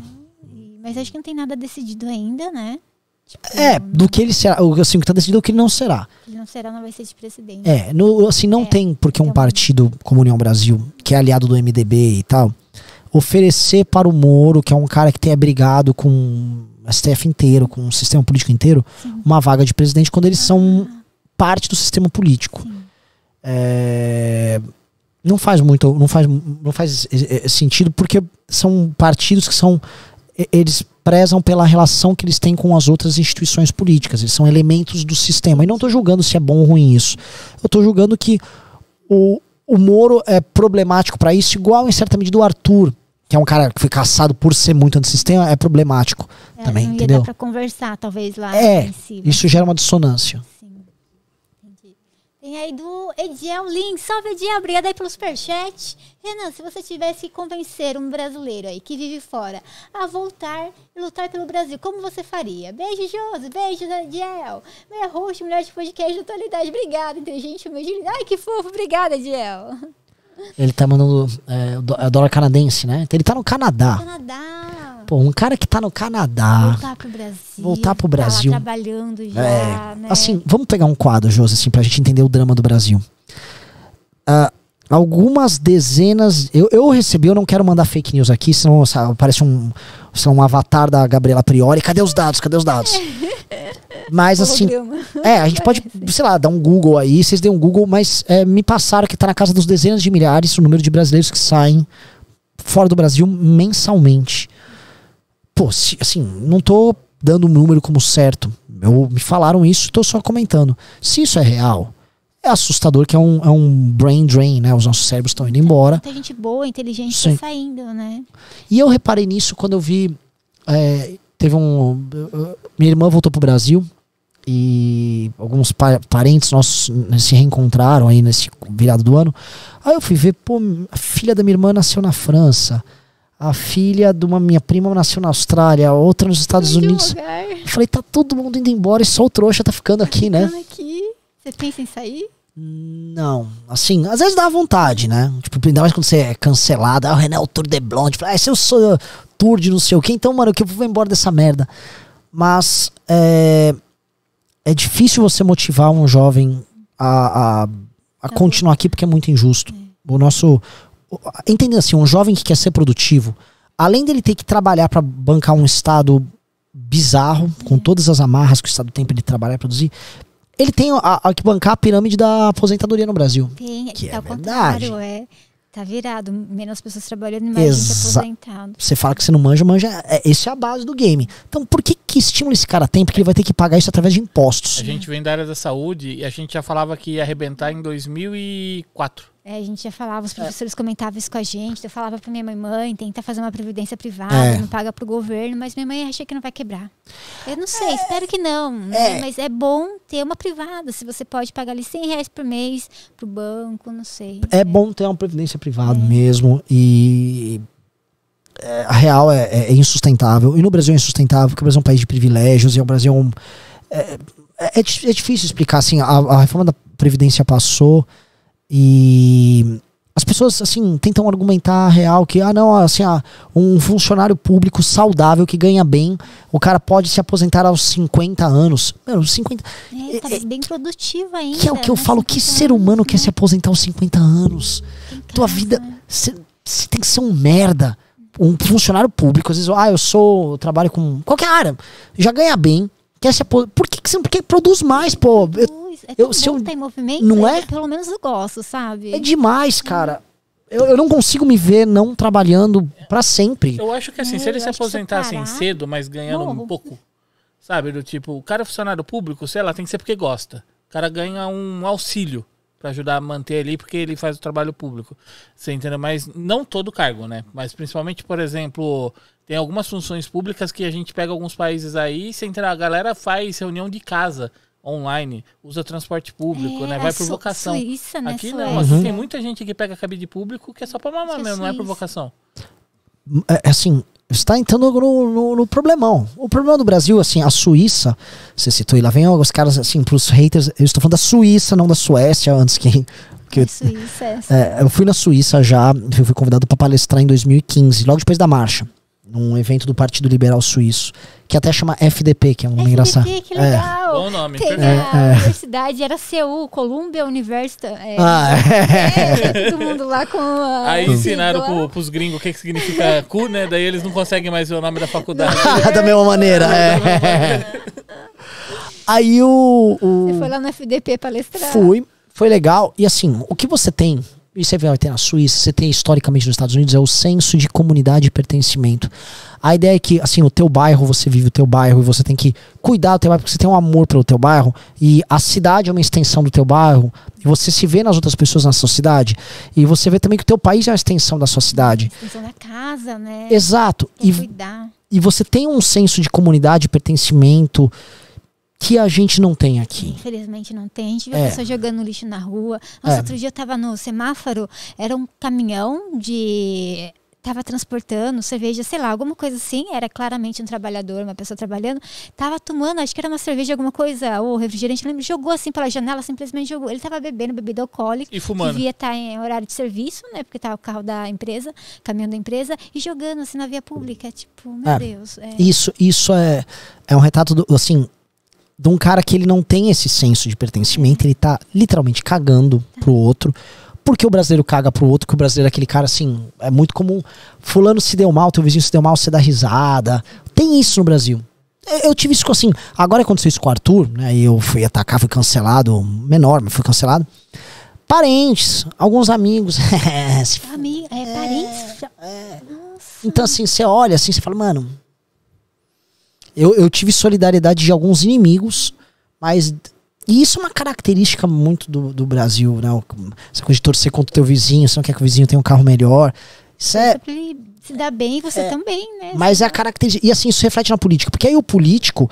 Mas acho que não tem nada decidido ainda, né? Tipo, é, não... do que ele será, assim, o que tá decidido é o que ele não será. Ele não será, não vai ser de presidente. É, no, assim, não é, tem porque então... um partido como União Brasil, que é aliado do M D B e tal, oferecer para o Moro, que é um cara que tem brigado com a S T F inteiro, com o sistema político inteiro, sim, uma vaga de presidente quando eles ah. são parte do sistema político. Sim. É... Não faz muito, não faz, não faz sentido, porque são partidos que são, eles prezam pela relação que eles têm com as outras instituições políticas, eles são elementos do sistema, e não estou julgando se é bom ou ruim isso, eu estou julgando que o, o Moro é problemático para isso, igual em certa medida o Arthur, que é um cara que foi caçado por ser muito antissistema, é problemático é, também, não ia entendeu? Dá pra conversar, talvez, lá é, isso gera uma dissonância. E aí do Ediel Lins, salve Ediel, obrigada aí pelo superchat. Renan, se você tivesse que convencer um brasileiro aí que vive fora a voltar e lutar pelo Brasil, como você faria? Beijo, Josi, beijo, Ediel. Minha host, melhor de podcast da atualidade. Obrigada, inteligente, humilde. Ai, que fofo, obrigada, Ediel. Ele tá mandando é, o dólar canadense, né? Ele tá no Canadá. Canadá. Pô, um cara que tá no Canadá. Voltar pro Brasil. Voltar pro Brasil. Tá lá trabalhando já, é, né? Assim, vamos pegar um quadro, Josi, assim, pra gente entender o drama do Brasil. Uh, algumas dezenas... Eu, eu recebi, eu não quero mandar fake news aqui, senão sabe, parece um, um avatar da Gabriela Priori. Cadê os dados? Cadê os dados? Mas assim, é, a gente pode, sei lá, dar um Google aí, vocês dêem um Google, mas é, me passaram que tá na casa dos dezenas de milhares o número de brasileiros que saem fora do Brasil mensalmente. Pô, se, assim, não tô dando um número como certo, eu, me falaram isso, tô só comentando. Se isso é real, é assustador, que é um, é um brain drain, né, os nossos cérebros estão indo embora. Tem gente boa, inteligente, sim, tá saindo, né. E eu reparei nisso quando eu vi, é, teve um, minha irmã voltou pro Brasil, e alguns pa parentes nossos se reencontraram aí nesse virado do ano. Aí eu fui ver, pô, a filha da minha irmã nasceu na França, a filha de uma minha prima nasceu na Austrália, a outra nos Estados Unidos. Eu falei, tá todo mundo indo embora e só o trouxa tá ficando aqui, né? Aqui. Você pensa em sair? Não, assim, às vezes dá vontade, né? Tipo, ainda mais quando você é cancelado. Ah, o Renan é o Tour de Blonde. Fala, ah, se eu sou uh, Tour de não sei o que, então, mano, que eu vou embora dessa merda. Mas, é... É difícil você motivar um jovem a, a, a continuar aqui, porque é muito injusto. O nosso... Entendendo assim, um jovem que quer ser produtivo, além dele ter que trabalhar para bancar um Estado bizarro, com todas as amarras que o Estado tem para ele trabalhar e produzir, ele tem a, a que bancar a pirâmide da aposentadoria no Brasil. Tem, que é verdade. É. Tá virado, menos pessoas trabalhando e mais gente aposentado. Você fala que você não manja, manja. É, essa é a base do game. Então, por que que estímulo esse cara tem, porque ele vai ter que pagar isso através de impostos. A gente vem da área da saúde e a gente já falava que ia arrebentar em dois mil e quatro. É, a gente já falava, os professores é. comentavam isso com a gente, eu falava pra minha mãe, mãe, tenta fazer uma previdência privada, é. não paga pro governo, mas minha mãe acha que não vai quebrar. Eu não sei, é. espero que não, é. né? Mas é bom ter uma privada, se você pode pagar ali cem reais por mês pro banco, não sei. É, é. bom ter uma previdência privada é. mesmo, e... É, a real é, é, é insustentável. E no Brasil é insustentável, porque o Brasil é um país de privilégios e o Brasil é um... É, é, é difícil explicar, assim, a, a reforma da Previdência passou e as pessoas, assim, tentam argumentar a real que, ah, não, assim, ah, um funcionário público saudável que ganha bem, o cara pode se aposentar aos cinquenta anos. Meu, cinquenta... É, tá é, bem produtivo ainda. Que é o que eu falo, que ser humano quer se aposentar aos cinquenta anos? Tua vida... Você tem que ser um merda. Um funcionário público, às vezes, ah, eu sou, eu trabalho com qualquer área, já ganha bem, quer se aposentar. Por que, que você não porque produz mais, pô? Eu, é eu, se eu, tá em movimento, não é? Pelo menos eu gosto, sabe? É demais, cara. Eu, eu não consigo me ver não trabalhando pra sempre. Eu acho que assim, é, se ele se aposentassem cedo, mas ganhando Morro. um pouco, sabe? Do tipo, o cara é funcionário público, sei lá, tem que ser porque gosta. O cara ganha um auxílio para ajudar a manter ali, porque ele faz o trabalho público. Você entendeu? Mas não todo cargo, né? Mas principalmente, por exemplo, tem algumas funções públicas que a gente pega alguns países aí, você entendeu? A galera faz reunião de casa online, usa transporte público, é, né? Vai por vocação. Suíça, né? Aqui não, aqui uhum. tem muita gente que pega cabide público que é só para mamar mesmo, não é por vocação. É, assim, está entrando no, no, no problemão. O problema do Brasil, assim, a Suíça, você citou, e lá vem os caras, assim, pros haters, eu estou falando da Suíça, não da Suécia, antes que... que é Suíça, é, é, eu fui na Suíça já, eu fui convidado para palestrar em dois mil e quinze, logo depois da marcha, num evento do Partido Liberal Suíço, que até chama F D P, que é um nome engraçado. Que legal! É. Bom nome, tem a é. universidade, era C U, Colômbia Universidade. É, ah, é. é. Todo mundo lá com a... Aí ensinaram pro, pros gringos o que, que significa cu, né? Daí eles não conseguem mais ver o nome da faculdade. Não, da mesma maneira, é. Da mesma maneira. Aí o, o... Você foi lá no F D P palestrar? Fui, foi legal. E assim, o que você tem... E você vai ter na Suíça, você tem historicamente nos Estados Unidos, é o senso de comunidade e pertencimento. A ideia é que, assim, o teu bairro, você vive o teu bairro e você tem que cuidar do teu bairro porque você tem um amor pelo teu bairro e a cidade é uma extensão do teu bairro e você se vê nas outras pessoas na sua cidade e você vê também que o teu país é uma extensão da sua cidade. É a extensão da casa, né? Exato. E, cuidar. E você tem um senso de comunidade e pertencimento que a gente não tem aqui. Infelizmente não tem. A gente vê é. pessoas jogando lixo na rua. Nossa, é. outro dia eu tava no semáforo, era um caminhão de... Tava transportando cerveja, sei lá, alguma coisa assim. Era claramente um trabalhador, uma pessoa trabalhando. Tava tomando, acho que era uma cerveja, alguma coisa, ou refrigerante, lembro, jogou assim pela janela, simplesmente jogou. Ele tava bebendo, bebida alcoólica. E fumando. Devia estar em horário de serviço, né? Porque tava o carro da empresa, caminhão da empresa, e jogando assim na via pública. Tipo, meu é. Deus. É. Isso, isso é, é um retrato, do, assim... de um cara que ele não tem esse senso de pertencimento, ele tá literalmente cagando pro outro. Por que o brasileiro caga pro outro? Que o brasileiro é aquele cara assim, é muito comum. Fulano se deu mal, teu vizinho se deu mal, você dá risada. Tem isso no Brasil. Eu tive isso assim, agora aconteceu isso com o Arthur, né? Eu fui atacar, fui cancelado, menor, mas fui cancelado. Parentes, alguns amigos. Amigo, é, parentes? É. Então assim, você olha assim, você fala, mano... Eu, eu tive solidariedade de alguns inimigos, mas... E isso é uma característica muito do, do Brasil, né? Essa coisa de torcer contra o teu vizinho, você não quer que o vizinho tenha um carro melhor. Isso é... Se dá bem, você é, também, né? Mas é a característica... E assim, isso reflete na política. Porque aí o político,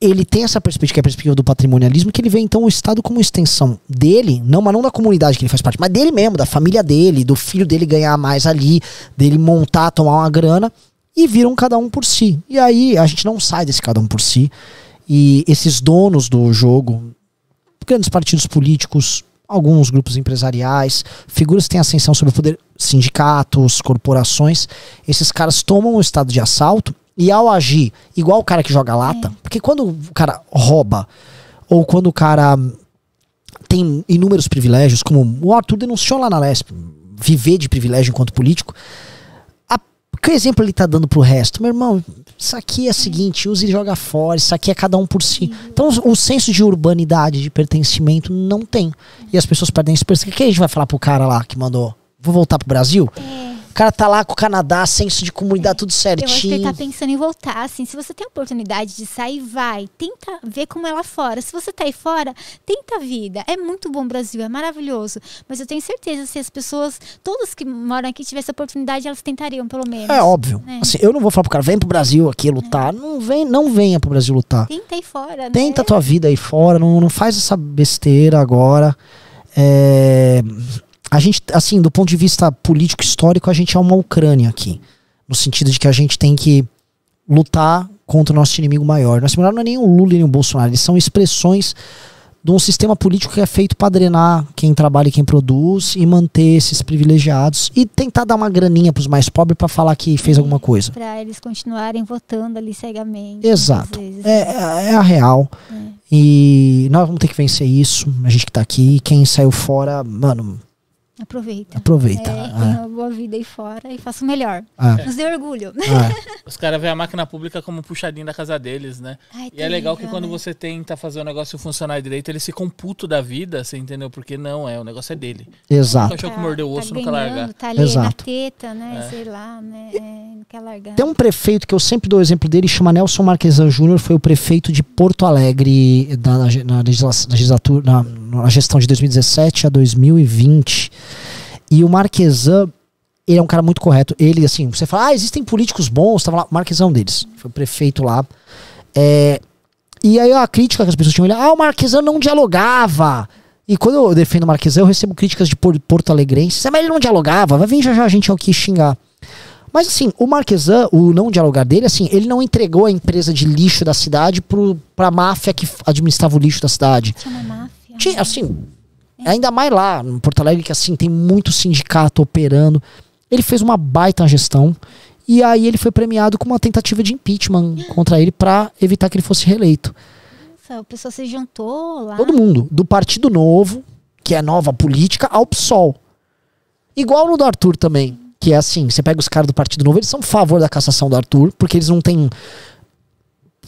ele tem essa perspectiva, que é a perspectiva do patrimonialismo, que ele vê então o Estado como extensão dele, não, mas não da comunidade que ele faz parte, mas dele mesmo, da família dele, do filho dele ganhar mais ali, dele montar, tomar uma grana... E viram cada um por si. E aí a gente não sai desse cada um por si. E esses donos do jogo, grandes partidos políticos, alguns grupos empresariais, figuras que têm ascensão sobre o poder, sindicatos, corporações, esses caras tomam um estado de assalto e ao agir igual o cara que joga lata, é. porque quando o cara rouba ou quando o cara tem inúmeros privilégios, como o Arthur denunciou lá na Lesp, viver de privilégio enquanto político, que exemplo ele tá dando pro resto? Meu irmão, isso aqui é o seguinte, usa e joga fora, isso aqui é cada um por si. Então o senso de urbanidade, de pertencimento, não tem. E as pessoas perdem esse pertencimento. O que a gente vai falar pro cara lá que mandou, vou voltar pro Brasil? É. O cara tá lá com o Canadá, senso de comunidade, é, tudo certinho. Eu acho que ele tá pensando em voltar, assim. Se você tem a oportunidade de sair, vai. Tenta ver como é lá fora. Se você tá aí fora, tenta a vida. É muito bom o Brasil, é maravilhoso. Mas eu tenho certeza, se as pessoas, todas que moram aqui, tivessem a oportunidade, elas tentariam, pelo menos. É óbvio. É. Assim, eu não vou falar pro cara, vem pro Brasil aqui lutar. É. Não, vem, não venha pro Brasil lutar. Tenta aí fora, né? Tenta a tua vida aí fora. Não, não faz essa besteira agora. É... A gente, assim, do ponto de vista político histórico, a gente é uma Ucrânia aqui. No sentido de que a gente tem que lutar contra o nosso inimigo maior. Nosso inimigo não é nem o Lula nem o Bolsonaro. Eles são expressões de um sistema político que é feito para drenar quem trabalha e quem produz e manter esses privilegiados. E tentar dar uma graninha para os mais pobres para falar que fez alguma coisa. Para eles continuarem votando ali cegamente. Exato. É, é a real. É. E nós vamos ter que vencer isso. A gente que tá aqui. Quem saiu fora, mano... Aproveita. Aproveita. É, tenha uma boa vida aí fora e faça o melhor. É. Nos dê orgulho. É. Os caras veem a máquina pública como um puxadinho da casa deles, né? Ai, e é legal que quando você tenta fazer o negócio funcionar direito, eles ficam puto da vida, você entendeu? Porque não, é, o negócio é dele. Exato. O cachorro que mordeu o osso nunca larga. Tá ali na teta, né? É. Sei lá, né? É, não quer largar. Tem um prefeito que eu sempre dou o exemplo dele, chama Nelson Marquesan Júnior, foi o prefeito de Porto Alegre na, na, na legislatura, na, na gestão de dois mil e dezessete a dois mil e vinte. E o Marquesan, ele é um cara muito correto. Ele, assim, você fala, ah, existem políticos bons, tava lá, o Marquesan é um deles. Foi o prefeito lá. É, e aí a crítica que as pessoas tinham, ele, ah, o Marquesan não dialogava. E quando eu defendo o Marquesan, eu recebo críticas de porto-alegrenses. Mas ele não dialogava, vai vir já já a gente aqui xingar. Mas assim, o Marquesan, o não dialogar dele, assim, ele não entregou a empresa de lixo da cidade pro, pra máfia que administrava o lixo da cidade. Tinha uma máfia. Tinha, assim... Ainda mais lá, no Porto Alegre, que assim, tem muito sindicato operando. Ele fez uma baita gestão. E aí ele foi premiado com uma tentativa de impeachment contra ele para evitar que ele fosse reeleito. Nossa, o pessoal se juntou lá. Todo mundo. Do Partido Novo, que é nova política, ao PSOL. Igual no do Arthur também. Que é assim, você pega os caras do Partido Novo, eles são a favor da cassação do Arthur, porque eles não têm...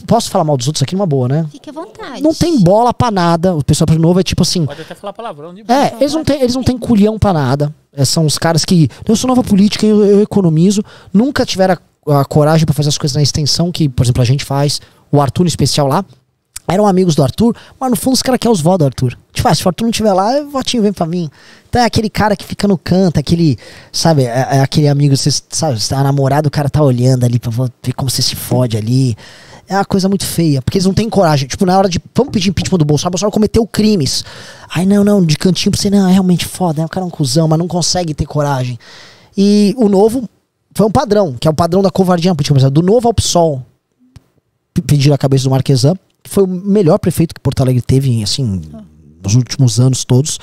Posso falar mal dos outros aqui numa boa, né? Fique à vontade. Não tem bola pra nada. O pessoal pra novo é tipo assim... Pode até falar palavrão. De boa. É, eles não têm, eles não têm culhão pra nada. É, são os caras que... Eu sou nova política, eu, eu economizo. Nunca tiveram a, a coragem pra fazer as coisas na extensão que, por exemplo, a gente faz. O Arthur, em especial, lá. Eram amigos do Arthur. Mas, no fundo, os caras querem os votos do Arthur. Tipo, ah, se o Arthur não estiver lá, o votinho vem pra mim. Então é aquele cara que fica no canto. Aquele, sabe? É, é aquele amigo, você sabe? Você tá namorado, o cara tá olhando ali pra ver como você se fode ali. É uma coisa muito feia, porque eles não têm coragem. Tipo, na hora de, vamos pedir impeachment do Bolsonaro, o Bolsonaro cometeu crimes. Aí não, não, de cantinho pra você, não, é realmente foda, é um cara um cuzão, mas não consegue ter coragem. E o Novo foi um padrão, que é o padrão da covardia na política. Do Novo ao PSOL, pediram a cabeça do Marquesan, que foi o melhor prefeito que Porto Alegre teve, assim, nos últimos anos todos.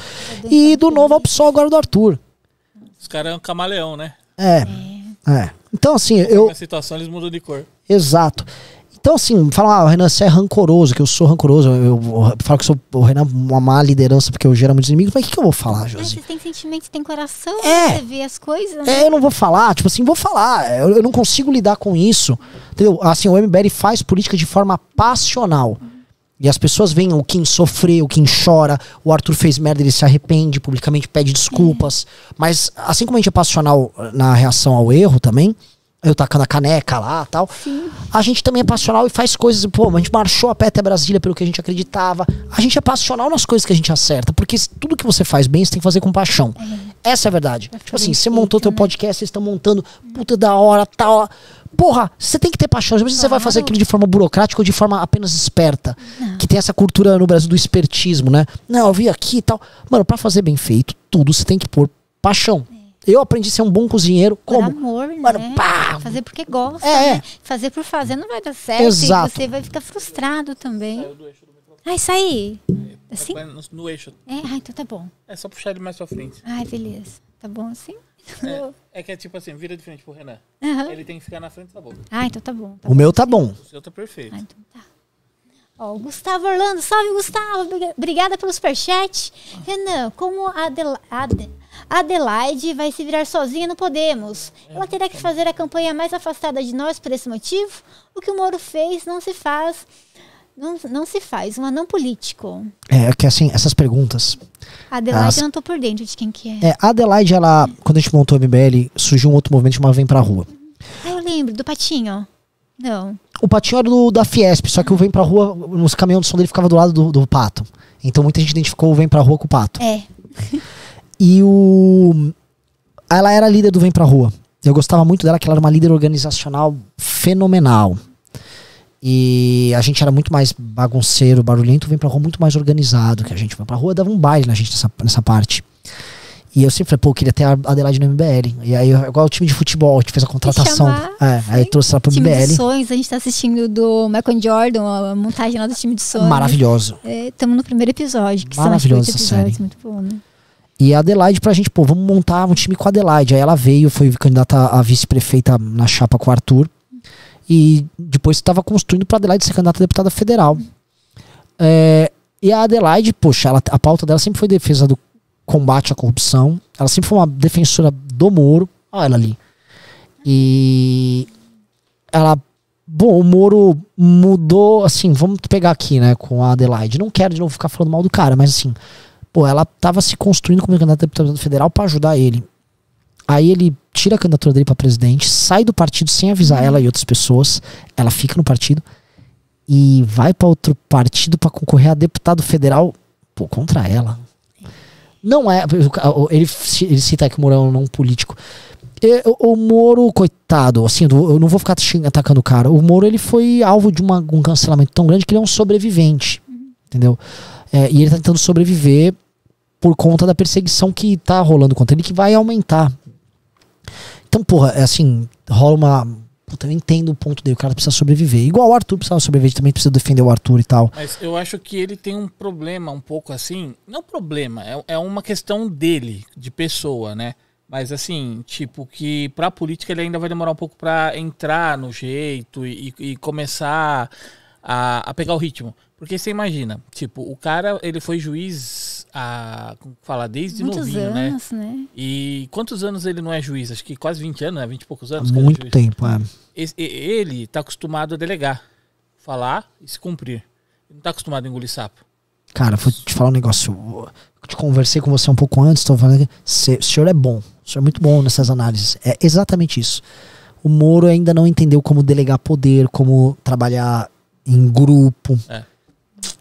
E do Novo ao PSOL agora do Arthur. Os caras é um camaleão, né? É, é. Então, assim, eu... Na situação eles mudam de cor. Exato. Então, assim, falam, ah, o Renan, você é rancoroso, que eu sou rancoroso. Eu, eu, eu falo que sou, o Renan é uma má liderança porque eu gero muitos inimigos. Mas o que, que eu vou falar, Josi? Você tem sentimento, tem coração, é, você vê as coisas. Né? É, eu não vou falar. Tipo assim, vou falar. Eu, eu não consigo lidar com isso. Entendeu? Assim, o M B L faz política de forma passional. Uhum. E as pessoas veem o Kim sofrer, o Kim chora. O Arthur fez merda, ele se arrepende publicamente, pede desculpas. É. Mas, assim como a gente é passional na reação ao erro também... Eu tacando a caneca lá e tal. Sim. A gente também é passional e faz coisas... Pô, a gente marchou a pé até Brasília pelo que a gente acreditava. A gente é passional nas coisas que a gente acerta. Porque tudo que você faz bem, você tem que fazer com paixão. É. Essa é a verdade. É. Tipo assim, você montou teu podcast, vocês estão montando... Puta da hora, tal... Porra, você tem que ter paixão. Às vezes claro. Você vai fazer aquilo de forma burocrática ou de forma apenas esperta. Não. Que tem essa cultura no Brasil do espertismo, né? Não, eu vi aqui e tal. Mano, pra fazer bem feito, tudo você tem que pôr paixão. Eu aprendi a ser um bom cozinheiro. Por como? Amor, mano, né? Pá! Fazer porque gosta, é. Né? Fazer por fazer não vai dar certo. Exato. E você vai ficar frustrado também. Saiu do eixo do microfone. Ah, isso aí. É, assim? No, no eixo. É? Ah, então tá bom. É só puxar ele mais pra frente. Ah, beleza. Tá bom assim? É, é que é tipo assim, vira de frente pro Renan. Uhum. Ele tem que ficar na frente da boca. Ah, então tá bom. Tá o bom. Meu tá bom. O seu tá perfeito. Ah, então tá. Ó, o Gustavo Orlando. Salve, Gustavo. Obrigada pelo superchat. Renan, como a Adela... Adel... Adelaide vai se virar sozinha no Podemos. Ela terá que fazer a campanha mais afastada de nós por esse motivo? O que o Moro fez não se faz, não, não se faz, um anão político. É, que assim, essas perguntas, A Adelaide As... eu não tô por dentro de quem que é. É, a Adelaide, ela, quando a gente montou a M B L, surgiu um outro movimento chamado Vem Pra Rua. Ah, eu lembro, do Patinho. Não. O Patinho era do, da Fiesp, só que o Vem Pra Rua, os caminhões de som dele ficava do lado do, do Pato. Então muita gente identificou o Vem Pra Rua com o Pato. É. E o... Ela era líder do Vem Pra Rua. Eu gostava muito dela, que ela era uma líder organizacional fenomenal. E a gente era muito mais bagunceiro, barulhento, Vem Pra Rua muito mais organizado que a gente. Vem Pra Rua dava um baile na gente nessa, nessa parte. E eu sempre falei, pô, eu queria ter a Adelaide no M B L. E aí, igual o time de futebol, a gente fez a contratação. É, aí eu trouxe ela pro M B L. Time de sonhos, a gente tá assistindo do Michael Jordan, a montagem lá do time de sonhos. Maravilhoso. Estamos é, no primeiro episódio. Que maravilhoso são essa série. Muito bom, né? E a Adelaide pra gente, pô, vamos montar um time com a Adelaide. Aí ela veio, foi candidata a vice-prefeita na chapa com o Arthur. E depois estava construindo pra Adelaide ser candidata a deputada federal. É, e a Adelaide, poxa, ela, a pauta dela sempre foi defesa do combate à corrupção. Ela sempre foi uma defensora do Moro. Olha ela ali. E ela... Bom, o Moro mudou, assim, vamos pegar aqui, né, com a Adelaide. Não quero de novo ficar falando mal do cara, mas assim... Pô, ela tava se construindo como candidata a deputado federal pra ajudar ele. Aí ele tira a candidatura dele pra presidente, sai do partido sem avisar uhum. ela e outras pessoas. Ela fica no partido e vai pra outro partido pra concorrer a deputado federal, pô, contra ela. Não é... Ele, ele cita que o Moro é um político. Eu, o Moro, coitado, assim, eu não vou ficar atacando o cara. O Moro, ele foi alvo de uma, um cancelamento tão grande que ele é um sobrevivente. Uhum. Entendeu? É, e ele tá tentando sobreviver por conta da perseguição que tá rolando contra ele, que vai aumentar. Então, porra, é assim, rola uma... Puta, eu entendo o ponto dele, o cara precisa sobreviver. Igual o Arthur precisava sobreviver, também precisa defender o Arthur e tal. Mas eu acho que ele tem um problema um pouco assim... Não problema, é, é uma questão dele, de pessoa, né? Mas assim, tipo, que pra política ele ainda vai demorar um pouco pra entrar no jeito e, e começar a, a pegar o ritmo. Porque você imagina, tipo, o cara, ele foi juiz, a, como fala, desde Muitos novinho, anos, né? né? E quantos anos ele não é juiz? Acho que quase vinte anos, né? vinte e poucos anos. Há muito tempo, é. Esse, ele tá acostumado a delegar, falar e se cumprir. Ele não tá acostumado a engolir sapo. Cara, vou te falar um negócio. Eu te conversei com você um pouco antes, tô falando que o senhor é bom. O senhor é muito bom nessas análises. É exatamente isso. O Moro ainda não entendeu como delegar poder, como trabalhar em grupo. É.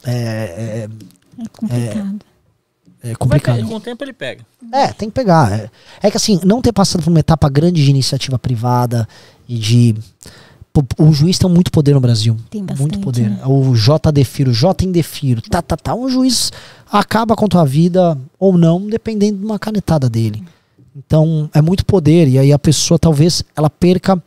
É, é, é complicado. É, é complicado. Vai, com o tempo ele pega. É, tem que pegar. É, é que assim, não ter passado por uma etapa grande de iniciativa privada e de... Pô, o juiz tem muito poder no Brasil. Tem bastante, muito poder. Né? O J defiro, o J indefiro, tá, tá, tá. Um juiz acaba com a tua vida ou não, dependendo de uma canetada dele. Então, é muito poder. E aí a pessoa, talvez, ela perca...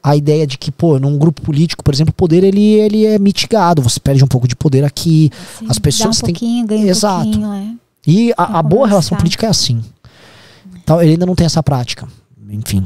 A ideia de que, pô, num grupo político, por exemplo, o poder ele, ele é mitigado. Você perde um pouco de poder aqui. Sim, as pessoas têm. Exato. Um é. E a, a boa relação política é assim. Então, ele ainda não tem essa prática. Enfim.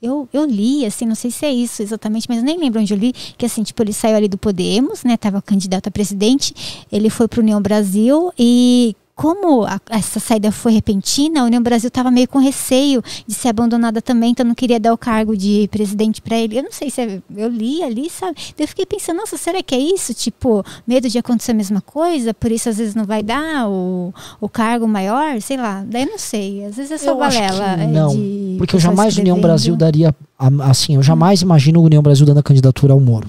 Eu, eu li, assim, não sei se é isso exatamente, mas eu nem lembro onde eu li, que assim, tipo, ele saiu ali do Podemos, né? Tava candidato a presidente, ele foi pro União Brasil e. Como a, essa saída foi repentina, a União Brasil estava meio com receio de ser abandonada também, então não queria dar o cargo de presidente para ele. Eu não sei se é, eu li ali, sabe? Eu fiquei pensando, nossa, será que é isso? Tipo, medo de acontecer a mesma coisa, por isso às vezes não vai dar o, o cargo maior, sei lá. Daí não sei, às vezes é só balela. Não, de porque eu jamais União Brasil daria, assim, eu jamais hum. imagino a União Brasil dando a candidatura ao Moro.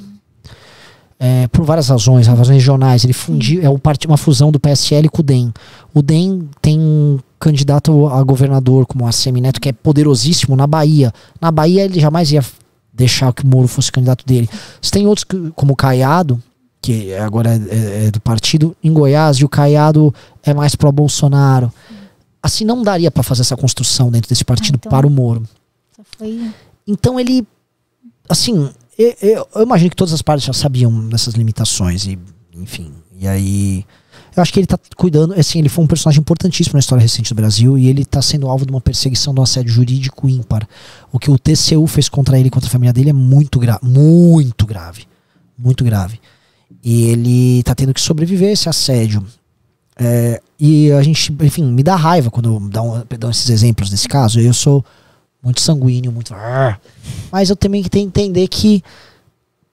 É, por várias razões, razões regionais, ele fundiu, é uma fusão do P S L com o D E M. O D E M tem candidato a governador, como o ACM Neto, que é poderosíssimo na Bahia. Na Bahia ele jamais ia deixar que o Moro fosse candidato dele. Você tem outros, como o Caiado, que agora é, é do partido, em Goiás, e o Caiado é mais pró-Bolsonaro. Assim, não daria para fazer essa construção dentro desse partido ah, então, para o Moro. Só foi... Então ele, assim... Eu, eu, eu imagino que todas as partes já sabiam dessas limitações e, enfim, e aí eu acho que ele tá cuidando, assim, ele foi um personagem importantíssimo na história recente do Brasil e ele tá sendo alvo de uma perseguição, de um assédio jurídico ímpar. O que o T C U fez contra ele e contra a família dele é muito grave, muito grave, muito grave. E ele tá tendo que sobreviver a esse assédio. É, e a gente, enfim, me dá raiva quando dão, dão esses exemplos desse caso. Eu sou... muito sanguíneo, muito... Mas eu também tenho que entender que...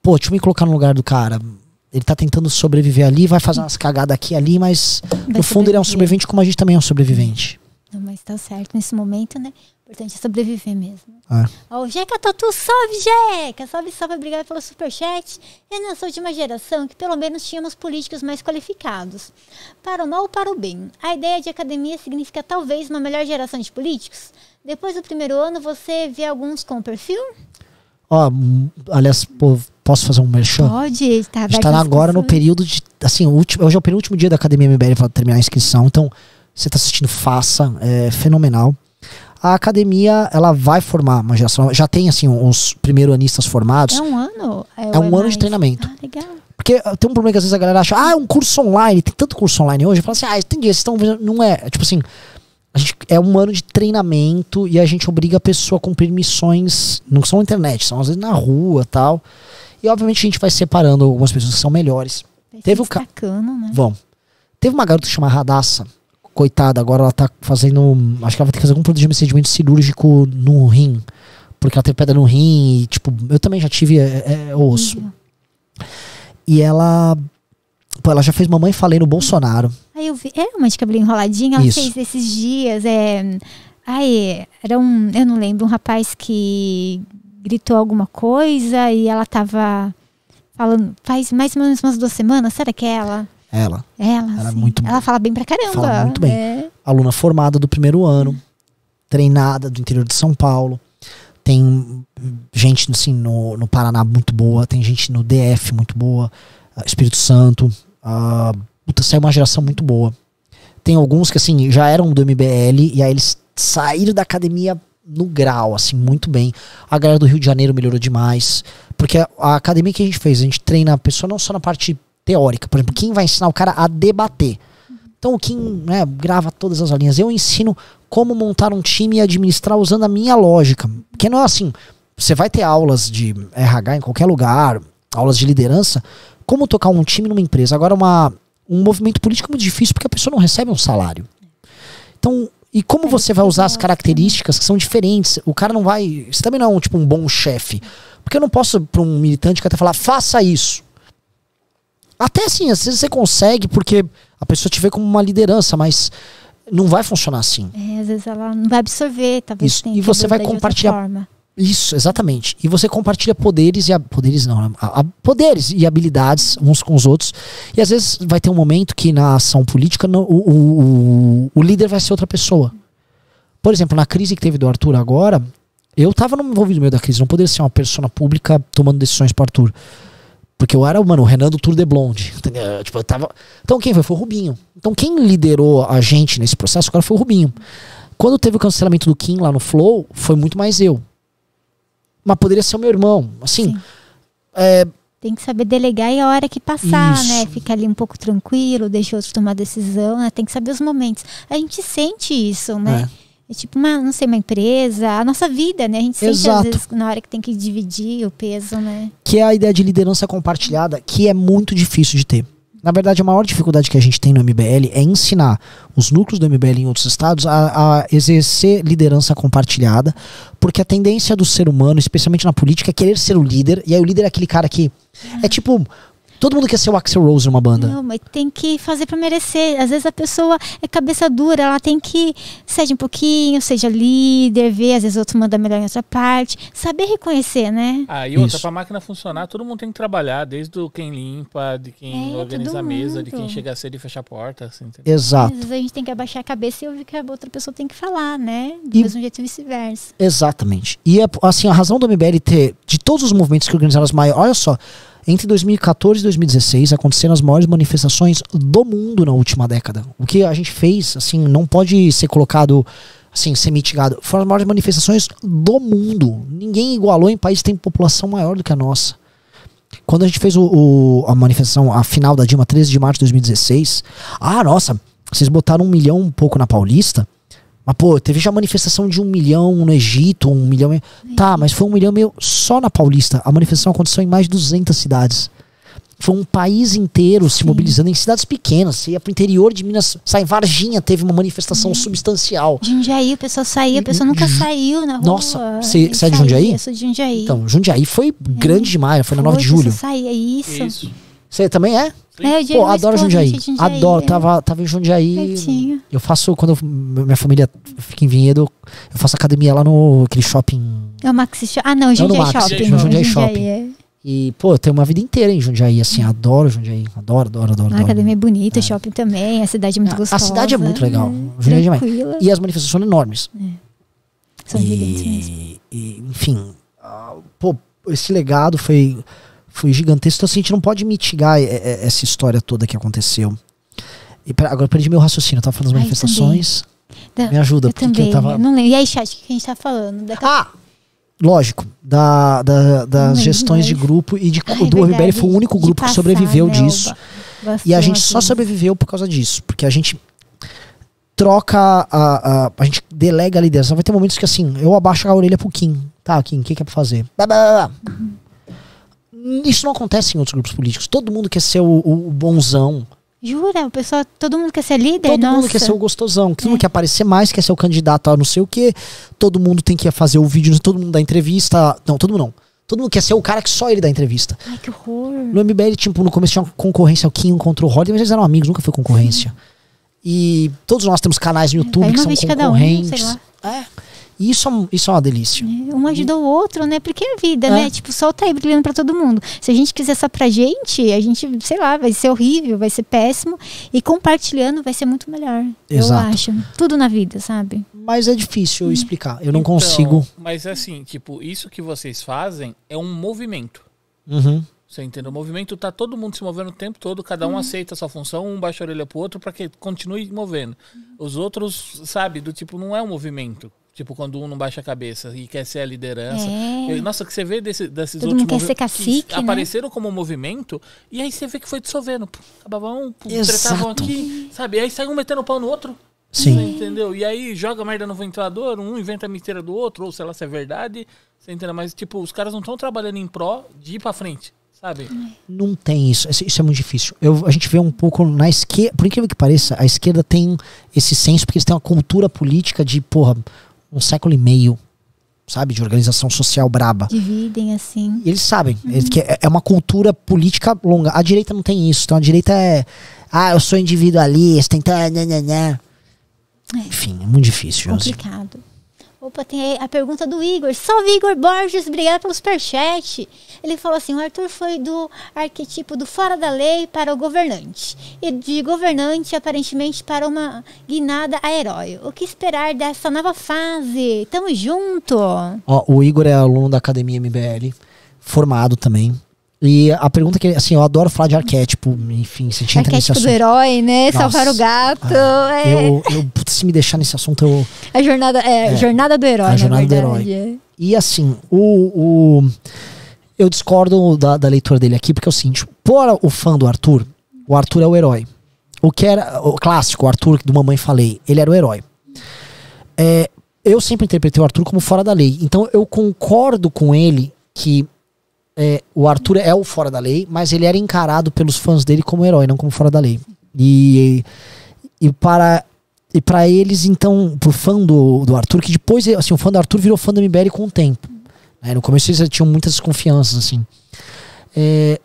Pô, deixa eu me colocar no lugar do cara. Ele tá tentando sobreviver ali, vai fazer umas cagadas aqui e ali, mas vai no fundo sobreviver. Ele é um sobrevivente como a gente também é um sobrevivente. Não, mas tá certo nesse momento, né? O importante é sobreviver mesmo. É. Ó, o Jeca Tatu, salve, Jeca! Salve, salve, obrigado pelo superchat. Eu não sou de uma geração que pelo menos tínhamos políticos mais qualificados. Para o mal ou para o bem. A ideia de academia significa talvez uma melhor geração de políticos? Depois do primeiro ano, você vê alguns com perfil? Ó, oh, aliás, pô, posso fazer um merchan? Pode, está. A gente tá agora no período de, assim, último, hoje é o penúltimo dia da Academia M B L para terminar a inscrição, então, você tá assistindo, faça, é fenomenal. A Academia, ela vai formar uma geração, já tem, assim, uns primeiro anistas formados. É um ano? É, é um ano mais de treinamento. Ah, legal. Porque tem um problema que às vezes a galera acha, ah, é um curso online, tem tanto curso online hoje, fala assim, ah, entendi, vocês estão vendo, não é, tipo assim... A gente, é um ano de treinamento e a gente obriga a pessoa a cumprir missões, não são na internet, são às vezes na rua e tal. E obviamente a gente vai separando algumas pessoas que são melhores. Vai Teve o ca... né? Bom, teve uma garota chamada Radassa, coitada, agora ela tá fazendo, acho que ela vai ter que fazer algum produto de procedimento cirúrgico no rim, porque ela tem pedra no rim e tipo, eu também já tive é, é, osso. E ela... Pô, ela já fez Mamãe Falei no Bolsonaro. Aí eu vi, era uma de cabelo enroladinho, ela Isso. fez esses dias, é... Aí, era um, eu não lembro, um rapaz que gritou alguma coisa e ela tava falando, faz mais ou menos umas duas semanas, será que é ela? Ela. Ela, ela, é muito, ela fala bem pra caramba. Fala muito bem. É. Aluna formada do primeiro ano, treinada do interior de São Paulo. Tem gente, assim, no, no Paraná muito boa, tem gente no D F muito boa. Espírito Santo, a, puta, saiu uma geração muito boa. Tem alguns que, assim, já eram do M B L e aí eles saíram da academia no grau, assim, muito bem. A galera do Rio de Janeiro melhorou demais. Porque a, a academia que a gente fez, a gente treina a pessoa não só na parte teórica. Por exemplo, quem vai ensinar o cara a debater? Então o Kim, né, grava todas as aulinhas. Eu ensino como montar um time e administrar usando a minha lógica. Porque não é assim, você vai ter aulas de R H em qualquer lugar, aulas de liderança... Como tocar um time numa empresa? Agora, uma, um movimento político é muito difícil porque a pessoa não recebe um salário. Então, e como você vai usar as características que são diferentes? O cara não vai... Você também não é um, tipo, um bom chefe. Porque eu não posso, para um militante, que até falar, faça isso. Até assim, às vezes você consegue porque a pessoa te vê como uma liderança, mas não vai funcionar assim. É, às vezes ela não vai absorver, talvez isso. Tenha e você vai compartilhar... Isso, exatamente. E você compartilha poderes e a, poderes não, a, a, poderes e habilidades uns com os outros. E às vezes vai ter um momento que na ação política no, o, o, o líder vai ser outra pessoa. Por exemplo, na crise que teve do Arthur agora, eu tava envolvido no meio da crise, não poderia ser uma persona pública tomando decisões pro Arthur. Porque eu era, mano, o Renan do Tour de Blonde. Entendeu? Tipo, eu tava... Então quem foi? Foi o Rubinho. Então quem liderou a gente nesse processo agora foi o Rubinho. Quando teve o cancelamento do Kim lá no Flow, foi muito mais eu. Mas poderia ser o meu irmão, assim... É... Tem que saber delegar e a hora que passar, Isso. né? Ficar ali um pouco tranquilo, deixar outro tomar decisão, né? Tem que saber os momentos. A gente sente isso, né? É, é tipo, uma, não sei, uma empresa, a nossa vida, né? A gente sente, Exato. Às vezes, na hora que tem que dividir o peso, né? Que é a ideia de liderança compartilhada, que é muito difícil de ter. Na verdade, a maior dificuldade que a gente tem no M B L é ensinar os núcleos do M B L em outros estados a, a exercer liderança compartilhada, porque a tendência do ser humano, especialmente na política, é querer ser o líder, e aí o líder é aquele cara que é tipo... Todo mundo quer ser o Axl Rose numa banda. Não, mas tem que fazer pra merecer. Às vezes a pessoa é cabeça dura, ela tem que ceder um pouquinho, seja líder, ver, às vezes outro manda melhor em outra parte. Saber reconhecer, né? Ah, e outra, Isso. pra máquina funcionar, todo mundo tem que trabalhar, desde o quem limpa, de quem é, organiza a mesa, mundo. De quem chega cedo e fecha a porta. Assim, Exato. Às vezes a gente tem que abaixar a cabeça e ouvir que a outra pessoa tem que falar, né? Do e... mesmo jeito e vice-versa. Exatamente. E assim, a razão do M B L ter, de todos os movimentos que organizaram as maiores, olha só, entre dois mil e quatorze e dois mil e dezesseis aconteceram as maiores manifestações do mundo na última década. O que a gente fez, assim, não pode ser colocado, assim, ser mitigado. Foram as maiores manifestações do mundo. Ninguém igualou em país que tem população maior do que a nossa. Quando a gente fez o, o, a manifestação, a final da Dilma, treze de março de dois mil e dezesseis, ah, nossa, vocês botaram um milhão um pouco na Paulista, mas pô, teve já manifestação de um milhão no Egito, um milhão... E... Tá, mas foi um milhão meio só na Paulista. A manifestação aconteceu em mais de duzentas cidades. Foi um país inteiro se Sim. mobilizando em cidades pequenas. Você ia pro interior de Minas... Sai, Varginha teve uma manifestação Sim. substancial. Jundiaí, o pessoal saía, a pessoa nunca saiu na rua. Nossa, você é de Jundiaí? Eu sou de Jundiaí. Então, Jundiaí foi é. grande demais, foi, foi na nove de julho. Saía, isso. isso. Você também é? É, eu Pô, adoro Jundiaí. Jundiaí. Adoro, né? tava, tava em Jundiaí. Pertinho. Eu faço, quando eu, minha família fica em Vinhedo, eu faço academia lá no aquele shopping. É o Maxi Shopping. Ah, não, Jundiaí Max, Shopping. No Jundiaí Shopping. Jundiaí, é. E, pô, eu tenho uma vida inteira em Jundiaí, assim, adoro Jundiaí, adoro, adoro, adoro. A academia é bonita, o shopping também, a cidade é muito gostosa. A cidade é muito legal, é, Jundiaí demais. E as manifestações são enormes. É. São e, gigantes mesmo. E, enfim, uh, pô, esse legado foi, foi gigantesco, então assim, a gente não pode mitigar essa história toda que aconteceu. E pra, agora eu perdi meu raciocínio, eu tava falando das manifestações. Ai, me ajuda, eu porque também, eu tava... Eu não lembro. E aí, chat, o que a gente tá falando? Daqui ah! Lógico, da, da, das Ai, gestões de grupo e de, Ai, do verdade. O M B L foi o único grupo passar, que sobreviveu né, disso. Bastante. E a gente só sobreviveu por causa disso. Porque a gente troca, a, a, a gente delega a liderança. Vai ter momentos que assim, eu abaixo a orelha pro Kim. Tá, Kim, o que, que é pra fazer? Blá, blá, blá. Uhum. Isso não acontece em outros grupos políticos. Todo mundo quer ser o, o, o bonzão. Jura? O pessoal, todo mundo quer ser líder? Todo Nossa. mundo quer ser o gostosão. Todo é. mundo quer aparecer mais, quer ser o candidato a não sei o quê. Todo mundo tem que fazer o vídeo, todo mundo dá entrevista. Não, todo mundo não. Todo mundo quer ser o cara que só ele dá entrevista. Ai, que horror. No M B L, tipo, no começo tinha uma concorrência ao Kim contra o Holly, mas eles eram amigos, nunca foi concorrência. Sim. E todos nós temos canais no YouTube é, que são concorrentes. Cada um, sei lá. É. E isso, isso é uma delícia. Um ajuda o outro, né? Porque é a vida, é. né? Tipo, só tá aí brilhando pra todo mundo. Se a gente quiser só pra gente, a gente, sei lá, vai ser horrível, vai ser péssimo. E compartilhando vai ser muito melhor. Exato. Eu acho. Tudo na vida, sabe? Mas é difícil eu explicar. Eu não então, consigo... Mas assim, tipo, isso que vocês fazem é um movimento. Uhum. Você entendeu? O movimento tá todo mundo se movendo o tempo todo, cada um uhum. aceita a sua função, um baixa a orelha pro outro pra que continue movendo. Uhum. Os outros, sabe, do tipo, não é um movimento. Tipo, quando um não baixa a cabeça e quer ser a liderança. É. Eu, nossa, que você vê desse, desses Todo outros quer ser cacique, que né? apareceram como movimento e aí você vê que foi dissolvendo. Acabava um, tretavam aqui, sabe? E aí saiu um metendo o pau no outro. Sim. Você entendeu? E aí joga merda no ventilador, um inventa a mentira do outro, ou sei lá se é verdade. Você entendeu? Mas, tipo, os caras não estão trabalhando em pró de ir pra frente, sabe? Não tem isso. Isso é muito difícil. Eu, a gente vê um pouco na esquerda, por incrível que pareça, a esquerda tem esse senso porque eles têm uma cultura política de, porra... um século e meio, sabe? De organização social braba. Dividem, assim. E eles sabem. Uhum. Eles, que é, é uma cultura política longa. A direita não tem isso. Então a direita é... Ah, eu sou individualista, então... Né, né, né. É. Enfim, é muito difícil. Complicado. Assim. Opa, tem aí a pergunta do Igor. Salve, Igor Borges. Obrigado pelo superchat. Ele falou assim, o Arthur foi do arquetipo do fora da lei para o governante. E de governante, aparentemente, para uma guinada a herói. O que esperar dessa nova fase? Tamo junto. Ó, o Igor é aluno da Academia M B L. Formado também. E a pergunta que ele... Assim, eu adoro falar de arquétipo. Enfim, se a gente entra nesse assunto... Arquétipo do herói, né? Nossa, salvar o gato. Ah, é. eu, eu, se me deixar nesse assunto, eu... A jornada, é, é, jornada do herói, a jornada do herói. É. E assim, o, o, eu discordo da, da leitura dele aqui, porque é o seguinte, para o fã do Arthur, o Arthur é o herói. O que era... O clássico, o Arthur do Mamãe Falei, ele era o herói. É, eu sempre interpretei o Arthur como fora da lei. Então, eu concordo com ele que... É, o Arthur é o fora da lei, mas ele era encarado pelos fãs dele como herói, não como fora da lei. E, e, para, e para eles, então, pro fã do, do Arthur, que depois, assim, o fã do Arthur virou fã do M B L com o tempo. Né? No começo eles tinham muitas desconfianças, assim. É,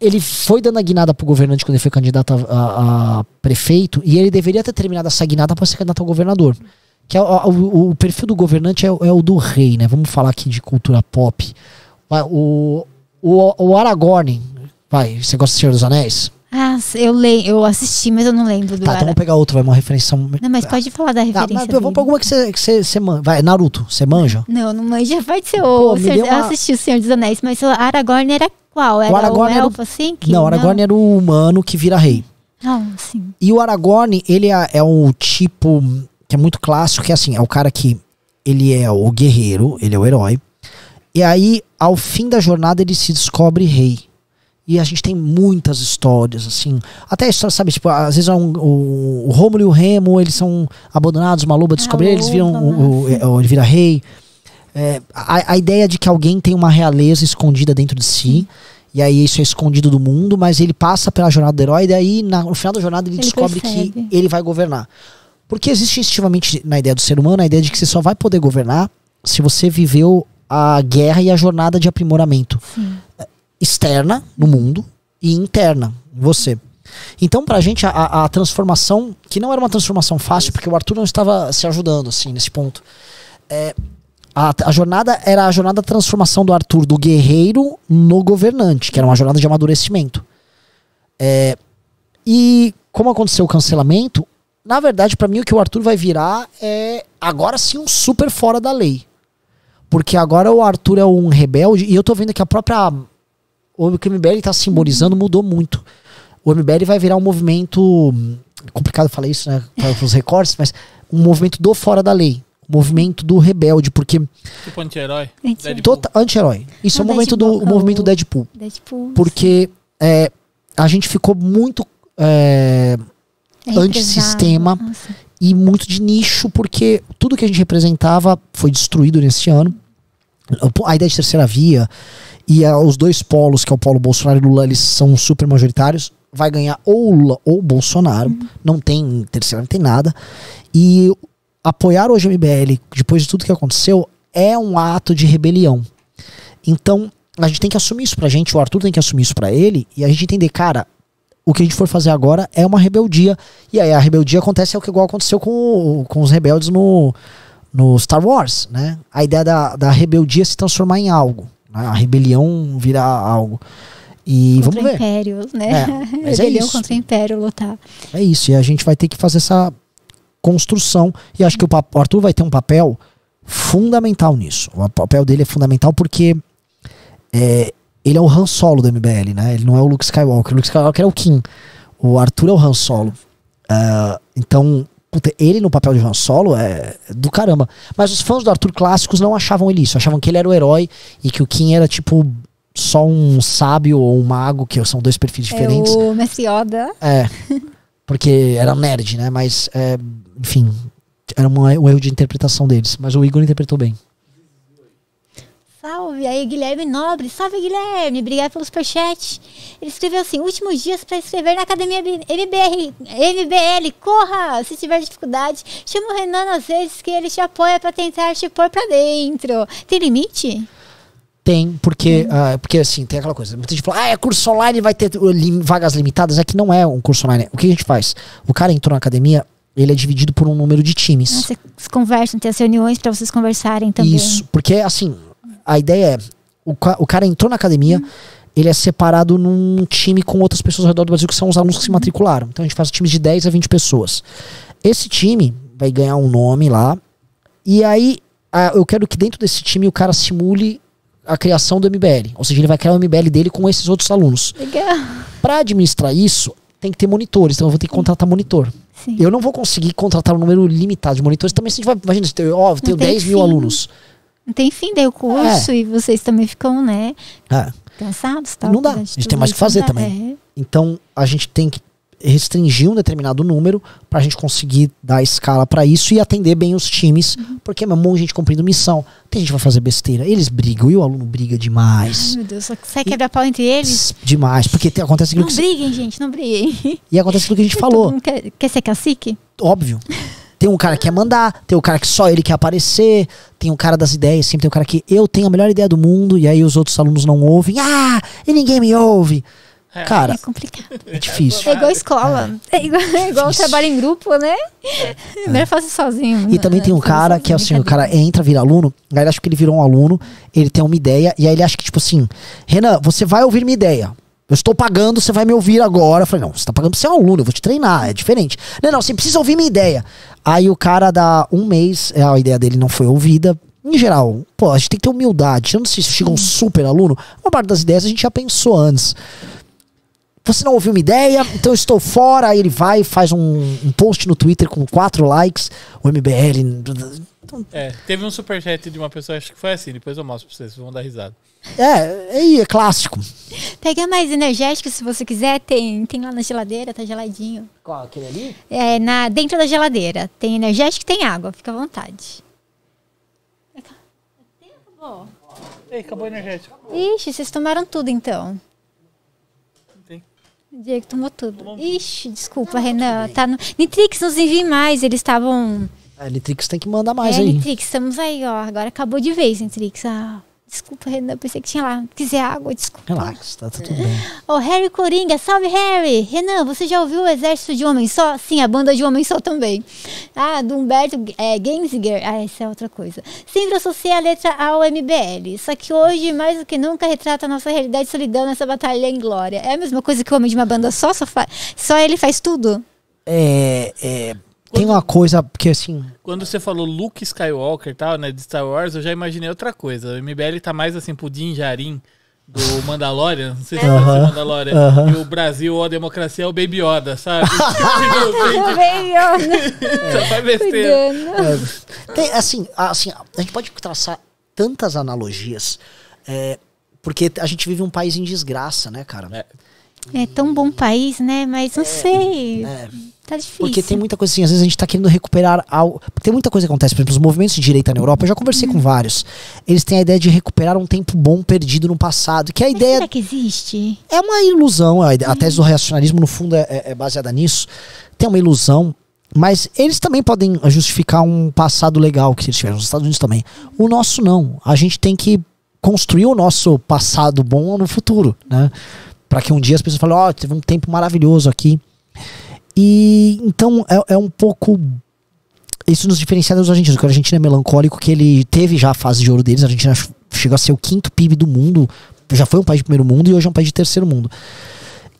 ele foi dando a guinada pro governante quando ele foi candidato a, a, a prefeito, e ele deveria ter terminado essa guinada para ser candidato ao governador. Que é, o, o perfil do governante é, é o do rei, né? Vamos falar aqui de cultura pop. O, o, o Aragorn, vai, você gosta do Senhor dos Anéis? Ah, eu leio, eu assisti, mas eu não lembro do Tá, Ara... então vamos pegar outro, vai, uma referência. Não, mas pode falar da referência. Vamos pra alguma que você que você, você man... vai, Naruto, você manja? Não, não manja, pode ser o Senhor... uma... Eu assisti o Senhor dos Anéis, mas o Aragorn era qual? Era o, Aragorn o elfo, era o... assim? Que... Não, o Aragorn não. era o humano que vira rei. Não, sim. E o Aragorn, ele é, é um tipo que é muito clássico, que é assim, é o cara que ele é o guerreiro, ele é o herói. E aí, ao fim da jornada, ele se descobre rei. E a gente tem muitas histórias, assim. Até a história, sabe? Tipo, às vezes é um, o, o Rômulo e o Remo, eles são abandonados, uma loba descobre, ah, eles viram o, o, o, ele vira rei. É, a, a ideia de que alguém tem uma realeza escondida dentro de si. E aí isso é escondido do mundo, mas ele passa pela jornada do herói. E daí, na, no final da jornada, ele, ele descobre percebe. que ele vai governar. Porque existe instintivamente, na ideia do ser humano, a ideia de que você só vai poder governar se você viveu... a guerra e a jornada de aprimoramento Sim. externa no mundo e interna em você. Então, pra gente, a, a transformação, que não era uma transformação fácil, porque o Arthur não estava se ajudando, assim, nesse ponto. É, a, a jornada era a jornada da transformação do Arthur, do guerreiro no governante, que era uma jornada de amadurecimento. É, e como aconteceu o cancelamento, na verdade, pra mim, o que o Arthur vai virar é, agora sim, um super fora da lei. Porque agora o Arthur é um rebelde, e eu tô vendo que a própria... o que o M B L tá simbolizando mudou muito. O M B L vai virar um movimento, complicado falar isso, né, para os recortes, mas um movimento do fora da lei, um movimento do rebelde, porque... Tipo anti-herói? Anti-herói. Isso é um movimento do, o movimento Deadpool. Deadpool. Porque é, a gente ficou muito é, é antissistema e muito de nicho, porque tudo que a gente representava foi destruído nesse ano. A ideia de terceira via e a, os dois polos, que é o polo Bolsonaro e Lula, eles são super majoritários. Vai ganhar ou Lula ou Bolsonaro. Uhum. Não tem terceira, não tem nada. E apoiar hoje o M B L, depois de tudo que aconteceu, é um ato de rebelião. Então, a gente tem que assumir isso pra gente. O Arthur tem que assumir isso pra ele. E a gente entender, cara, o que a gente for fazer agora é uma rebeldia. E aí a rebeldia acontece é o que igual aconteceu com, com os rebeldes no... no Star Wars, né? A ideia da, da rebeldia se transformar em algo. Né? A rebelião virar algo. E contra vamos ver. Impérios, né? É, mas rebelião é isso. Contra o império, lutar. É isso. E a gente vai ter que fazer essa construção. E acho que o Arthur vai ter um papel fundamental nisso. O papel dele é fundamental porque é, ele é o Han Solo do M B L, né? Ele não é o Luke Skywalker. O Luke Skywalker é o Kim. O Arthur é o Han Solo. Uh, então... ele no papel de Han Solo é do caramba. Mas os fãs do Arthur clássicos não achavam ele isso. Achavam que ele era o herói e que o Kim era tipo só um sábio ou um mago, que são dois perfis diferentes. É o Mestre Yoda. É, porque era um nerd, né? Mas, é, enfim, era um, um erro de interpretação deles. Mas o Igor interpretou bem. Salve aí, Guilherme Nobre. Salve, Guilherme. Obrigado pelo superchat. Ele escreveu assim: últimos dias para escrever na Academia M B R, M B L. Corra! Se tiver dificuldade, chama o Renan às vezes que ele te apoia para tentar te pôr para dentro. Tem limite? Tem, porque, hum. uh, porque assim, tem aquela coisa. Muita gente fala, ah, é curso online, vai ter vagas limitadas. É que não é um curso online. O que a gente faz? O cara entrou na academia... ele é dividido por um número de times. Vocês conversam, tem as reuniões para vocês conversarem também. Isso, porque assim, a ideia é, o, ca o cara entrou na academia, uhum. ele é separado num time com outras pessoas ao redor do Brasil, que são os alunos que se matricularam. Então a gente faz times de dez a vinte pessoas. Esse time vai ganhar um nome lá, e aí a, eu quero que dentro desse time o cara simule a criação do M B L. Ou seja, ele vai criar o M B L dele com esses outros alunos. Legal. Pra administrar isso, tem que ter monitores, então eu vou ter que contratar monitor. Sim. Eu não vou conseguir contratar um número limitado de monitores. Também se a gente vai, imagina, se eu, ó, eu tenho dez mil alunos. Não tem fim, daí o curso é. E vocês também ficam, né? É. Cansados, tal. Não dá. A gente tem mais o que fazer também. É. Então a gente tem que restringir um determinado número pra gente conseguir dar escala pra isso e atender bem os times, uhum. porque é um monte de gente cumprindo missão. Tem gente que vai fazer besteira, eles brigam e o aluno briga demais. Ai, meu Deus, só sai quebrar pau entre eles? Demais, porque te, acontece aquilo não que... Não briguem, se... gente, não briguem. E acontece aquilo que a gente falou. Quer, quer ser cacique? Óbvio. Tem um cara que quer mandar, tem um cara que só ele quer aparecer, tem um cara das ideias, sempre tem um cara que eu tenho a melhor ideia do mundo e aí os outros alunos não ouvem. Ah, e ninguém me ouve. Cara, é complicado. É difícil. É igual escola. É, é igual, é igual trabalho em grupo, né? É. Melhor fazer sozinho. E também tem um cara que é assim, o cara entra, vira aluno, aí ele acha que ele virou um aluno, ele tem uma ideia, e aí ele acha que tipo assim, Renan, você vai ouvir minha ideia. Eu estou pagando, você vai me ouvir agora. Eu falei, não, você está pagando, você é um aluno, eu vou te treinar, é diferente. Não, não, você precisa ouvir minha ideia. Aí o cara dá um mês, a ideia dele não foi ouvida. Em geral, pô, a gente tem que ter humildade. Eu não sei se chega um super aluno, uma parte das ideias a gente já pensou antes. Você não ouviu uma ideia, então eu estou fora. Aí ele vai e faz um, um post no Twitter com quatro likes. O M B L... Então... É, teve um superchat de uma pessoa, acho que foi assim. Depois eu mostro pra vocês, vocês vão dar risada. É, é, é clássico. Pega mais energético se você quiser. Tem, tem lá na geladeira, tá geladinho. Qual, aquele ali? É, na, dentro da geladeira. Tem energético e tem água, fica à vontade. Acabou. Ei, acabou o energético. Ixi, vocês tomaram tudo então. Diego tomou tudo. Ixi, desculpa, não, Renan. Tá no... Nitrix, nos envie mais. Eles estavam... É, Nitrix tem que mandar mais é, aí. É, Nitrix, estamos aí, ó. Agora acabou de vez, Nitrix. Ah, Desculpa, Renan, pensei que tinha lá. Quiser água, desculpa. Relaxa, tá tudo bem. Ó, oh, Harry Coringa, salve Harry! Renan, você já ouviu o Exército de Homem Só? Sim, a Banda de Homem Só também. Ah, do Humberto é, Gensinger. Ah, essa é outra coisa. Sempre associei a letra ao M B L. Só que hoje, mais do que nunca, retrata a nossa realidade solidão nessa batalha em glória. É a mesma coisa que o homem de uma banda só? Só, fa... só ele faz tudo? É... é... Tem uma coisa, porque assim... Quando você falou Luke Skywalker e tal, né, de Star Wars, eu já imaginei outra coisa. O M B L tá mais assim pro Din Djarin do Mandalorian, não sei se é o Mandalorian, uh-huh. E o Brasil, ó, a democracia é o Baby Yoda, sabe? Só faz besteira. É. Tem, assim, assim, a gente pode traçar tantas analogias, é, porque a gente vive um país em desgraça, né, cara? É. É tão bom país, né? Mas não é, sei. É. Tá difícil. Porque tem muita coisa assim, às vezes a gente tá querendo recuperar algo. Tem muita coisa que acontece, por exemplo, os movimentos de direita na Europa, eu já conversei uhum. com vários. Eles têm a ideia de recuperar um tempo bom perdido no passado. Que a Mas ideia. Será que existe? É uma ilusão. A, ideia, uhum. a tese do reacionarismo, no fundo, é, é baseada nisso. Tem uma ilusão. Mas eles também podem justificar um passado legal que eles tiveram. Nos Estados Unidos também. O nosso não. A gente tem que construir o nosso passado bom no futuro, né? Para que um dia as pessoas falem, ó, oh, teve um tempo maravilhoso aqui. E então é, é um pouco... Isso nos diferencia dos argentinos, porque o argentino é melancólico, que ele teve já a fase de ouro deles, a Argentina chegou a ser o quinto P I B do mundo, já foi um país de primeiro mundo e hoje é um país de terceiro mundo.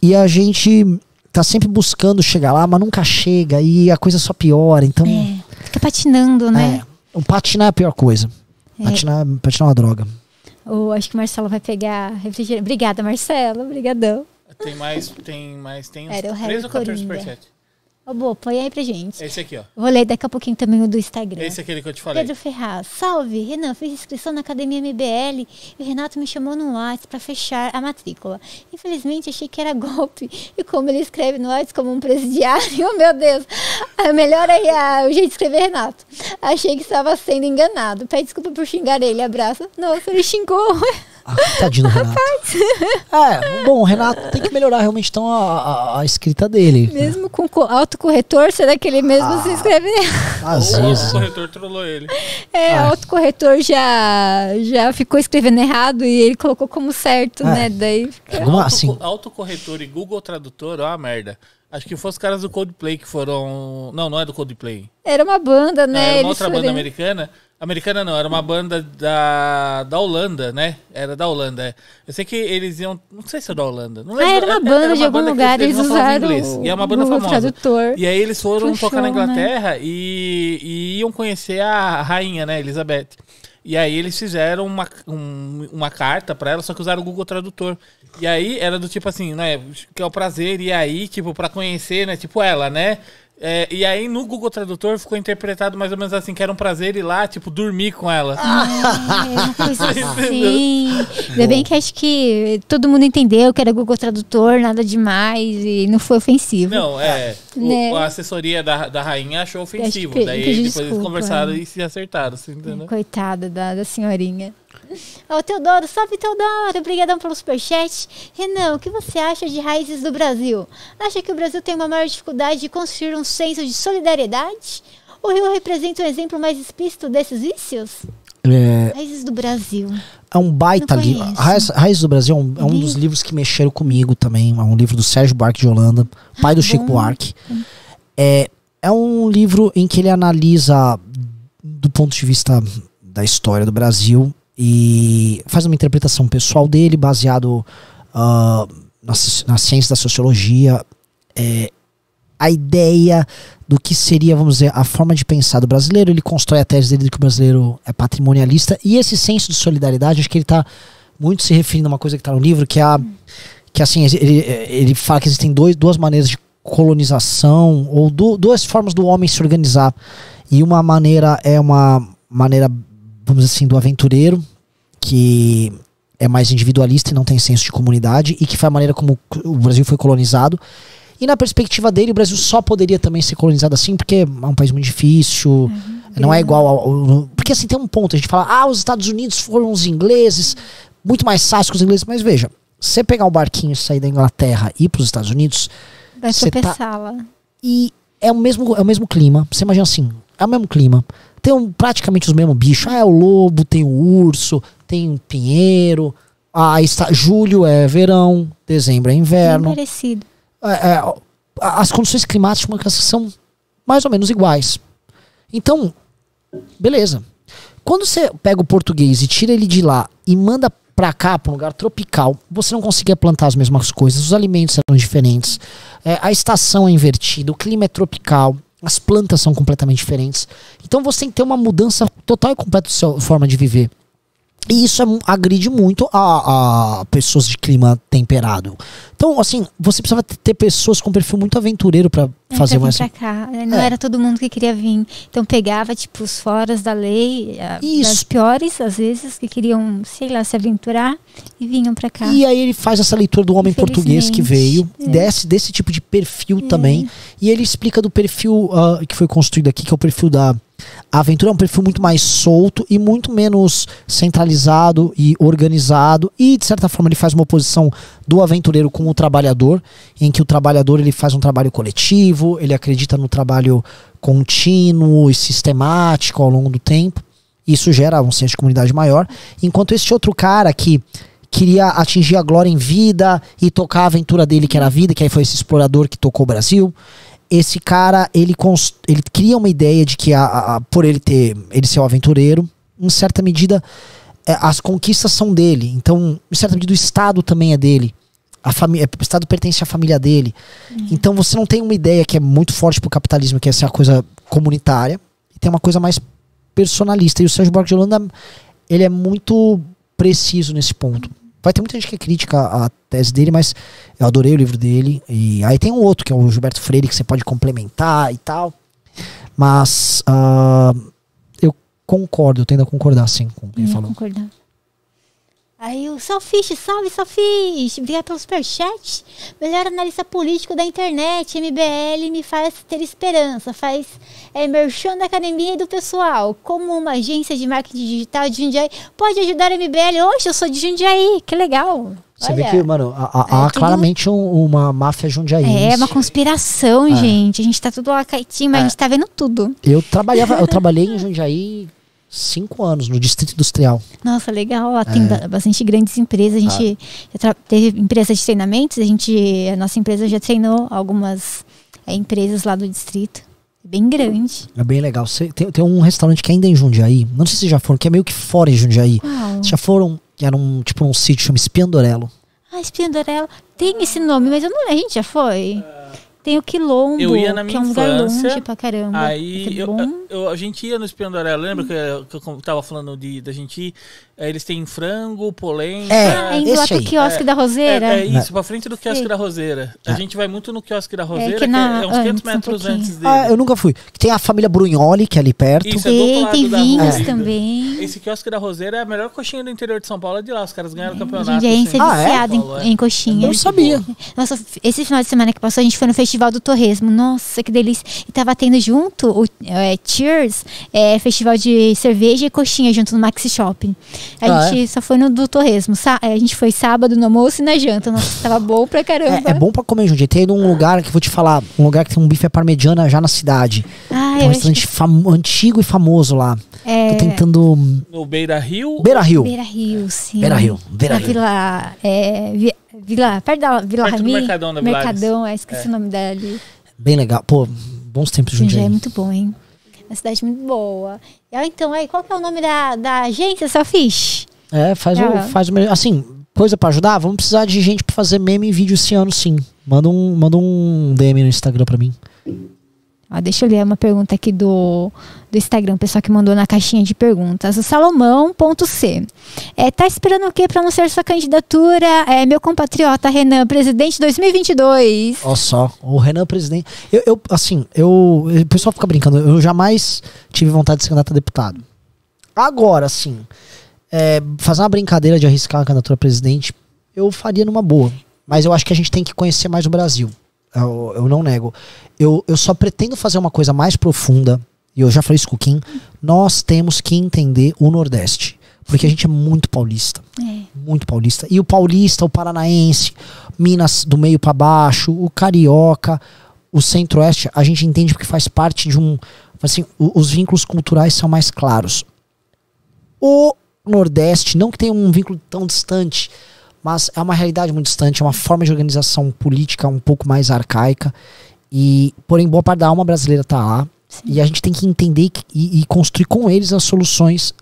E a gente tá sempre buscando chegar lá, mas nunca chega, e a coisa só piora, então... É, fica patinando, né? É, um patinar é a pior coisa. É. Patinar, patinar é uma droga. Oh, acho que o Marcelo vai pegar refrigerante. Obrigada, Marcelo. Obrigadão. Tem mais, tem mais, tem uns três ou quatorze superchats. Ô, Bo, põe aí pra gente. Esse aqui, ó. Vou ler daqui a pouquinho também o do Instagram. Esse é aquele que eu te falei. Pedro Ferraz. Salve, Renan. Fiz inscrição na Academia M B L e o Renato me chamou no WhatsApp pra fechar a matrícula. Infelizmente, achei que era golpe. E como ele escreve no WhatsApp como um presidiário, oh, meu Deus. Melhor aí a... o jeito de escrever, Renato. Achei que estava sendo enganado. Pede desculpa por xingar ele. Abraço. Nossa, ele xingou. Ah, tadinho do Renato. É, bom, o Renato tem que melhorar realmente então a, a, a escrita dele. Mesmo né? com autocorretor, será que ele mesmo ah, se inscreve? Às vezes. O autocorretor trollou ele. É, o autocorretor já, já ficou escrevendo errado e ele colocou como certo, é. né? Daí fica... é, assim. Autocorretor e Google Tradutor, ó, a merda. Acho que foram os caras do Coldplay que foram... Não, não é do Coldplay. Era uma banda, né? Não, era uma outra foram... banda americana. Americana não, era uma banda da, da Holanda, né? Era da Holanda, é. Eu sei que eles iam... Não sei se é da Holanda. Não lembro, ah, era uma banda era uma de algum lugar, eles, eles usaram inglês, o, e é uma banda famosa. Tradutor. E aí eles foram Puxou, tocar na Inglaterra, né? e, e iam conhecer a rainha, né? Elizabeth. E aí eles fizeram uma, um, uma carta pra ela, só que usaram o Google Tradutor. E aí era do tipo assim, né? Que é o prazer, e aí, tipo, pra conhecer, né? Tipo ela, né? É, e aí no Google Tradutor ficou interpretado mais ou menos assim, que era um prazer ir lá, tipo, dormir com ela. Ah, é, uma coisa assim. Ainda bem que acho que todo mundo entendeu que era Google Tradutor, nada demais, e não foi ofensivo. Não, é. Né? O, a assessoria da, da rainha achou ofensivo. Que, daí que depois desculpa, eles conversaram né? e se acertaram. Assim, entendeu? Coitada da, da senhorinha. Ó, oh, Teodoro, salve Teodoro, obrigadão pelo superchat. Renan, o que você acha de raízes do Brasil? Acha que o Brasil tem uma maior dificuldade de construir um senso de solidariedade? O Rio representa um exemplo mais explícito desses vícios? É... Raízes do Brasil. É um baita livro. Raiz, Raízes do Brasil é um, é um dos livros que mexeram comigo também. É um livro do Sérgio Buarque de Holanda, pai ah, do bom. Chico Buarque. É, é um livro em que ele analisa do ponto de vista da história do Brasil... E faz uma interpretação pessoal dele, baseado uh, na, na ciência da sociologia. É, a ideia do que seria, vamos dizer, a forma de pensar do brasileiro. Ele constrói a tese dele de que o brasileiro é patrimonialista. E esse senso de solidariedade, acho que ele está muito se referindo a uma coisa que está no livro, que, é a, que assim, ele, ele fala que existem dois, duas maneiras de colonização, ou do, duas formas do homem se organizar. E uma maneira é uma maneira... vamos dizer assim, do aventureiro, que é mais individualista e não tem senso de comunidade, e que foi a maneira como o Brasil foi colonizado. E na perspectiva dele, o Brasil só poderia também ser colonizado assim, porque é um país muito difícil, uhum, não é igual ao, ao... Porque assim, tem um ponto, a gente fala, ah, os Estados Unidos foram os ingleses, muito mais fácil que os ingleses, mas veja, você pegar um barquinho e sair da Inglaterra e ir para os Estados Unidos... Vai tropeçá-la. Tá... E é o mesmo, é o mesmo clima, você imagina assim, é o mesmo clima... tem um, praticamente os mesmos bichos. Ah, é o lobo, tem o urso, tem o pinheiro. Ah, está, julho é verão, dezembro é inverno. Bem parecido. É, é, as condições climáticas são mais ou menos iguais. Então, beleza. Quando você pega o português e tira ele de lá e manda pra cá, pra um lugar tropical, você não conseguia plantar as mesmas coisas, os alimentos eram diferentes, é, a estação é invertida, o clima é tropical, as plantas são completamente diferentes. Então você tem que ter uma mudança total e completa da sua forma de viver. E isso é, agride muito a, a pessoas de clima temperado. Então, assim, você precisava ter pessoas com perfil muito aventureiro pra fazer mais. Pra cá. Não é. Era todo mundo que queria vir. Então pegava, tipo, os foras da lei, isso. As piores, às vezes, que queriam, sei lá, se aventurar e vinham pra cá. E aí ele faz essa leitura do homem português que veio, é. desse, desse tipo de perfil é. também. E ele explica do perfil uh, que foi construído aqui, que é o perfil da... A aventura é um perfil muito mais solto e muito menos centralizado e organizado, e de certa forma ele faz uma oposição do aventureiro com o trabalhador, em que o trabalhador ele faz um trabalho coletivo, ele acredita no trabalho contínuo e sistemático ao longo do tempo, isso gera um senso de comunidade maior, enquanto esse outro cara que queria atingir a glória em vida e tocar a aventura dele que era a vida, que aí foi esse explorador que tocou o Brasil. Esse cara, ele, ele cria uma ideia de que, a, a, por ele ter ele ser um aventureiro, em certa medida, é, as conquistas são dele. Então, em certa medida, o Estado também é dele. A família, o Estado pertence à família dele. Uhum. Então, você não tem uma ideia que é muito forte pro capitalismo, que é essa coisa comunitária, e tem uma coisa mais personalista. E o Sérgio Buarque de Holanda, ele é muito preciso nesse ponto. Vai ter muita gente que critica a tese dele, mas eu adorei o livro dele. E aí tem um outro, que é o Gilberto Freire, que você pode complementar e tal. Mas uh, eu concordo, eu tendo a concordar, sim, com o que ele falou. Concordar. Aí o Salfish, salve Salfish! Obrigado pelo superchat. Melhor analista político da internet, M B L, me faz ter esperança. Faz é, merchan da academia e do pessoal. Como uma agência de marketing digital de Jundiaí pode ajudar a M B L? Hoje eu sou de Jundiaí, que legal. Você Olha, vê que, mano, há é, claramente tudo... um, uma máfia jundiaense. É, uma conspiração, é. gente. A gente tá tudo lá caitinho, mas é. a gente tá vendo tudo. Eu, trabalhava, eu trabalhei em Jundiaí... Cinco anos no Distrito Industrial. Nossa, legal. Lá tem é. bastante grandes empresas. A gente ah. teve empresa de treinamentos. A, gente, a nossa empresa já treinou algumas é, empresas lá do distrito. Bem grande. É bem legal. Cê, tem, tem um restaurante que ainda é em Jundiaí. Não sei se já foram, que é meio que fora em Jundiaí. Já foram, era um, tipo um sítio chamado Espiandorello. Ah, Espiandorello. Tem esse nome, mas eu não lembro. A gente já foi? Tem o Quilombo, eu ia na minha que é um lugar longe pra caramba. Aí eu, eu, a gente ia no Espiandorello, lembra hum. que, eu, que eu tava falando de, da gente ir? Eles têm frango, polenta... É, ah, indo lá pro quiosque é, da Roseira. É, é isso, pra frente do quiosque Sim. da Roseira. A gente vai muito no quiosque da Roseira, é, que na, que é uns quinhentos antes, metros um antes dele. Ah, eu nunca fui. Tem a família Brugnoli, que é ali perto. Isso, é e, tem vinhos também. Esse quiosque da Roseira é a melhor coxinha do interior de São Paulo, é de lá. Os caras ganharam é, o campeonato. A gente assim. é viciado ah, é? em, em coxinha. Eu não sabia. Nossa, esse final de semana que passou, a gente foi no festival Festival do Torresmo, nossa, que delícia. E tava tendo junto o é, Cheers, é, festival de cerveja e coxinha junto no Maxi Shopping. A ah, gente é? só foi no do Torresmo. Sa a gente foi sábado no almoço e na janta. Nossa, tava bom pra caramba. É, é bom pra comer, Jundiaí. Tem um lugar que vou te falar, um lugar que tem um bife à parmegiana já na cidade. Ah, é um restaurante que... antigo e famoso lá. É... Tô tentando... No Beira Rio? Beira Rio. Beira Rio, sim. Beira Rio. Beira Rio. Vila... É... Vila, perto da Vila Rami, Mercadão, da Mercadão é, esqueci é. o nome dali. Bem legal, pô, bons tempos juntos. É muito bom, hein? Uma cidade muito boa. Então, aí, qual que é o nome da, da agência, Selfish? É, faz ah. o, faz o melhor. Assim, coisa pra ajudar, vamos precisar de gente pra fazer meme e vídeo esse ano, sim. Manda um, manda um D M no Instagram pra mim. Ah, deixa eu ler uma pergunta aqui do, do Instagram, o pessoal que mandou na caixinha de perguntas. O Salomão ponto C é, tá esperando o que para anunciar sua candidatura? É, meu compatriota Renan, presidente dois mil e vinte e dois. Olha só, o Renan presidente. Eu, eu assim, eu, o pessoal fica brincando, eu jamais tive vontade de ser candidato a deputado. Agora, assim, é, fazer uma brincadeira de arriscar uma candidatura a presidente, eu faria numa boa. Mas eu acho que a gente tem que conhecer mais o Brasil. Eu, eu não nego. Eu, eu só pretendo fazer uma coisa mais profunda, e eu já falei isso com o Kim, nós temos que entender o Nordeste. Porque a gente é muito paulista. É. Muito paulista. E o paulista, o paranaense, Minas do meio pra baixo, o carioca, o centro-oeste, a gente entende porque faz parte de um, assim, os vínculos culturais são mais claros. O Nordeste, não que tenha um vínculo tão distante, mas é uma realidade muito distante, é uma forma de organização política um pouco mais arcaica. E, porém, boa parte da alma brasileira está lá. Sim. E a gente tem que entender que, e, e construir com eles as soluções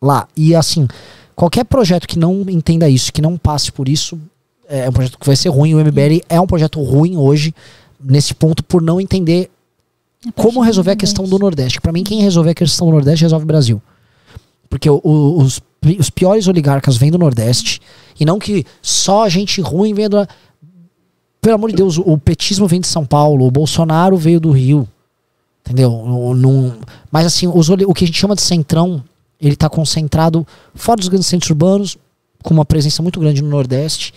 lá. E, assim, qualquer projeto que não entenda isso, que não passe por isso, é um projeto que vai ser ruim. O M B L é um projeto ruim hoje, nesse ponto, por não entender como resolver a questão do Nordeste. Para mim, quem resolver a questão do Nordeste resolve o Brasil. Porque o, o, os, os piores oligarcas vêm do Nordeste, e não que só gente ruim vem do... Pelo amor de Deus, o petismo vem de São Paulo, o Bolsonaro veio do Rio, entendeu? No, no, mas assim, os, o que a gente chama de centrão, ele está concentrado fora dos grandes centros urbanos, com uma presença muito grande no Nordeste,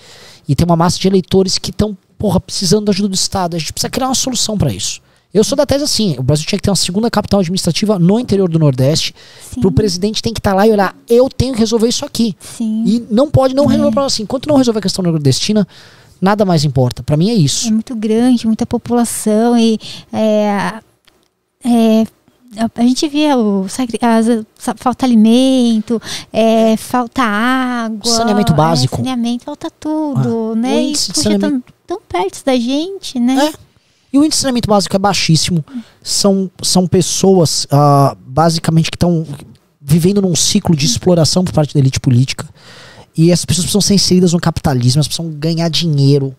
e tem uma massa de eleitores que estão, porra, precisando da ajuda do Estado. A gente precisa criar uma solução para isso. Eu sou da tese assim, o Brasil tinha que ter uma segunda capital administrativa no interior do Nordeste, para o presidente tem que estar tá lá e olhar, eu tenho que resolver isso aqui. Sim. E não pode não é. resolver o problema assim. Enquanto não resolver a questão nordestina, nada mais importa. Para mim é isso. É muito grande, muita população e é, é, a gente via o, as, falta alimento, é, falta água, saneamento básico, é, saneamento, falta tudo, ah, né? E puxa, tão, tão perto da gente, né? É. E o índice de saneamento básico é baixíssimo. São, são pessoas ah, basicamente que estão vivendo num ciclo de exploração por parte da elite política. E essas pessoas precisam ser inseridas no capitalismo, elas precisam ganhar dinheiro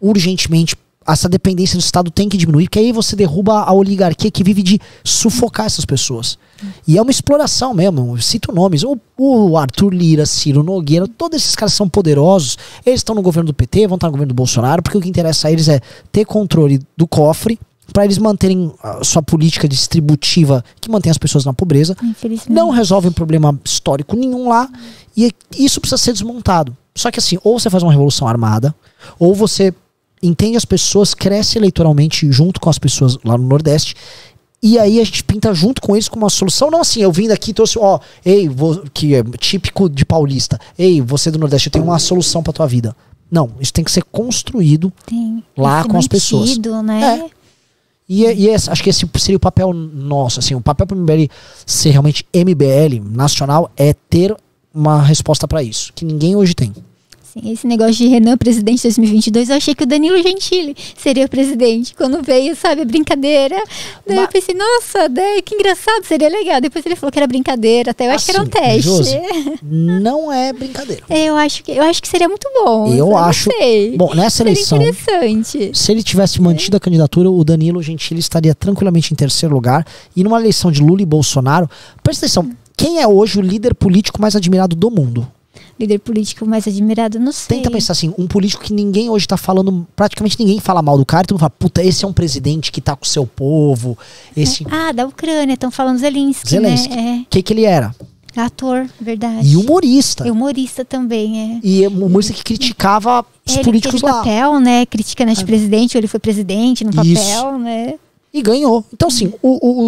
urgentemente. Essa dependência do Estado tem que diminuir, porque aí você derruba a oligarquia que vive de sufocar essas pessoas. E é uma exploração mesmo, eu cito nomes. O, o Arthur Lira, Ciro Nogueira, todos esses caras são poderosos, eles estão no governo do P T, vão estar no governo do Bolsonaro, porque o que interessa a eles é ter controle do cofre, para eles manterem a sua política distributiva que mantém as pessoas na pobreza. Não resolvem problema histórico nenhum lá. E isso precisa ser desmontado. Só que assim, ou você faz uma revolução armada, ou você entende as pessoas, cresce eleitoralmente junto com as pessoas lá no Nordeste, e aí a gente pinta junto com eles com uma solução. Não assim, eu vim daqui e trouxe, ó, ei, vou, que é típico de paulista, ei, você do Nordeste, eu tenho uma solução pra tua vida. Não, isso tem que ser construído tem, lá com mantido, as pessoas. Né? É. E, e esse, acho que esse seria o papel nosso, assim, o papel para o M B L ser realmente M B L nacional é ter uma resposta para isso, que ninguém hoje tem. Sim, esse negócio de Renan presidente dois mil e vinte e dois, eu achei que o Danilo Gentili seria o presidente, quando veio, sabe, a brincadeira, daí mas, eu pensei, nossa, daí, que engraçado, seria legal, depois ele falou que era brincadeira, até eu assim, acho que era um teste. Josi, não é brincadeira. Eu acho que, eu acho que seria muito bom. Eu, eu acho, não sei. Bom, nessa seria eleição, interessante. Se ele tivesse mantido a candidatura, o Danilo Gentili estaria tranquilamente em terceiro lugar, e numa eleição de Lula e Bolsonaro, presta atenção, hum. Quem é hoje o líder político mais admirado do mundo? Líder político mais admirado, não sei. Tenta pensar assim, um político que ninguém hoje tá falando, praticamente ninguém fala mal do cara, e todo mundo fala, puta, esse é um presidente que tá com o seu povo. Esse... É. Ah, da Ucrânia, estão falando Zelensky, Zelensky. Né? O que que ele era? Ator, verdade. E humorista. E humorista também, é. E humorista que criticava é, os políticos lá. Ele teve papel, né? Criticando de presidente, ou ele foi presidente no papel, isso. Né? E ganhou. Então assim, o, o,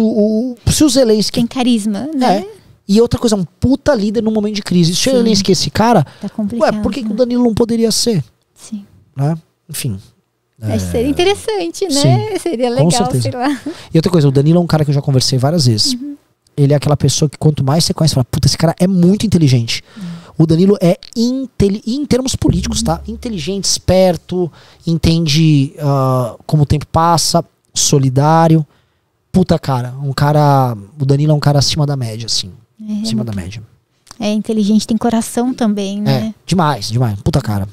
o, o, se o Zelensky... Tem carisma, né? É. E outra coisa, um puta líder num momento de crise. Se eu nem esqueci esse cara, tá complicado, ué, por que, né? Que o Danilo não poderia ser? Sim. Né? Enfim. É... Seria interessante, né? Sim. Seria legal, com certeza. Sei lá. E outra coisa, o Danilo é um cara que eu já conversei várias vezes. Uhum. Ele é aquela pessoa que quanto mais você conhece, fala, puta, esse cara é muito inteligente. Uhum. O Danilo é, inte... em termos políticos, uhum. Tá? Inteligente, esperto, entende uh, como o tempo passa, solidário. Puta, cara, um cara... O Danilo é um cara acima da média, assim. É, acima da média. É inteligente, tem coração também, né? É, demais, demais. Puta cara.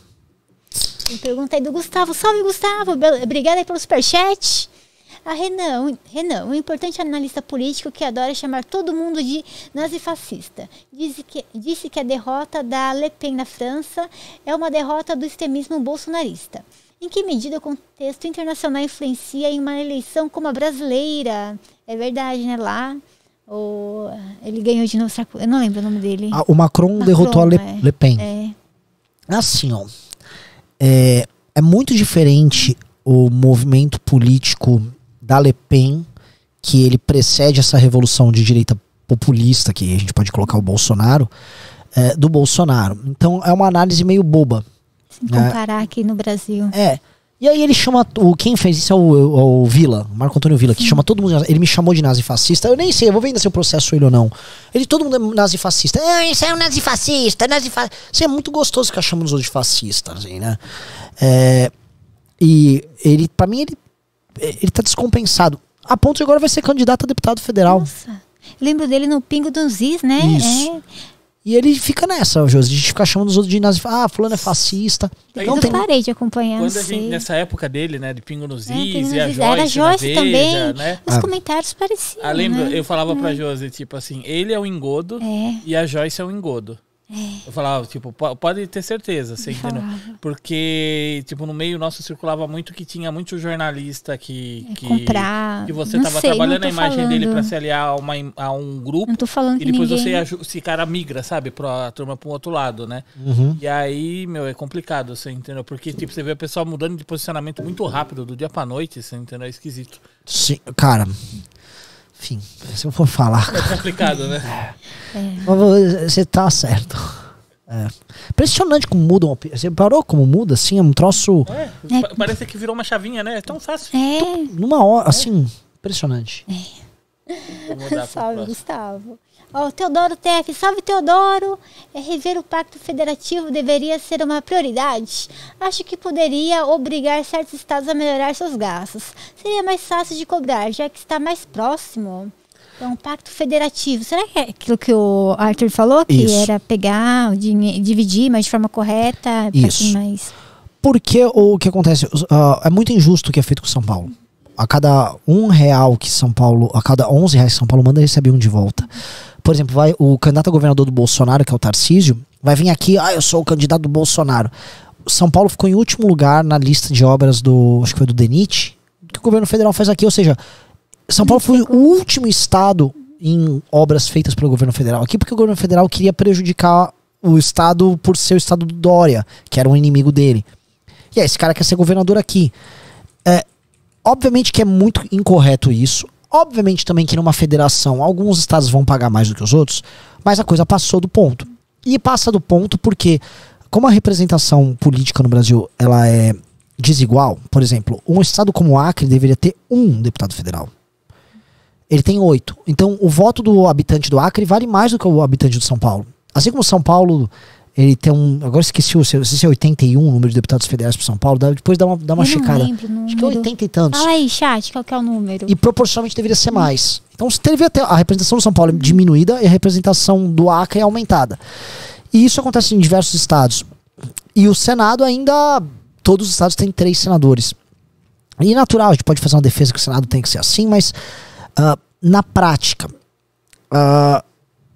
Tem pergunta aí do Gustavo. Salve, Gustavo. Obrigada aí pelo superchat. A Renan, Renan, um importante analista político que adora chamar todo mundo de nazifascista. Disse que, disse que a derrota da Le Pen na França é uma derrota do extremismo bolsonarista. Em que medida o contexto internacional influencia em uma eleição como a brasileira? É verdade, né? Lá... Ou ele ganhou de novo, eu não lembro o nome dele. Ah, o Macron, Macron derrotou a Le, é. Le Pen. É. Assim, ó. É, é muito diferente o movimento político da Le Pen, que ele precede essa revolução de direita populista, que a gente pode colocar o Bolsonaro, é, do Bolsonaro. Então é uma análise meio boba. Se comparar é, aqui no Brasil. É. E aí ele chama, o, quem fez isso é o, o, o Vila, Marco Antônio Vila, que chama todo mundo, ele me chamou de nazifascista, eu nem sei, eu vou ver ainda se eu processo ele ou não. Ele, todo mundo é nazifascista, ah, isso é um nazifascista, nazifascista. Isso é muito gostoso ficar chamando os outros de fascista, assim, né? É, e ele, pra mim, ele, ele tá descompensado, a ponto de agora vai ser candidato a deputado federal. Nossa, lembro dele no Pingo dos Is, né? Isso. É. E ele fica nessa, Josi, de ficar chamando os outros de nazifascista. Ah, fulano é fascista. Eu não tem... parei de acompanhar. Quando a gente, nessa época dele, né, de Pingo nos Is, é, e a Joyce, era a Joyce Veja, também, né? Os ah. comentários pareciam, ah, lembra, né? Eu falava é. pra Josi, tipo assim, ele é o engodo é. e a Joyce é o engodo. É. Eu falava, tipo, pode ter certeza, você entendeu? Porque, tipo, no meio nosso circulava muito que tinha muito jornalista que... que comprar... Que você tava sei, trabalhando a imagem falando. dele pra se aliar a, uma, a um grupo. Não tô falando E depois ninguém... você, esse cara migra, sabe? Pra turma pro outro lado, né? Uhum. E aí, meu, é complicado, você entendeu? Porque, tipo, você vê o pessoal mudando de posicionamento muito rápido, do dia pra noite, você entendeu? É esquisito. Sim, cara... Enfim, se eu for falar... É complicado, né? É. Você tá certo. É. Impressionante como mudam... Op... Você parou como muda, assim? É um troço... É. É. Parece que virou uma chavinha, né? É tão fácil. É. Tô... Numa hora, assim... É. Impressionante. É. Salve, Gustavo. Ó, oh, Teodoro T F. Salve, Teodoro. É, rever o Pacto Federativo deveria ser uma prioridade. Acho que poderia obrigar certos estados a melhorar seus gastos. Seria mais fácil de cobrar, já que está mais próximo. Então, Pacto Federativo. Será que é aquilo que o Arthur falou? Que Isso. era pegar, dividir, mas de forma correta? Isso. Mais... Porque o que acontece? Uh, é muito injusto o que é feito com São Paulo. A cada um real que São Paulo... A cada onze reais que São Paulo manda, recebe um de volta. Por exemplo, vai, o candidato a governador do Bolsonaro, que é o Tarcísio, vai vir aqui... Ah, eu sou o candidato do Bolsonaro. São Paulo ficou em último lugar na lista de obras do... Acho que foi do DENIT. Que o governo federal faz aqui. Ou seja, São Paulo foi o último estado em obras feitas pelo governo federal. Aqui porque o governo federal queria prejudicar o estado por ser o estado do Dória, que era um inimigo dele. E aí, esse cara quer ser governador aqui. É... Obviamente que é muito incorreto isso. Obviamente também que numa federação alguns estados vão pagar mais do que os outros, mas a coisa passou do ponto. E passa do ponto porque, como a representação política no Brasil ela é desigual, por exemplo, um estado como o Acre deveria ter um deputado federal. Ele tem oito. Então o voto do habitante do Acre vale mais do que o habitante de São Paulo. Assim como São Paulo... Ele tem um... Agora esqueci, se é oitenta e um o número de deputados federais para São Paulo. Depois dá uma, dá uma checada. Lembro, acho que é oitenta e tantos. Fala aí, chat, qual que é o número? E proporcionalmente deveria ser hum. mais. Então teve até a representação do São Paulo hum. diminuída e a representação do Acre é aumentada. E isso acontece em diversos estados. E o Senado ainda... Todos os estados têm três senadores. E natural, a gente pode fazer uma defesa que o Senado tem que ser assim, mas... Uh, na prática... Uh,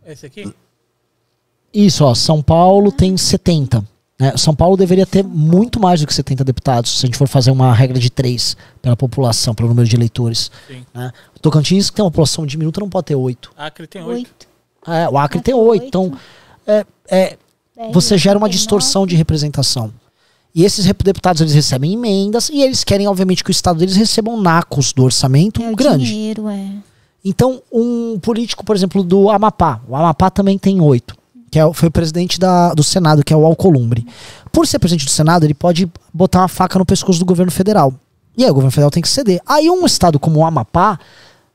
Esse aqui? Isso, ó, São Paulo tem setenta. Né? São Paulo deveria ter muito mais do que setenta deputados, se a gente for fazer uma regra de três pela população, pelo número de eleitores. Sim. Né? O Tocantins, que tem uma população diminuta, não pode ter oito. Acre tem oito. É, o Acre, Acre tem oito. Então, é, é, você gera uma distorção de representação. E esses deputados, eles recebem emendas e eles querem, obviamente, que o Estado deles receba um nacos do orçamento é, grande. Dinheiro, é. Então, um político, por exemplo, do Amapá. O Amapá também tem oito. Que é, foi o presidente da, do Senado, que é o Alcolumbre. Por ser presidente do Senado, ele pode botar uma faca no pescoço do governo federal. E aí o governo federal tem que ceder. Aí um estado como o Amapá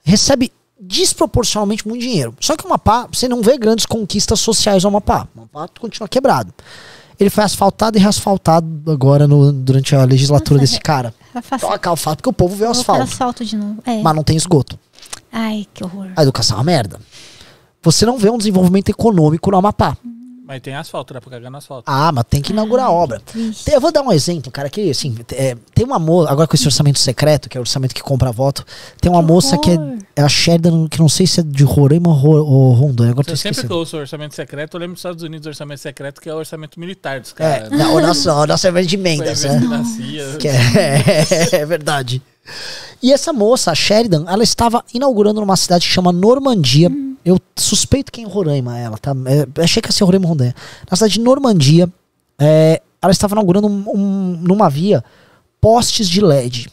recebe desproporcionalmente muito dinheiro. Só que o Amapá, você não vê grandes conquistas sociais no Amapá. O Amapá continua quebrado. Ele foi asfaltado e reasfaltado agora no, durante a legislatura Nossa, desse cara. Toca o fato porque o povo vê o asfalto. asfalto de novo. É. Mas não tem esgoto. Ai, que horror. A educação é uma merda. Você não vê um desenvolvimento econômico no Amapá. Mas tem asfalto, dá pra cagar no asfalto. Ah, mas tem que inaugurar a obra. Eu vou dar um exemplo, cara, que assim, é, tem uma moça, agora com esse orçamento secreto, que é o orçamento que compra voto, tem uma que moça horror. que é, é a Sheridan, que não sei se é de Roraima ou Rondônia. Agora eu sempre que eu ouço orçamento secreto, eu lembro dos Estados Unidos, o orçamento secreto, que é o orçamento militar dos caras. É, não, o nosso, o nosso é de emendas, né? Que é, é verdade. E essa moça, a Sheridan, ela estava inaugurando numa cidade que chama Normandia. Hum. Eu suspeito que é em Roraima ela, tá? Eu achei que ia ser Roraima Rondônia. Na cidade de Normandia, é, ela estava inaugurando um, um, numa via postes de L E D.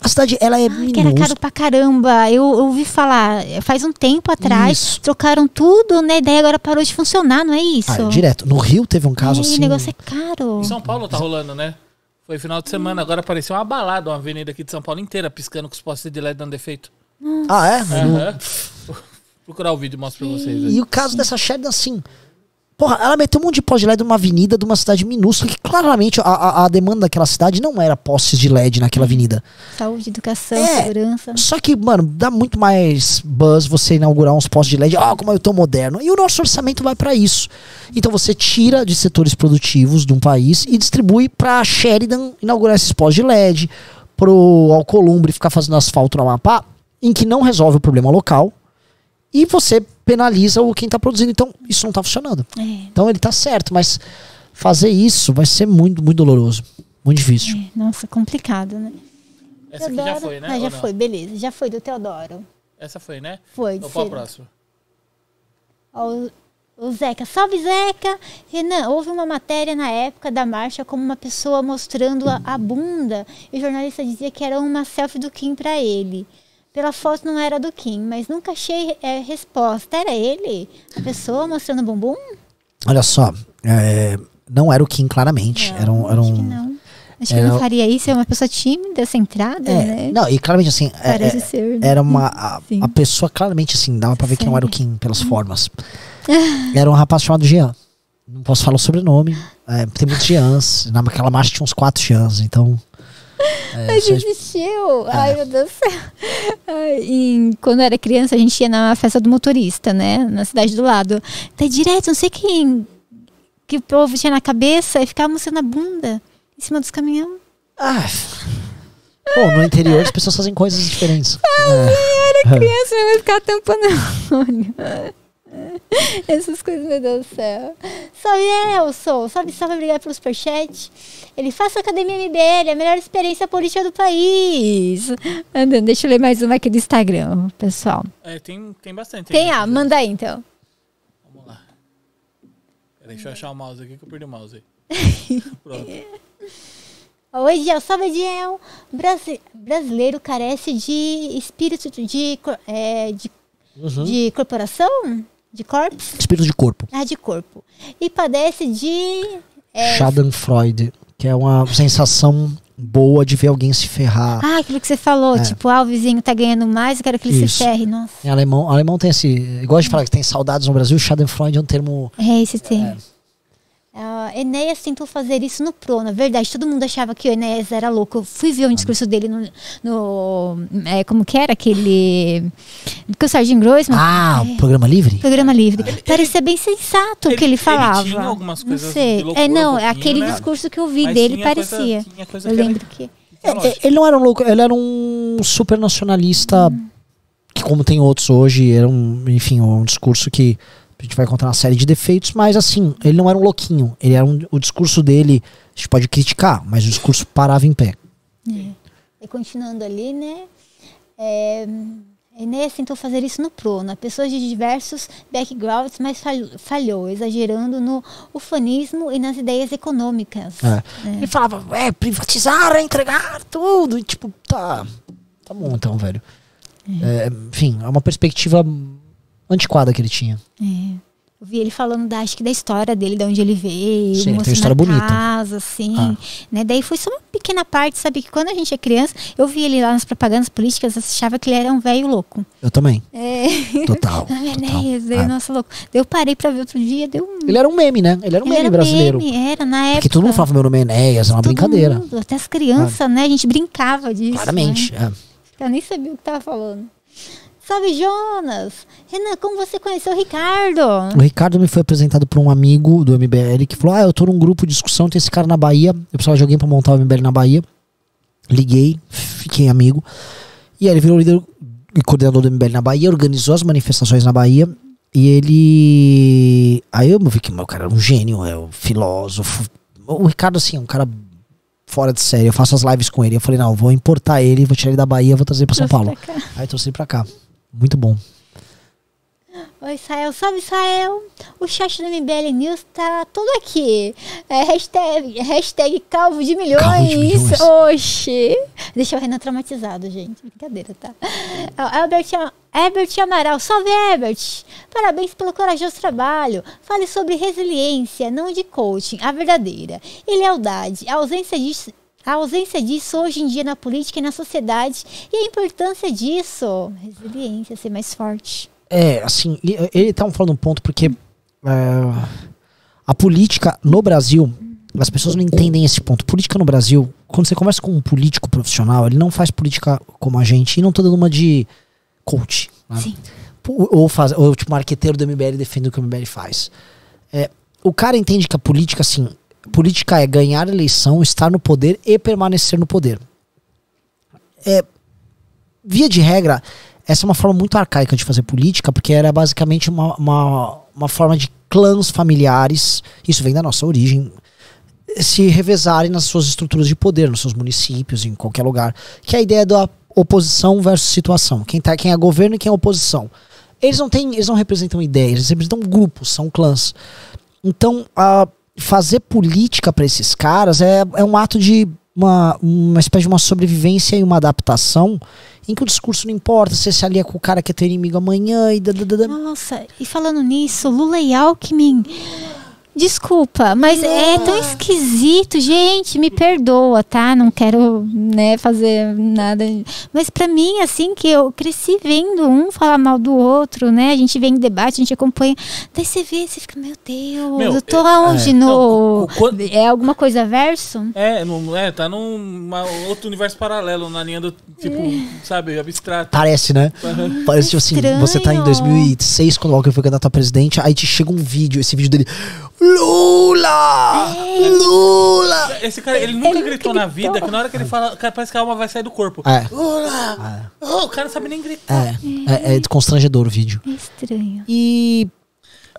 A cidade, ela é ah, minúscula. Que era caro pra caramba. Eu ouvi falar, faz um tempo atrás, isso. trocaram tudo, né? E daí agora parou de funcionar, não é isso? Ah, é direto. No Rio teve um caso é, assim. O negócio é caro. Em São Paulo tá rolando, né? Foi final de semana, agora apareceu uma balada, uma avenida aqui de São Paulo inteira, piscando com os postes de L E D dando defeito. Ah, é? Uhum. Vou procurar o vídeo e mostro pra vocês. Aí. E o caso dessa Sheridan, assim... Porra, ela meteu um monte de poste de L E D numa avenida de uma cidade minúscula, que claramente a, a, a demanda daquela cidade não era postes de L E D naquela avenida. Saúde, educação, é, segurança. Só que, mano, dá muito mais buzz você inaugurar uns postes de L E D. Ah, oh, como eu tô moderno. E o nosso orçamento vai pra isso. Então você tira de setores produtivos de um país e distribui pra Sheridan inaugurar esses postes de L E D, pro Alcolumbre ficar fazendo asfalto no Amapá, em que não resolve o problema local. E você penaliza o quem tá produzindo. Então, isso não tá funcionando. É. Então, ele tá certo. Mas fazer isso vai ser muito, muito doloroso. Muito difícil. É, nossa, complicado, né? Essa Teodoro... aqui já foi, né? Ah, já não? foi, beleza. Já foi do Teodoro. Essa foi, né? Foi. Então, qual a próxima? Ó, o, o Zeca. Salve, Zeca! Renan, houve uma matéria na época da marcha como uma pessoa mostrando a, a bunda. E o jornalista dizia que era uma selfie do Kim pra ele. Pela foto não era do Kim, mas nunca achei é, resposta. Era ele? A pessoa mostrando o bumbum? Olha só, é, não era o Kim, claramente. É, era um, era acho um, que não. Acho era, que não faria isso, é uma pessoa tímida, centrada, é, né? Não, e claramente assim, Parece é, ser, era uma... A, a pessoa claramente assim, dava pra ver que não era o Kim pelas formas. Era um rapaz chamado Jean. Não posso falar o sobrenome. É, tem muitos Jeans. Naquela marcha tinha uns quatro Jeans, então... É, a gente desistiu. É. Ai, meu Deus do céu. Ai, e quando eu era criança, a gente ia na festa do motorista, né? Na cidade do lado. Tá direto, não sei quem. Que o povo tinha na cabeça e ficava mostrando a bunda em cima dos caminhões. Ah. Pô, no interior as pessoas fazem coisas diferentes. Ai, é. Eu era criança, eu ia ficar tampando essas coisas, meu Deus do céu. Salve, Elson. Salve, salve, obrigado pelo superchat. Ele faça a Academia M B L, a melhor experiência política do país. Andando, deixa eu ler mais uma aqui do Instagram, pessoal. É, tem, tem bastante. Tem, ah, manda aí então. Vamos lá. Peraí, deixa eu achar o mouse aqui que eu perdi o mouse aí. Pronto. Oi, Ediel. Salve, Ediel. Brasi brasileiro carece de espírito de, é, de, uhum. de corporação? De corpo? Espírito de corpo. Ah, de corpo. E padece de... É... Schadenfreude, que é uma sensação boa de ver alguém se ferrar. Ah, aquilo que você falou, é. tipo, ah, o vizinho tá ganhando mais, eu quero que ele Isso. se ferre. Nossa. Em alemão, alemão tem esse... Eu gosto de falar que tem saudades no Brasil, Schadenfreude é um termo... É, esse termo. É. Uh, Enéas tentou fazer isso no P R O, na verdade, todo mundo achava que o Enéas era louco. Eu fui ver um discurso ah. dele no... no é, como que era? Aquele... Que o Sargento Groisman... Ah, é. Programa Livre? Programa Livre. Ah. Parecia bem sensato o que ele falava. Ele tinha algumas coisas não sei. de loucura, é, não, um aquele né? discurso que eu vi Mas dele parecia. Coisa, coisa eu que lembro que... É, ele não era um louco, ele era um super nacionalista, hum. que como tem outros hoje, era um, enfim, um discurso que... A gente vai encontrar uma série de defeitos, mas assim, ele não era um louquinho. Ele era um, o discurso dele, a gente pode criticar, mas o discurso parava em pé. É. E continuando ali, né? É, Enéas tentou fazer isso no P R O N A. Pessoas de diversos backgrounds, mas falhou, falhou exagerando no ufanismo e nas ideias econômicas. É. É. Ele falava, é, privatizar, entregar tudo. E tipo, tá, tá bom então, velho. É. É, enfim, é uma perspectiva... antiquada que ele tinha. É. Eu vi ele falando da, acho que da história dele, de onde ele veio. Sim, ele tem uma história bonita. Casa, assim, ah. né? Daí foi só uma pequena parte, sabe? Que quando a gente é criança, eu vi ele lá nas propagandas políticas, achava que ele era um velho louco. Eu também. É. Total. Ai, total. Né? Daí, ah. Nossa, louco. Daí eu parei pra ver outro dia, deu um... Ele era um meme, né? Ele era um ele meme era brasileiro. Meme, era, na época. Porque todo mundo falava meu nome é Enéas, era uma todo brincadeira. Mundo, até as crianças, ah. né? A gente brincava disso. Claramente, né? é. Eu nem sabia o que tava falando. Salve, Jonas! Renan, como você conheceu o Ricardo? O Ricardo me foi apresentado por um amigo do M B L que falou, ah, eu tô num grupo de discussão, tem esse cara na Bahia, eu precisava de alguém pra montar o M B L na Bahia. Liguei, fiquei amigo. E aí ele virou líder e coordenador do M B L na Bahia, organizou as manifestações na Bahia. E ele... Aí eu vi que o cara era um gênio, é um filósofo. O Ricardo, assim, é um cara... fora de série, eu faço as lives com ele. Eu falei, não, eu vou importar ele, vou tirar ele da Bahia, vou trazer ele pra São Paulo. Pra Aí trouxe ele pra cá. Muito bom. Oi, Israel. Salve, Israel. O chat do M B L News tá todo aqui. É, hashtag, hashtag calvo de milhões. Calvo de milhões. Oxi. Deixa o Renan traumatizado, gente. Brincadeira, tá? Albert, Herbert Amaral. Salve, Herbert. Parabéns pelo corajoso trabalho. Fale sobre resiliência, não de coaching, a verdadeira. E lealdade, a ausência de... A ausência disso hoje em dia na política e na sociedade. E a importância disso. Resiliência, ser mais forte. É, assim, ele tá falando um ponto porque é, a política no Brasil, as pessoas não entendem esse ponto. Política no Brasil, quando você conversa com um político profissional, ele não faz política como a gente. E não tô dando uma de coach. Né? Sim. Ou, faz, ou tipo, marqueteiro do M B L defende o que o M B L faz. É, o cara entende que a política, assim, política é ganhar a eleição, estar no poder e permanecer no poder. É, via de regra, essa é uma forma muito arcaica de fazer política, porque era basicamente uma, uma, uma forma de clãs familiares, isso vem da nossa origem, se revezarem nas suas estruturas de poder, nos seus municípios, em qualquer lugar. Que é a ideia da oposição versus situação. Quem, tá, quem é governo e quem é oposição. Eles não, têm, eles não representam ideias, eles representam grupos, são clãs. Então, a, fazer política para esses caras é, é um ato de uma, uma espécie de uma sobrevivência e uma adaptação em que o discurso não importa, você se alia com o cara que é teu inimigo amanhã e... Dadadada. Nossa, e falando nisso, Lula e Alckmin... Desculpa, mas é tão esquisito, gente, me perdoa, tá? Não quero, né, fazer nada. Mas pra mim, assim, que eu cresci vendo um falar mal do outro, né? A gente vem em debate, a gente acompanha. Daí você vê, você fica, meu Deus, meu, eu tô aonde é, no... Quando, é alguma coisa verso? É, não, é tá num uma, outro universo paralelo, na linha do, tipo, é. sabe, abstrato. Parece, né? Uhum. Parece, assim, estranho. Você tá em dois mil e seis, quando o Alckmin foi candidato a presidente, aí te chega um vídeo, esse vídeo dele... Lula! É. Lula! Esse cara, ele nunca, ele nunca gritou, gritou na vida, que na hora que ele fala, cara, parece que a alma vai sair do corpo. É. Lula! É. Oh, o cara não sabe nem gritar. É, é, é constrangedor o vídeo. É estranho. E...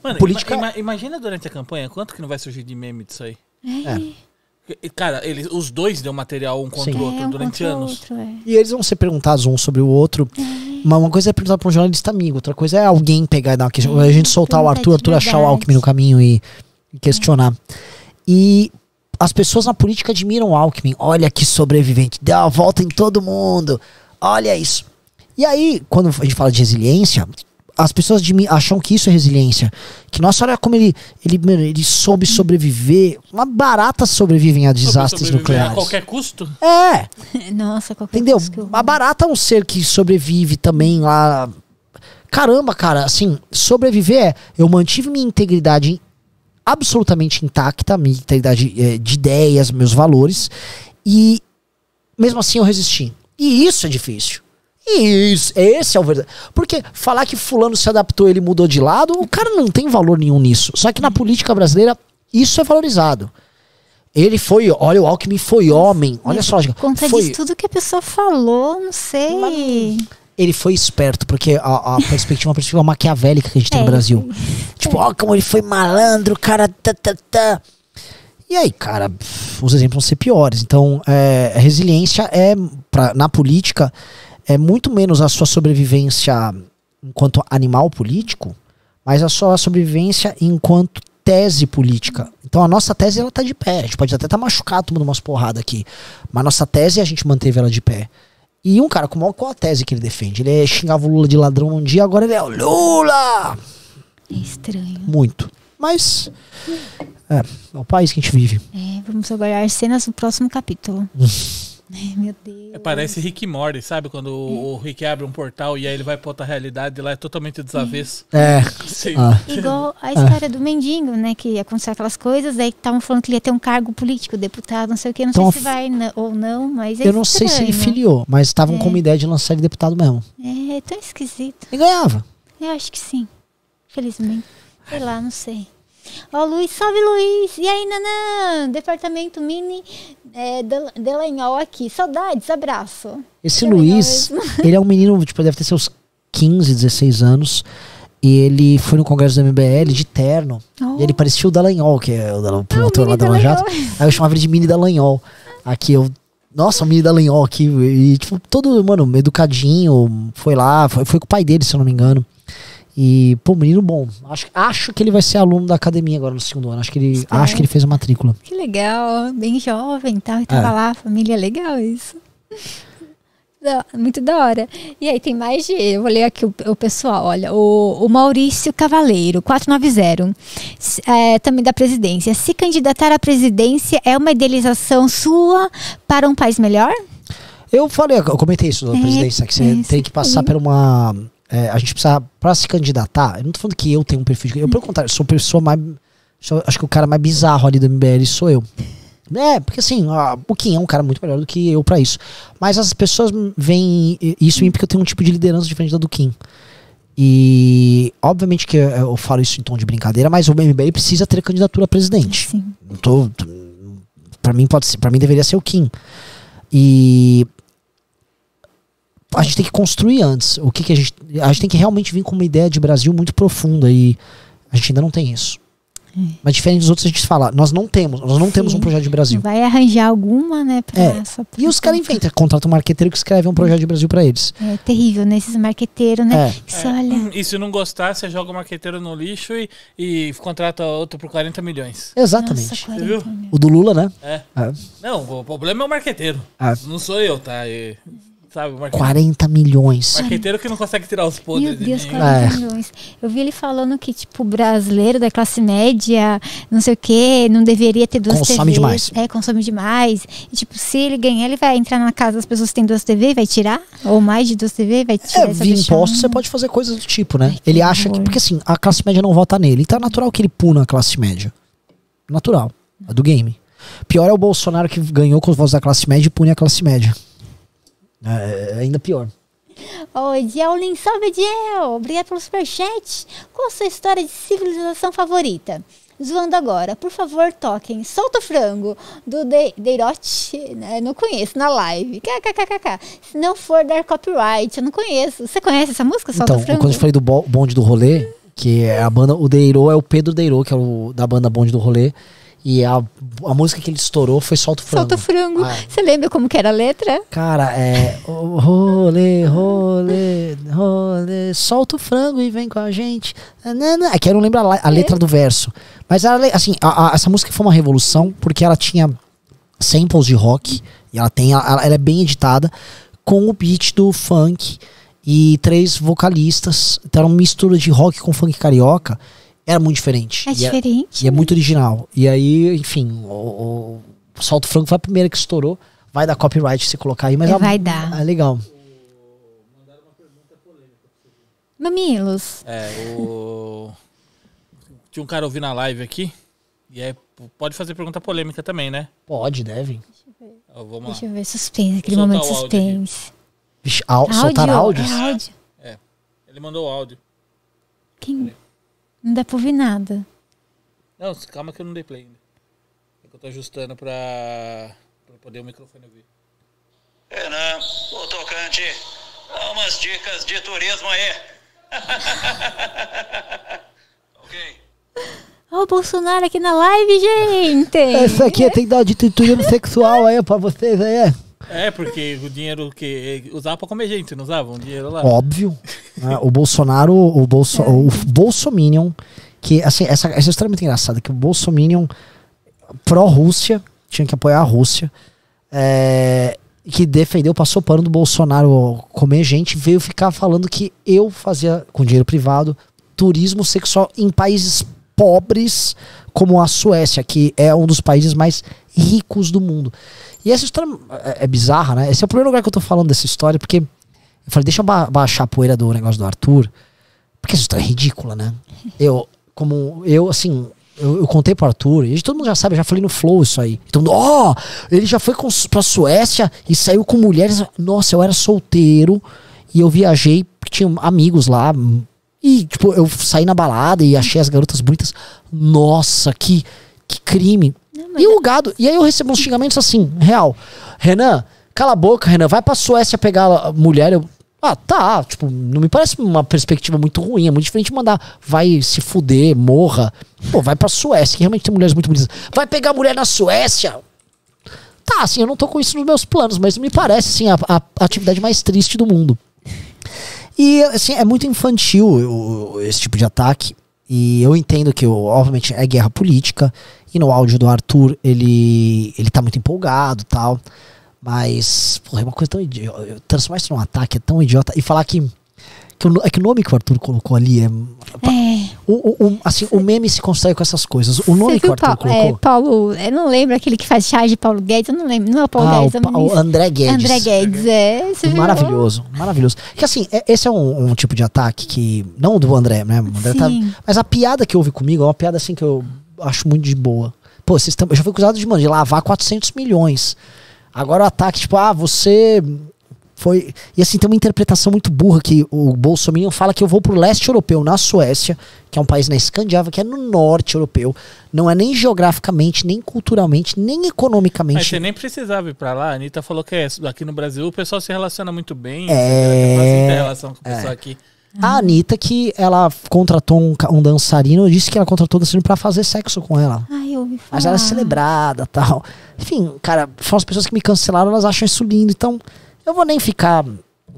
Mano, política... ima- imagina durante a campanha, quanto que não vai surgir de meme disso aí? É. é. Cara, eles, os dois deu material um contra Sim. o outro é, um durante anos. Outro, é. E eles vão ser perguntados um sobre o outro. É. Mas uma coisa é perguntar pra um jornalista amigo, outra coisa é alguém pegar e dar uma questão. É. A gente soltar o Arthur, Arthur achar o Alckmin no caminho e... questionar. E as pessoas na política admiram o Alckmin. Olha que sobrevivente, deu a volta em todo mundo, olha isso. E aí, quando a gente fala de resiliência, as pessoas acham que isso é resiliência, que nossa, olha como ele ele, ele soube sobreviver. Uma barata sobrevivem a desastres nucleares a qualquer custo? É. Nossa, qualquer Entendeu? custo. Entendeu? A barata é um ser que sobrevive também lá. Caramba, cara, assim, sobreviver é, eu mantive minha integridade absolutamente intacta, minha integridade é, de ideias, meus valores, e mesmo assim eu resisti. E isso é difícil. E isso, esse é o verdadeiro. Porque falar que fulano se adaptou, ele mudou de lado, o cara não tem valor nenhum nisso. Só que na política brasileira, isso é valorizado. Ele foi, olha, o Alckmin foi homem, olha só. Conta foi, disso tudo que a pessoa falou, não sei... Mas... Ele foi esperto, porque a, a perspectiva é uma perspectiva maquiavélica que a gente tem no Brasil. Tipo, ó, como ele foi malandro, cara... Tá, tá, tá. E aí, cara, os exemplos vão ser piores. Então, é, a resiliência é, pra, na política, é muito menos a sua sobrevivência enquanto animal político, mas a sua sobrevivência enquanto tese política. Então, a nossa tese, ela tá de pé. A gente pode até estar tá machucado, tomando umas porradas aqui. Mas a nossa tese, a gente manteve ela de pé. E um cara, como, qual a tese que ele defende? Ele xingava o Lula de ladrão um dia, agora ele é o Lula! É estranho. Muito. Mas é, é o país que a gente vive. É, vamos aguardar cenas do próximo capítulo. Ai, meu Deus. É, parece Rick e Morty, sabe? Quando é. o Rick abre um portal e aí ele vai pra outra realidade e lá é totalmente desavesso. É. é. Ah. Igual a história é. do mendigo, né? Que aconteceu aquelas coisas, aí estavam falando que ele ia ter um cargo político, deputado, não sei o que, não então, sei se vai ou não, mas é Eu não estranho. sei se ele filiou, mas estavam é. com uma ideia de lançar ele deputado mesmo. É, é tão esquisito. E ganhava. Eu acho que sim. Felizmente. Sei lá, não sei. Ó, oh, Luiz, salve Luiz! E aí, Nanã? Departamento Mini é, Delanhol aqui. Saudades, abraço. Esse Luiz, ele é um menino, tipo, deve ter seus quinze, dezesseis anos. E ele foi no congresso do M B L de terno. Oh. E ele parecia o Dallagnol, que é o promotor ah, lá da Lava Jato. Aí eu chamava ele de Mini Dallagnol. Aqui eu. Nossa, o Mini Dallagnol aqui. E, tipo, todo, mano, educadinho. Foi lá, foi, foi com o pai dele, se eu não me engano. E, pô, menino bom. Acho, acho que ele vai ser aluno da academia agora no segundo ano. Acho que ele, acho que ele fez a matrícula. Que legal, bem jovem, tal, e tava é. lá, família, legal isso. da, muito da hora. E aí tem mais de... Eu vou ler aqui o, o pessoal. Olha, o, o Maurício Cavaleiro, quatro nove zero. É, também da presidência. Se candidatar à presidência é uma idealização sua para um país melhor? Eu falei, eu comentei isso na é, presidência, que você é, tem que passar sim. por uma... É, a gente precisa, pra se candidatar, eu não tô falando que eu tenho um perfil de... Eu, pelo contrário, sou pessoa mais... Sou, acho que o cara mais bizarro ali do M B L sou eu. É, porque assim, o Kim é um cara muito melhor do que eu pra isso. Mas as pessoas veem isso em porque eu tenho um tipo de liderança diferente da do Kim. E obviamente que eu, eu falo isso em tom de brincadeira, mas o M B L precisa ter candidatura a presidente. Sim. Não tô, pra mim pode ser, pra mim deveria ser o Kim. E a gente tem que construir antes. O que, que a gente. A gente tem que realmente vir com uma ideia de Brasil muito profunda. E a gente ainda não tem isso. Mas diferente dos outros, a gente fala, nós não temos, nós não Sim. temos um projeto de Brasil. Vai arranjar alguma, né? Pra é. essa e os caras inventam, contratam um marqueteiro que escreve um projeto de Brasil pra eles. É terrível, né? Esses marqueteiros, né? É. Isso, é. Olha... E se não gostar, você joga o marqueteiro no lixo e, e contrata outro por quarenta milhões. Exatamente. Nossa, quarenta, você viu? Mil. O do Lula, né? É. É. Não, o problema é o marqueteiro. É. Não sou eu, tá? E... Sabe, quarenta milhões. Marqueteiro que não consegue tirar os podres. Meu Deus, quarenta milhões. Eu vi ele falando que, tipo, brasileiro da classe média, não sei o que, não deveria ter duas T Vs. Consome demais. É, consome demais. E, tipo, se ele ganhar, ele vai entrar na casa das pessoas que tem duas T Vs, vai tirar? Ou mais de duas T Vs, vai tirar? É, via imposto, você pode fazer coisas do tipo, né? Ai, ele que acha horror. que... Porque, assim, a classe média não vota nele. Então é natural que ele puna a classe média. Natural. É do game. Pior é o Bolsonaro que ganhou com os votos da classe média e pune a classe média. É, ainda pior. Ô, Ediel Linsalve, Ediel, obrigado pelo superchat. Qual a sua história de civilização favorita? Zoando agora, por favor, toquem Solta o Frango, do de Deirote, né? Não conheço, na live. Kkkk. Se não for dar copyright, eu não conheço. Você conhece essa música, Solta então, o Frango? Então, quando eu falei do Bonde do Rolê, que é a banda, o Deiro é o Pedro Deiro, que é o da banda Bonde do Rolê. E a, a música que ele estourou foi Solta o Frango. Solta o Frango. Você ah. lembra como que era a letra? Cara, é... Rolê, rolê, rolê, solta o frango e vem com a gente. É que eu não lembro a, a letra do verso. Mas, ela, assim, a, a, essa música foi uma revolução, porque ela tinha samples de rock, e ela, tem, ela, ela é bem editada, com o beat do funk e três vocalistas. Então era uma mistura de rock com funk carioca. Era muito diferente. É diferente. E é, e é muito original. E aí, enfim, o, o Solta o Frango foi a primeira que estourou. Vai dar copyright se colocar aí, mas é, ela, vai dar. É legal. Mandaram uma pergunta polêmica. Mamilos. É, o... Tinha um cara ouvindo a live aqui. E aí, pode fazer pergunta polêmica também, né? Pode, deve. Deixa eu ver. Ó, vamos lá. Deixa eu ver. Suspense, aquele momento de suspense. Vixe, au... áudio? Soltar áudios? É, áudio. É. Ele mandou o áudio. Quem... Não dá pra ouvir nada. Não, calma que eu não dei play ainda. Eu tô ajustando pra, pra poder o microfone ouvir. Renan, o tocante, dá umas dicas de turismo aí. Ok. Ó, o Bolsonaro aqui na live, gente. Essa aqui tem que dar de turismo sexual aí pra vocês aí. É, porque o dinheiro que usava pra comer gente, não usava um dinheiro lá. Óbvio. Né? O Bolsonaro, o, Bolso, é. o Bolsominion, que assim, essa, essa história é muito engraçada, que o Bolsominion pró-Rússia, tinha que apoiar a Rússia, é, que defendeu, passou pano do Bolsonaro comer gente, veio ficar falando que eu fazia, com dinheiro privado, turismo sexual em países pobres, como a Suécia, que é um dos países mais ricos do mundo. E essa história é, é bizarra, né? Esse é o primeiro lugar que eu tô falando dessa história, porque eu falei, deixa eu ba baixar a poeira do negócio do Arthur, porque essa história é ridícula, né? Eu, como, eu, assim, eu, eu contei pro Arthur, e todo mundo já sabe, eu já falei no Flow isso aí. Então, ó, oh, ele já foi com, pra Suécia e saiu com mulheres. Nossa, eu era solteiro e eu viajei, tinha amigos lá, e, tipo, eu saí na balada e achei as garotas bonitas. Nossa, que, que crime. E o gado, e aí eu recebo uns xingamentos assim, real. Renan, cala a boca, Renan, vai pra Suécia pegar a mulher. Eu, ah, tá, tipo, não me parece uma perspectiva muito ruim, é muito diferente de mandar, vai se fuder, morra. Pô, vai pra Suécia, que realmente tem mulheres muito bonitas. Vai pegar mulher na Suécia. Tá, assim, eu não tô com isso nos meus planos, mas me parece, assim, a, a, a atividade mais triste do mundo. E, assim, é muito infantil eu, esse tipo de ataque. E eu entendo que, eu, obviamente, é guerra política. E no áudio do Arthur, ele, ele tá muito empolgado e tal. Mas, porra, é uma coisa tão idiota. Transformar isso num ataque é tão idiota. E falar que... que o, é que o nome que o Arthur colocou ali é... é. O, o, assim, o meme se constrói com essas coisas. O nome que o Arthur Paulo, colocou... É, Paulo... Eu não lembro aquele que faz charge de Paulo Guedes. Eu não lembro. Não é o Paulo ah, Guedes. O, é o, o André Guedes. André Guedes, é. Você maravilhoso. Viu? Maravilhoso. Que assim, é, esse é um, um tipo de ataque que... Não do André, né? O André tá, mas a piada que houve comigo é uma piada assim que eu acho muito de boa. Pô, vocês tão, eu já fui acusado de, mano, de lavar quatrocentos milhões. Agora o ataque, tipo, ah, você... Foi, e assim, tem uma interpretação muito burra que o Bolsonaro fala que eu vou pro leste europeu, na Suécia, que é um país na Escandinávia, que é no norte europeu. Não é nem geograficamente, nem culturalmente, nem economicamente. Mas você nem precisava ir pra lá. A Anitta falou que é, aqui no Brasil o pessoal se relaciona muito bem. É... Tem relação com o pessoal é. aqui. A Anitta, que ela contratou um, um dançarino, disse que ela contratou um dançarino pra fazer sexo com ela. Ai, eu ouvi falar. Mas ela é celebrada e tal. Enfim, cara, foram as pessoas que me cancelaram, elas acham isso lindo, então... Eu vou nem ficar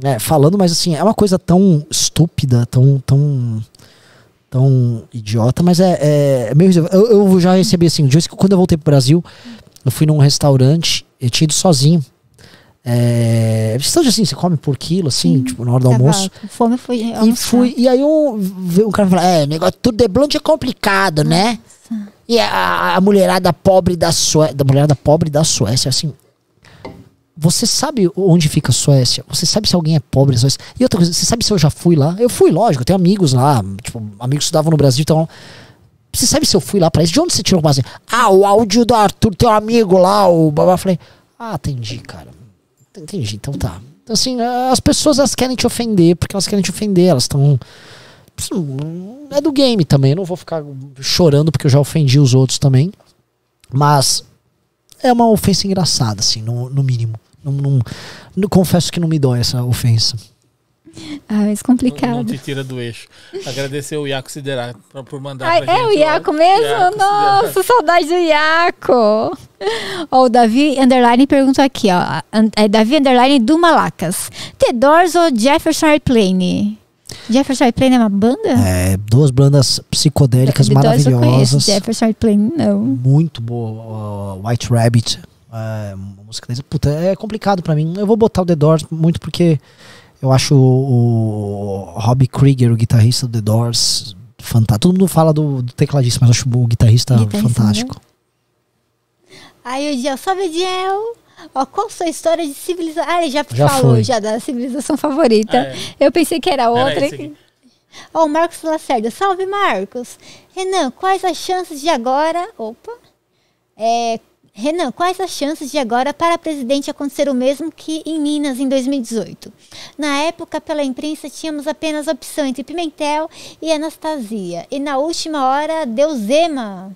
né, falando, mas assim, é uma coisa tão estúpida, tão tão, tão idiota, mas é, é meio... Eu, eu já recebi assim, quando eu voltei pro Brasil, eu fui num restaurante, eu tinha ido sozinho. É, assim, você come por quilo, assim, hum, tipo, na hora do tá almoço. Bom, fome foi e, fui, e aí um, um cara falou, é, negócio tudo de blonde é complicado, nossa, né? E a, a mulherada pobre da Suécia, da mulherada pobre da Suécia, assim... Você sabe onde fica a Suécia? Você sabe se alguém é pobre na Suécia? E outra coisa, você sabe se eu já fui lá? Eu fui, lógico, eu tenho amigos lá, tipo, amigos que estudavam no Brasil, então... Você sabe se eu fui lá pra isso? De onde você tirou o base? Ah, o áudio do Arthur, teu amigo lá, o babá. Falei, ah, entendi, cara. Entendi, então tá. Então assim, as pessoas, elas querem te ofender, porque elas querem te ofender, elas estão... É do game também, eu não vou ficar chorando porque eu já ofendi os outros também. Mas... É uma ofensa engraçada, assim, no, no mínimo. Não, não, não, confesso que não me dói essa ofensa. Ah, mas complicado. Não, não te tira do eixo. Agradecer o Iaco Siderar por mandar Ai, pra é gente. É o Iaco mesmo? Iaco Nossa, Siderar. Saudade do Iaco. Ó, o Davi Underline perguntou aqui, ó. É Davi Underline do Malacas. The Doors ou Jefferson Airplane? Jefferson Airplane é uma banda? É, duas bandas psicodélicas maravilhosas. Jefferson Airplane, não. Muito boa. Uh, White Rabbit. Uh, música desse. Puta, é complicado pra mim. Eu vou botar o The Doors muito porque eu acho o, o Robbie Krieger, o guitarrista do The Doors, fantástico. Todo mundo fala do, do tecladista, mas eu acho o guitarrista, guitarrista fantástico. Né? Aí o Diel, sobe o Diel. Ó, qual sua história de civilização? Ah, ele já, já falou foi. já da civilização favorita. Ah, é. Eu pensei que era outra. Era Ó, o Marcos Lacerda. Salve, Marcos. Renan, quais as chances de agora... Opa. É... Renan, quais as chances de agora para presidente acontecer o mesmo que em Minas em dois mil e dezoito? Na época, pela imprensa, tínhamos apenas a opção entre Pimentel e Anastasia. E na última hora, deu Zema.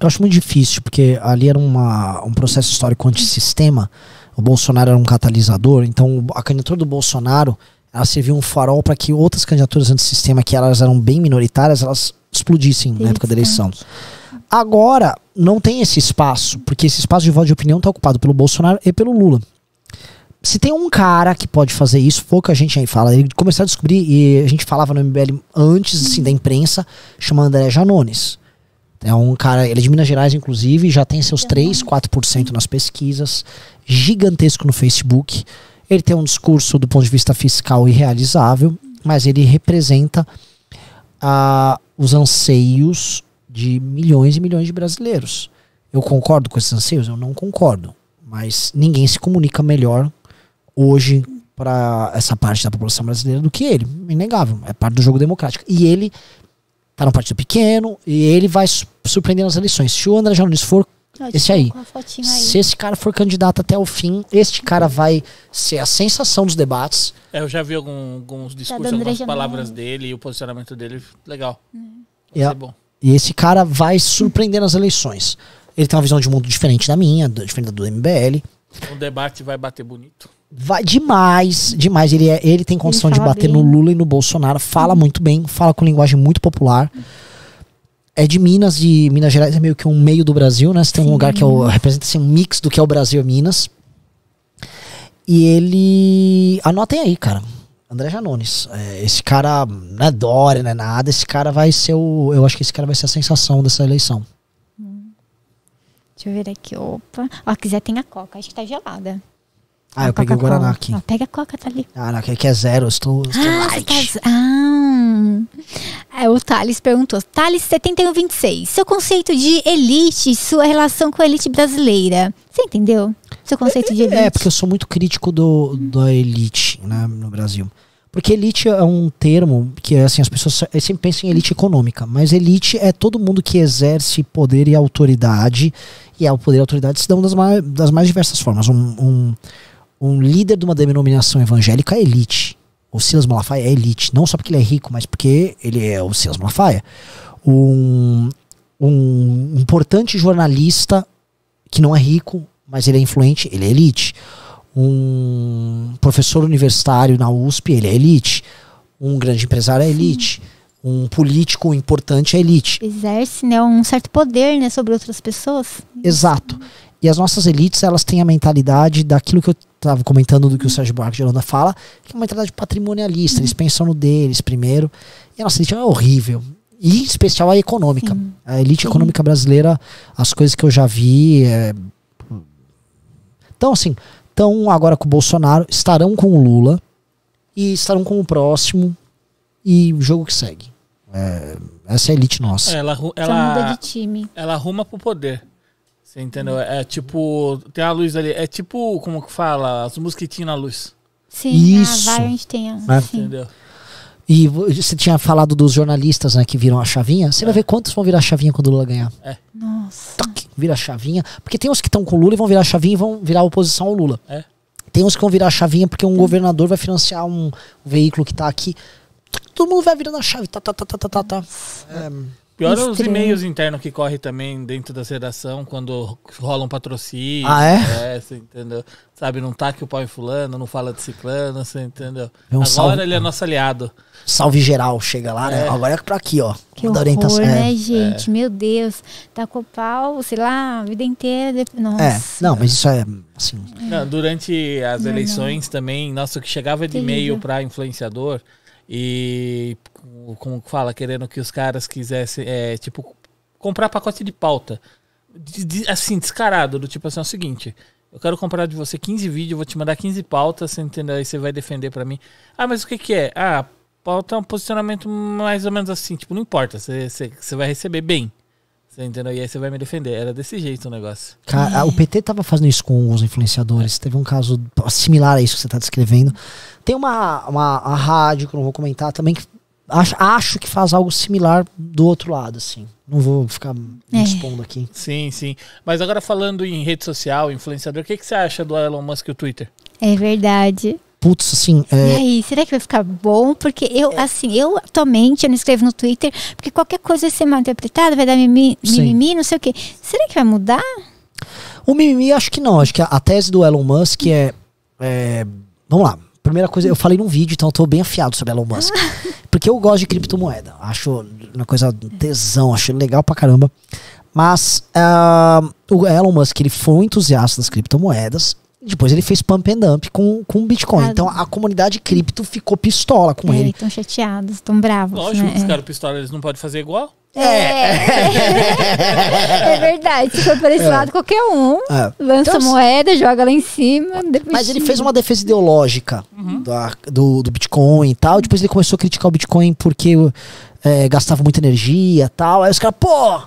Eu acho muito difícil, porque ali era uma, um processo histórico antissistema. O Bolsonaro era um catalisador, então a candidatura do Bolsonaro ela serviu um farol para que outras candidaturas antissistema, que elas eram bem minoritárias, elas explodissem na época da eleição. Agora, não tem esse espaço, porque esse espaço de voto de opinião está ocupado pelo Bolsonaro e pelo Lula. Se tem um cara que pode fazer isso, foi o que a gente aí fala. Ele começou a descobrir, e a gente falava no M B L antes assim, da imprensa, chama André Janones. É um cara, ele é de Minas Gerais, inclusive, já tem seus três, quatro por cento nas pesquisas, gigantesco no Facebook. Ele tem um discurso do ponto de vista fiscal irrealizável, mas ele representa ah, os anseios de milhões e milhões de brasileiros. Eu concordo com esses anseios? Eu não concordo. Mas ninguém se comunica melhor hoje para essa parte da população brasileira do que ele. Inegável, é parte do jogo democrático. E ele... Tá num partido pequeno e ele vai surpreender nas eleições. Se o André Janones for esse aí, aí, se esse cara for candidato até o fim, este cara vai ser a sensação dos debates. É, eu já vi algum, alguns discursos, algumas palavras dele e o posicionamento dele, legal. É. Vai ser bom. E esse cara vai surpreender nas eleições. Ele tem uma visão de mundo diferente da minha, diferente da do M B L. O debate vai bater bonito. Vai demais, demais. Ele, é, ele tem condição ele de bater bem no Lula e no Bolsonaro. Fala muito bem, fala com linguagem muito popular. É de Minas, de Minas Gerais, é meio que um meio do Brasil, né? Você tem um lugar que é o, representa assim, um mix do que é o Brasil e Minas. E ele... Anotem aí, cara. André Janones. É, esse cara não é Dória, não é nada. Esse cara vai ser o... Eu acho que esse cara vai ser a sensação dessa eleição. Deixa eu ver aqui. Opa. Ó, quiser tem a Coca. Acho que tá gelada. Ah, eu peguei o Guaraná aqui. Não, pega a Coca, tá ali. Ah, não, que é zero, eu estou, eu estou ah, light. Tá... Ah, é, o Thales perguntou. Thales setenta e um vinte e seis, seu conceito de elite e sua relação com a elite brasileira. Você entendeu? Seu conceito é, de elite. É, porque eu sou muito crítico do, da elite, né, no Brasil. Porque elite é um termo que, assim, as pessoas sempre pensam em elite econômica. Mas elite é todo mundo que exerce poder e autoridade. E o poder e a autoridade se dão das mais, das mais diversas formas. Um... um Um líder de uma denominação evangélica é elite. O Silas Malafaia é elite. Não só porque ele é rico, mas porque ele é o Silas Malafaia. Um, um importante jornalista que não é rico, mas ele é influente, ele é elite. Um professor universitário na U S P, ele é elite. Um grande empresário é elite. Sim. Um político importante é elite. Exerce, né, um certo poder, né, sobre outras pessoas. Exato. E as nossas elites, elas têm a mentalidade daquilo que eu estava comentando, do que o Sérgio Buarque de Holanda fala, que é uma mentalidade patrimonialista. Eles pensam no deles primeiro. E a nossa elite é horrível. E em especial a econômica. Sim. A elite Sim. econômica brasileira, as coisas que eu já vi... É... Então, assim, estão agora com o Bolsonaro, estarão com o Lula, e estarão com o próximo, e o jogo que segue. É... Essa é a elite nossa. Ela, ela, ela muda de time. Ela arruma pro poder. Você entendeu? É tipo... Tem a luz ali. É tipo... Como que fala? As mosquitinhos na luz. Sim. Isso. Ah, vai, a gente tem... A... Né? Entendeu? E você tinha falado dos jornalistas, né? Que viram a chavinha. Você é. vai ver quantos vão virar a chavinha quando o Lula ganhar. É. Nossa. Toc, vira a chavinha. Porque tem uns que estão com o Lula e vão virar a chavinha e vão virar a oposição ao Lula. É. Tem uns que vão virar a chavinha porque um é. governador vai financiar um veículo que tá aqui. Todo mundo vai virando a chave. Tá, tá, tá, tá, tá, tá. É... Pior é os e-mails internos que correm também dentro da redação, quando rola um patrocínio. Ah, é? É, você entendeu? Sabe, não taca o pau em fulano, não fala de ciclano, você entendeu? É um Agora salve, ele é nosso aliado. Salve geral, chega lá, é. né? Agora é pra aqui, ó. Que horror, orientação. né, é. gente? É. Meu Deus. Tacou o pau, sei lá, a vida inteira. Nossa. É, não, mas isso é... assim. Não, durante as não, eleições não. também, nossa, o que chegava de e-mail pra influenciador... E como fala, querendo que os caras quisessem, é, tipo, comprar pacote de pauta. De, de, assim, descarado, do tipo assim, é o seguinte, eu quero comprar de você quinze vídeos, eu vou te mandar quinze pautas, você entendeu? Aí você vai defender pra mim. Ah, mas o que que é? Ah, pauta é um posicionamento mais ou menos assim, tipo, não importa, você, você, você vai receber bem. Você entendeu? E aí você vai me defender. Era desse jeito o negócio. Cara, é. O P T tava fazendo isso com os influenciadores. É. Teve um caso similar a isso que você tá descrevendo. Tem uma, uma a rádio, que eu não vou comentar também, que acho, acho que faz algo similar do outro lado, assim. Não vou ficar é. expondo aqui. Sim, sim. Mas agora falando em rede social, influenciador, o que, que você acha do Elon Musk e o Twitter? É verdade. Putz, assim... É... E aí, será que vai ficar bom? Porque eu, é. assim, eu atualmente eu não escrevo no Twitter, porque qualquer coisa vai ser mal interpretada, vai dar mimimi, mimimi não sei o quê. Será que vai mudar? O mimimi, acho que não. Acho que a, a tese do Elon Musk é, é... Vamos lá. Primeira coisa, eu falei num vídeo, então eu tô bem afiado sobre Elon Musk. Ah. Porque eu gosto de criptomoeda. Acho uma coisa tesão, acho legal pra caramba. Mas uh, o Elon Musk, ele foi um entusiasta das criptomoedas. Depois ele fez pump and dump com o Bitcoin. Ah, então a comunidade cripto ficou pistola com é, ele. Estão chateados, estão bravos. Lógico, né? Os caras pistola, eles não podem fazer igual. É, é, é verdade. Se for por esse é. lado, qualquer um é. lança então, moeda, joga lá em cima. Mas ele fez uma defesa ideológica uhum. da, do, do Bitcoin e tal. Depois ele começou a criticar o Bitcoin porque é, gastava muita energia e tal. Aí os caras, pô!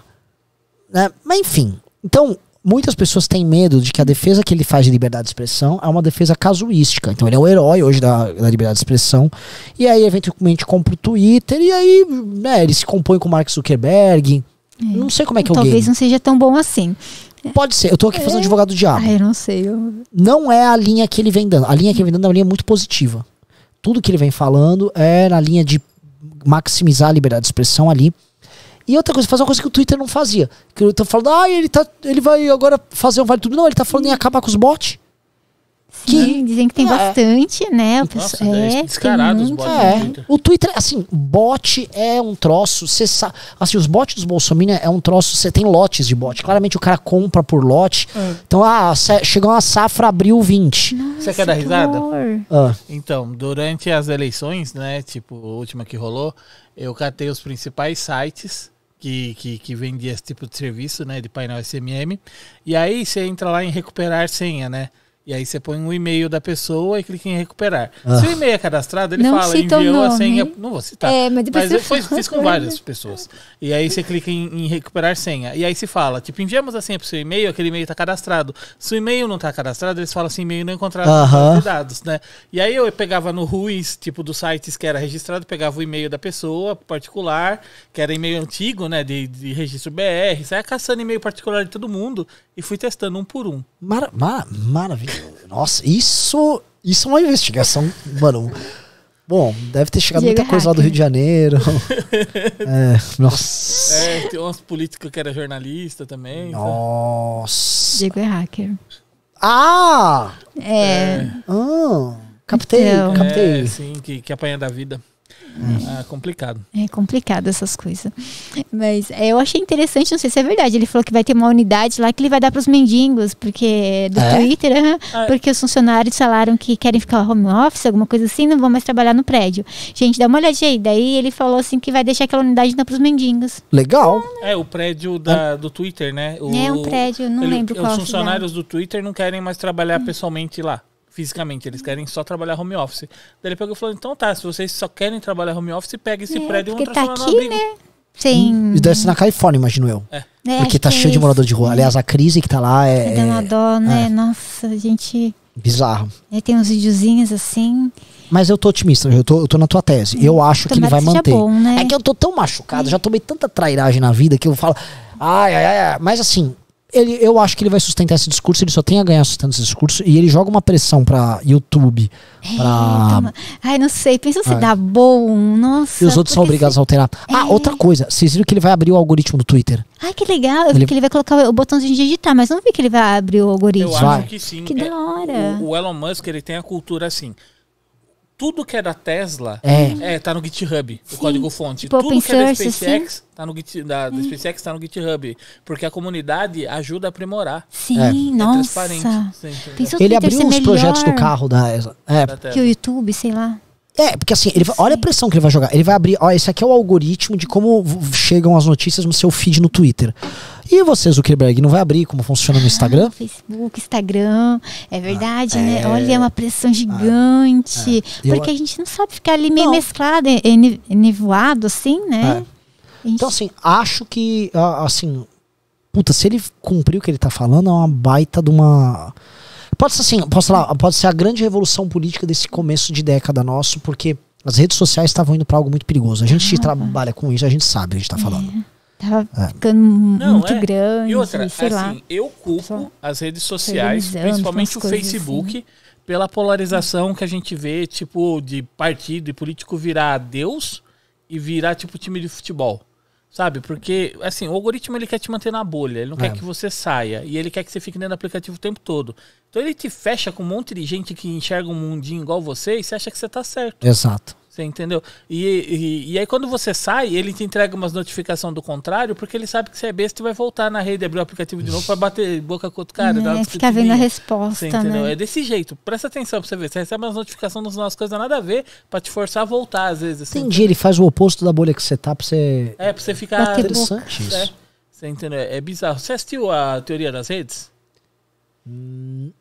Né? Mas enfim, então... Muitas pessoas têm medo de que a defesa que ele faz de liberdade de expressão é uma defesa casuística. Então ele é o herói hoje da, da liberdade de expressão. E aí eventualmente compra o Twitter e aí, né, ele se compõe com o Mark Zuckerberg. É. Não sei como é que é o game. Talvez não seja tão bom assim. Pode ser. Eu tô aqui fazendo é. advogado do diabo. Ah, eu não sei. Eu... Não é a linha que ele vem dando. A linha que ele vem dando é uma linha muito positiva. Tudo que ele vem falando é na linha de maximizar a liberdade de expressão ali. E outra coisa, fazer uma coisa que o Twitter não fazia. Que eu tô falando, ah, ele, tá, ele vai agora fazer um vale tudo. Não, ele tá falando em acabar com os bots. Sim, que, dizem que tem é. bastante, né? O Nossa, pessoal, é, descarado os bots é. no Twitter. O Twitter, assim, bot é um troço. Cê sabe, assim, os bots dos Bolsonaro é um troço. Você tem lotes de bot. Claramente o cara compra por lote. É. Então, ah, chegou uma safra, abriu vinte. Você quer dar risada? Ah. Então, durante as eleições, né? Tipo, a última que rolou, eu catei os principais sites. Que, que, que vendia esse tipo de serviço, né, de painel S M M, e aí você entra lá em recuperar senha, né, E aí você põe um e-mail da pessoa e clica em recuperar. Ah. Se o e-mail é cadastrado, ele não fala, enviou a senha... Não vou citar. É, mas depois mas eu fiz, fiz com várias pessoas. E aí você clica em, em recuperar senha. E aí se fala, tipo, enviamos a senha pro seu e-mail, aquele e-mail tá cadastrado. Se o e-mail não tá cadastrado, eles falam assim, e-mail não encontrado uh-huh. nos dados, né? E aí eu pegava no Ruiz, tipo, dos sites que era registrado, pegava o e-mail da pessoa particular, que era e-mail antigo, né, de, de registro B R, saia caçando e-mail particular de todo mundo e fui testando um por um. Mara, mar, maravilha. Nossa, isso, isso é uma investigação, mano. Bom, deve ter chegado Diego muita coisa lá do Rio de Janeiro. É, nossa. É, tem uns políticos que era jornalista também. Nossa. Tá? Diego é hacker. Ah! É. Ah, captei, então, captei. É, sim, que, que apanha da vida. É. Ah, complicado. É complicado essas coisas. Mas é, eu achei interessante, não sei se é verdade. Ele falou que vai ter uma unidade lá que ele vai dar para os mendigos, porque do é? Twitter, uhum, é. porque os funcionários falaram que querem ficar home office, alguma coisa assim, não vão mais trabalhar no prédio. Gente, dá uma olhadinha aí. Daí ele falou assim que vai deixar aquela unidade para os mendigos. Legal. É, o prédio da, do Twitter, né? O, é um prédio, não ele, lembro qual. Os funcionários do Twitter não querem mais trabalhar hum. pessoalmente lá. Fisicamente, eles querem só trabalhar home office. Daí ele pegou e falou, então tá, se vocês só querem trabalhar home office, pega esse é, prédio e vão transformar tá aqui, no abrigo. Né? Sim. E desce na Califórnia, imagino eu. É. É, porque tá cheio é de morador de rua. Aliás, a crise que tá lá é... Tá dando a dó, né? É. Nossa, gente... Bizarro. É, tem uns videozinhos assim... Mas eu tô otimista, eu tô, eu tô na tua tese. Eu acho Tomara que ele vai manter. Bom, né? É que eu tô tão machucado, já tomei tanta trairagem na vida que eu falo... Ai, ai, ai, ai. Mas assim... Ele, eu acho que ele vai sustentar esse discurso, ele só tem a ganhar sustentando esse discurso e ele joga uma pressão pra YouTube. Pra... É, Ai, não sei, pensa se dá bom, nossa. E os outros são obrigados se... a alterar. É. Ah, outra coisa, vocês viram que ele vai abrir o algoritmo do Twitter. Ai, que legal, eu ele... vi que ele vai colocar o botãozinho de digitar, mas não vi que ele vai abrir o algoritmo. Eu acho que sim. Que é, da hora. O, o Elon Musk, ele tem a cultura assim... Tudo que é da Tesla é. É, tá no GitHub, sim. o código-fonte. Tipo, tudo que é da SpaceX, sim. tá no Git, da, da SpaceX tá no GitHub. Porque a comunidade ajuda a aprimorar. Sim, é. nossa. É transparente. Ele abriu os projetos do carro da, é, da Tesla. Que o YouTube, sei lá. É, porque assim, ele vai, olha a pressão que ele vai jogar. Ele vai abrir, ó, esse aqui é o algoritmo de como chegam as notícias no seu feed no Twitter. E você, Zuckerberg, não vai abrir como funciona ah, no Instagram? Facebook, Instagram, é verdade, ah, é, né? Olha, é uma pressão gigante. É, é. Porque eu, a gente não sabe ficar ali meio não. mesclado, nevoado, assim, né? É. Gente... Então, assim, acho que, assim, puta, se ele cumprir o que ele tá falando, é uma baita de uma... Pode ser assim, posso falar, pode ser a grande revolução política desse começo de década nosso, porque as redes sociais estavam indo para algo muito perigoso. A gente ah, trabalha com isso, a gente sabe o que a gente tá falando. É. Tava é. ficando não, muito é. grande, e outra, sei assim, lá. Eu culpo Só as redes sociais, principalmente o Facebook, assim. pela polarização que a gente vê, tipo, de partido e político virar Deus e virar, tipo, time de futebol. Sabe? Porque, assim, o algoritmo ele quer te manter na bolha, ele não é. quer que você saia. E ele quer que você fique dentro do aplicativo o tempo todo. Então ele te fecha com um monte de gente que enxerga um mundinho igual você e você acha que você tá certo. Exato. Você entendeu? E, e, e aí quando você sai, ele te entrega umas notificações do contrário, porque ele sabe que você é besta e vai voltar na rede, abrir o aplicativo de novo pra bater boca com o outro cara. É, fica vendo a resposta, né? É desse jeito. Presta atenção pra você ver. Você recebe umas notificações das coisas nada a ver pra te forçar a voltar, às vezes. Assim. Entendi, ele faz o oposto da bolha que você tá pra você... É, pra você ficar... Interessante isso. É, você entendeu? É bizarro. Você assistiu a teoria das redes?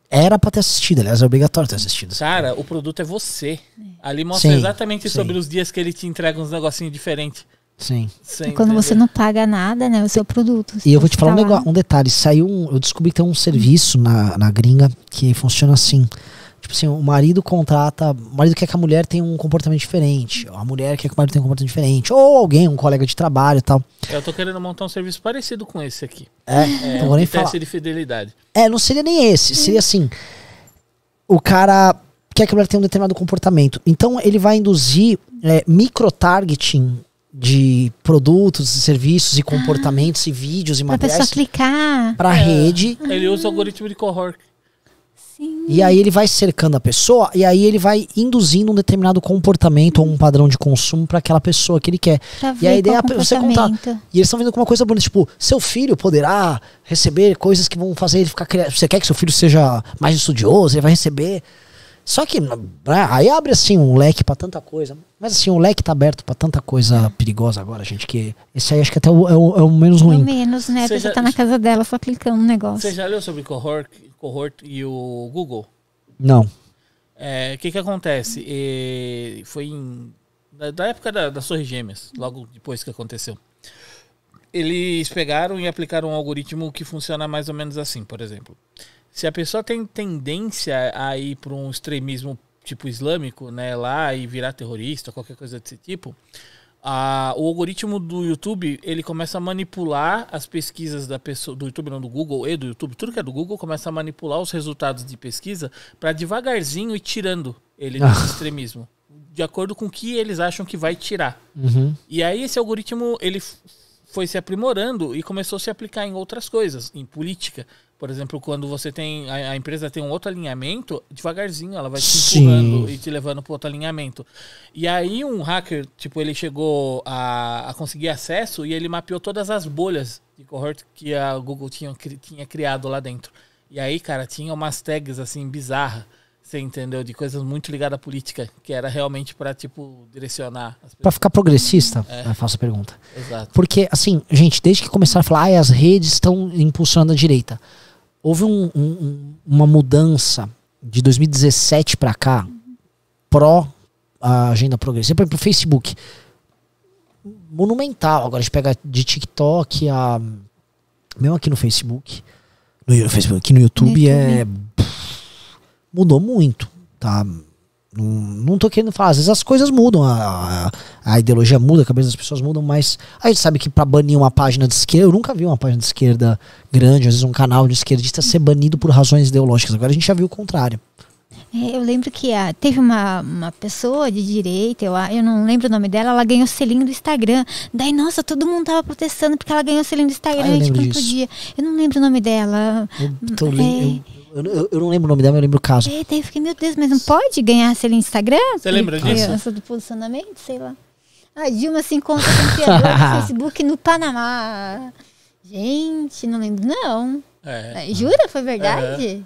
Era pra ter assistido, aliás, é obrigatório ter assistido. Cara, o produto é você. Ali mostra sim, exatamente sim. sobre os dias que ele te entrega uns negocinhos diferentes. Sim. Sem, quando entendeu? Você não paga nada, né? O seu produto. E eu vou te falar um, negócio, um detalhe. Saiu um, eu descobri que tem um serviço na, na gringa que funciona assim. Tipo assim, o marido contrata... O marido quer que a mulher tenha um comportamento diferente. A mulher quer que o marido tenha um comportamento diferente. Ou alguém, um colega de trabalho e tal. Eu tô querendo montar um serviço parecido com esse aqui. É, é não vou nem falar. Teste de fidelidade. É, não seria nem esse. Seria assim... O cara quer que a mulher tenha um determinado comportamento. Então ele vai induzir é, micro-targeting... de produtos, serviços e comportamentos ah, e vídeos e materiais. Pra pessoa clicar. Pra é, rede. Ele usa o algoritmo de cohort. Sim. E aí ele vai cercando a pessoa e aí ele vai induzindo um determinado comportamento ou um padrão de consumo pra aquela pessoa que ele quer. Pra e a ideia é você contar. E eles estão vindo com uma coisa bonita, tipo, seu filho poderá receber coisas que vão fazer ele ficar criativo. Você quer que seu filho seja mais estudioso, ele vai receber... Só que aí abre assim um leque pra tanta coisa. Mas assim, o leque tá aberto pra tanta coisa perigosa agora, gente. Que esse aí acho que até é o, é o, é o menos ruim. O menos, né? Você já tá na casa dela só clicando no negócio. Você já leu sobre cohort, cohort e o Google? Não. É, o que que acontece? E foi em, da, da época da, das Torres Gêmeas, logo depois que aconteceu. Eles pegaram e aplicaram um algoritmo que funciona mais ou menos assim, por exemplo. Se a pessoa tem tendência a ir para um extremismo tipo islâmico, né, lá e virar terrorista, qualquer coisa desse tipo, a, o algoritmo do YouTube, ele começa a manipular as pesquisas da pessoa, do YouTube, não, do Google e do YouTube, tudo que é do Google, começa a manipular os resultados de pesquisa para devagarzinho ir tirando ele desse extremismo, de acordo com o que eles acham que vai tirar. Uhum. E aí esse algoritmo, ele foi se aprimorando e começou a se aplicar em outras coisas, em política. Por exemplo, quando você tem a, a empresa tem um outro alinhamento, devagarzinho ela vai te empurrando e te levando para outro alinhamento. E aí um hacker, tipo, ele chegou a, a conseguir acesso e ele mapeou todas as bolhas de cohort que a Google tinha, tinha criado lá dentro. E aí, cara, tinha umas tags assim bizarras. Você entendeu? De coisas muito ligadas à política, que era realmente para, tipo, direcionar. Para ficar progressista? É. É a falsa pergunta. Exato. Porque, assim, gente, desde que começaram a falar, ah, as redes estão impulsionando a direita. Houve um, um, uma mudança de dois mil e dezessete para cá, pró a agenda progressista. Por exemplo, o Facebook. Monumental. Agora a gente pega de TikTok, a... mesmo aqui no Facebook. No Facebook, aqui no YouTube, no YouTube. é... Mudou muito, tá? Não, não tô querendo falar, às vezes as coisas mudam, a, a, a ideologia muda, a cabeça das pessoas mudam, mas a gente sabe que pra banir uma página de esquerda, eu nunca vi uma página de esquerda grande, às vezes um canal de esquerdista ser banido por razões ideológicas. Agora a gente já viu o contrário. Eu lembro que a, teve uma, uma pessoa de direita, eu, eu não lembro o nome dela, ela ganhou selinho do Instagram. Daí, nossa, todo mundo tava protestando porque ela ganhou selinho do Instagram. Ah, eu, lembro tipo, podia. eu não lembro o nome dela. Eu, tô, é, eu, eu, eu não lembro o nome dela, eu lembro o caso. É, daí eu fiquei, meu Deus, mas não pode ganhar selinho do Instagram? Você lembra disso? Do posicionamento, sei lá. A Dilma se encontra com o criador do Facebook no Panamá. Gente, não lembro, não. É. Jura? Foi verdade? É.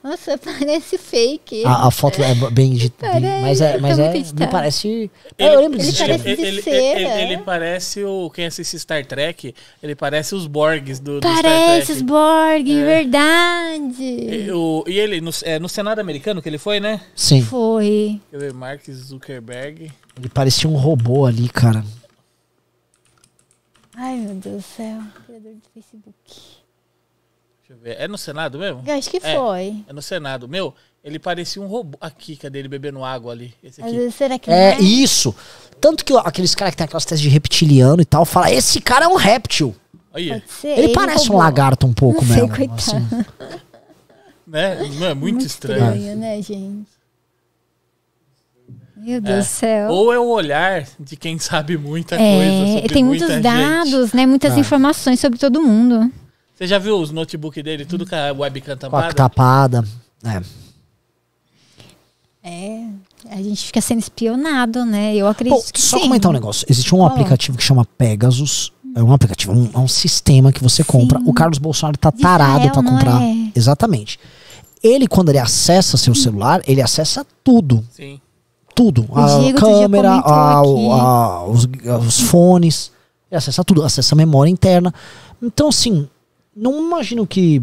Nossa, parece fake. A, a foto é bem de... Bem, mas é, mas é, me parece... Ele, eu lembro disso. Ele parece ele, ele, ele, ele parece o... Quem assiste Star Trek, ele parece os Borgs do, do Star Trek. Parece os Borg, é. verdade. E, o, e ele, no, é, no Senado americano que ele foi, né? Sim. Foi. Ele, Mark Zuckerberg. Ele parecia um robô ali, cara. Ai, meu Deus do céu. Criador do Facebook. É no Senado mesmo? Eu acho que é, foi. É no Senado. Meu, ele parecia um robô. Aqui, cadê ele bebendo água ali? Esse aqui. Mas será que é, é isso. Tanto que aqueles caras que tem aquelas testes de reptiliano e tal, fala, esse cara é um réptil. Ele, ele parece robô. um lagarto um pouco Não mesmo. Sei, coitado. Assim. Né? Não, é muito, muito estranho. estranho, né, gente? Meu Deus do é. céu. Ou é o olhar de quem sabe muita é, coisa sobre tem muitos muita dados, gente. né? Muitas ah. informações sobre todo mundo. Você já viu os notebook dele, tudo com a webcam tapada? Com a tapada, é. É, a gente fica sendo espionado, né? Eu acredito Bom, que só sim. comentar um negócio. Existe um oh. aplicativo que chama Pegasus. É um aplicativo, um, é um sistema que você compra. Sim. O Carlos Bolsonaro tá tarado para comprar. É. Exatamente. Ele, quando ele acessa seu celular, ele acessa tudo. Sim. Tudo. A Diego, câmera, a, a, os, os fones. Ele acessa tudo. Acessa a memória interna. Então, assim... Não imagino que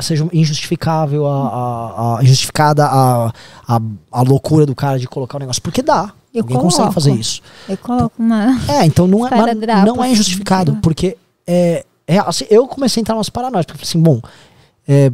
seja injustificável, a, a, a injustificada a, a, a loucura do cara de colocar o negócio. Porque dá. Eu Alguém coloco, consegue fazer isso. Eu coloco uma... É, então não é, não é injustificado. Porque é, é, assim, eu comecei a entrar nas paranoias. Porque assim, bom, é,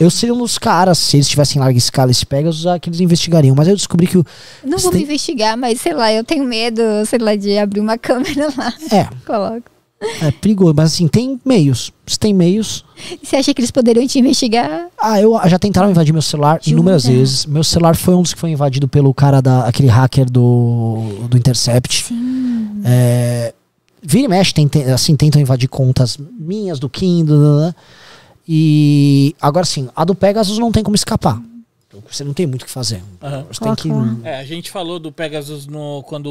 eu seria um dos caras, se eles tivessem larga escala esse Pegasus, é que eles investigariam. Mas eu descobri que... O, não vou tem... me investigar, mas sei lá, eu tenho medo, sei lá, de abrir uma câmera lá. É. Coloco. É perigoso, mas assim, tem meios. Se tem meios... E você acha que eles poderiam te investigar? Ah, eu já tentaram invadir meu celular Jura? inúmeras vezes. Meu celular foi um dos que foi invadido pelo cara, da, aquele hacker do, do Intercept. Sim. É, vira e mexe, tem, tem, assim, tentam invadir contas minhas, do Kindle. E agora sim, a do Pegasus não tem como escapar. Você não tem muito o que fazer. Uhum. Você tem que... é, a gente falou do Pegasus no, quando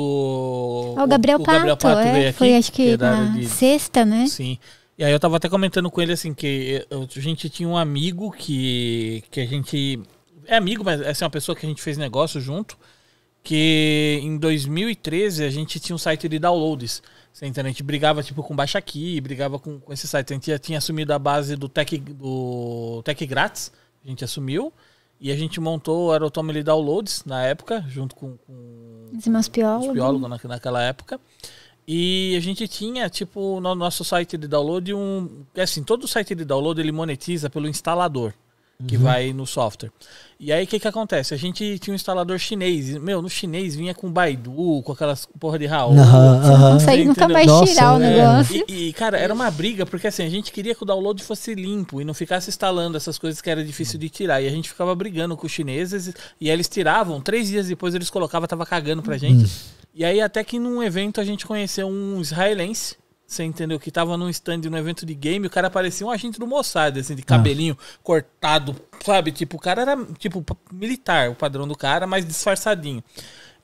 oh, o Gabriel o, o Gabriel Pato, Pato é, veio aqui. Foi acho que, que na de... sexta, né? Sim. E aí eu tava até comentando com ele assim, que eu, a gente tinha um amigo que, que a gente... É amigo, mas essa assim, é uma pessoa que a gente fez negócio junto. Que em dois mil e treze a gente tinha um site de downloads. Você entende? A gente brigava tipo, com Baixa Aqui, brigava com, com esse site. A gente já tinha assumido a base do Tech, do Tech Grátis. A gente assumiu. E a gente montou o Aerotômili Downloads na época, junto com, com os meus piólogos, os piólogos na, naquela época. E a gente tinha, tipo, no nosso site de download, um... assim, todo site de download, ele monetiza pelo instalador que uhum. vai no software. E aí, o que que acontece? A gente tinha um instalador chinês. E, meu, no chinês vinha com Baidu, com aquelas porra de Raul. Uhum, você não uhum. consegue nunca mais tirar o negócio. É. E, e, cara, era uma briga, porque assim, a gente queria que o download fosse limpo e não ficasse instalando essas coisas que era difícil de tirar. E a gente ficava brigando com os chineses e eles tiravam. Três dias depois eles colocavam, tava cagando pra gente. Uhum. E aí, até que num evento, a gente conheceu um israelense, você entendeu? Que tava num stand, num evento de game, o cara parecia um agente do Mossad, assim, de cabelinho ah. cortado, sabe? Tipo, o cara era, tipo, militar, o padrão do cara, mas disfarçadinho.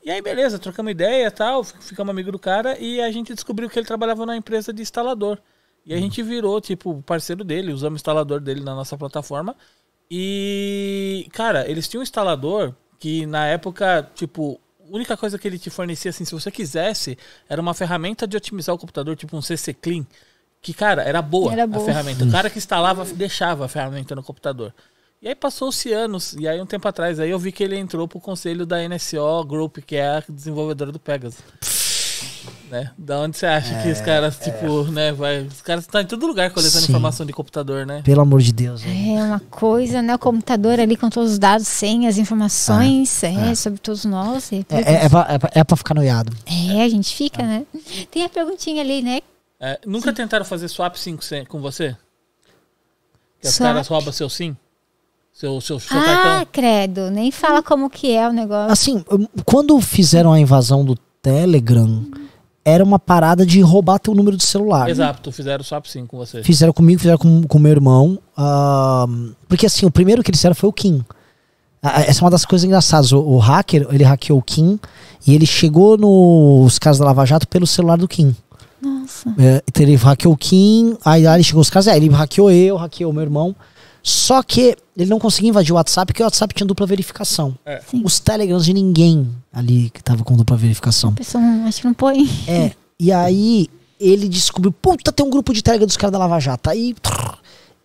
E aí, beleza, trocamos ideia e tal, ficamos amigo do cara, e a gente descobriu que ele trabalhava numa empresa de instalador. E a gente virou, tipo, parceiro dele, usamos o instalador dele na nossa plataforma. E, cara, eles tinham um instalador que, na época, tipo... A única coisa que ele te fornecia, assim, se você quisesse, era uma ferramenta de otimizar o computador, tipo um C C Clean, que, cara, era boa, era boa. a ferramenta. O cara que instalava, deixava a ferramenta no computador. E aí passou-se anos, e aí um tempo atrás, aí eu vi que ele entrou pro conselho da N S O Group, que é a desenvolvedora do Pegasus. Né? Da onde você acha é, que os caras, tipo, é. né, vai... Os caras estão tá em todo lugar coletando informação de computador, né? Pelo amor de Deus. Hein? É uma coisa, né? O computador ali com todos os dados, senhas, informações, ah, é, é. sobre todos nós. E todos. É, é, é, pra, é, pra, é pra ficar noiado. É, a gente fica, ah. né? Tem a perguntinha ali, né? É, nunca sim. tentaram fazer swap SIM com você? Que os caras roubam seu SIM? Seu, seu, seu ah, cartão? Credo. Nem fala como que é o negócio. Assim, quando fizeram a invasão do Telegram... Hum. Era uma parada de roubar teu número de celular. Exato, né? Fizeram swap sim com você. Fizeram comigo, fizeram com, com meu irmão. Uh, porque assim, o primeiro que eles fizeram foi o Kim. Uh, essa é uma das coisas engraçadas. O, o hacker, ele hackeou o Kim e ele chegou nos casos da Lava Jato pelo celular do Kim. Nossa. É, então ele hackeou o Kim, aí, aí ele chegou os casos, é, ele hackeou eu, hackeou meu irmão. Só que ele não conseguia invadir o WhatsApp, porque o WhatsApp tinha dupla verificação. É. Os Telegrams de ninguém ali que tava com dupla verificação. A pessoa não, acho que não põe. É, e aí ele descobriu, puta, tem um grupo de Telegram dos caras da Lava Jato. Aí,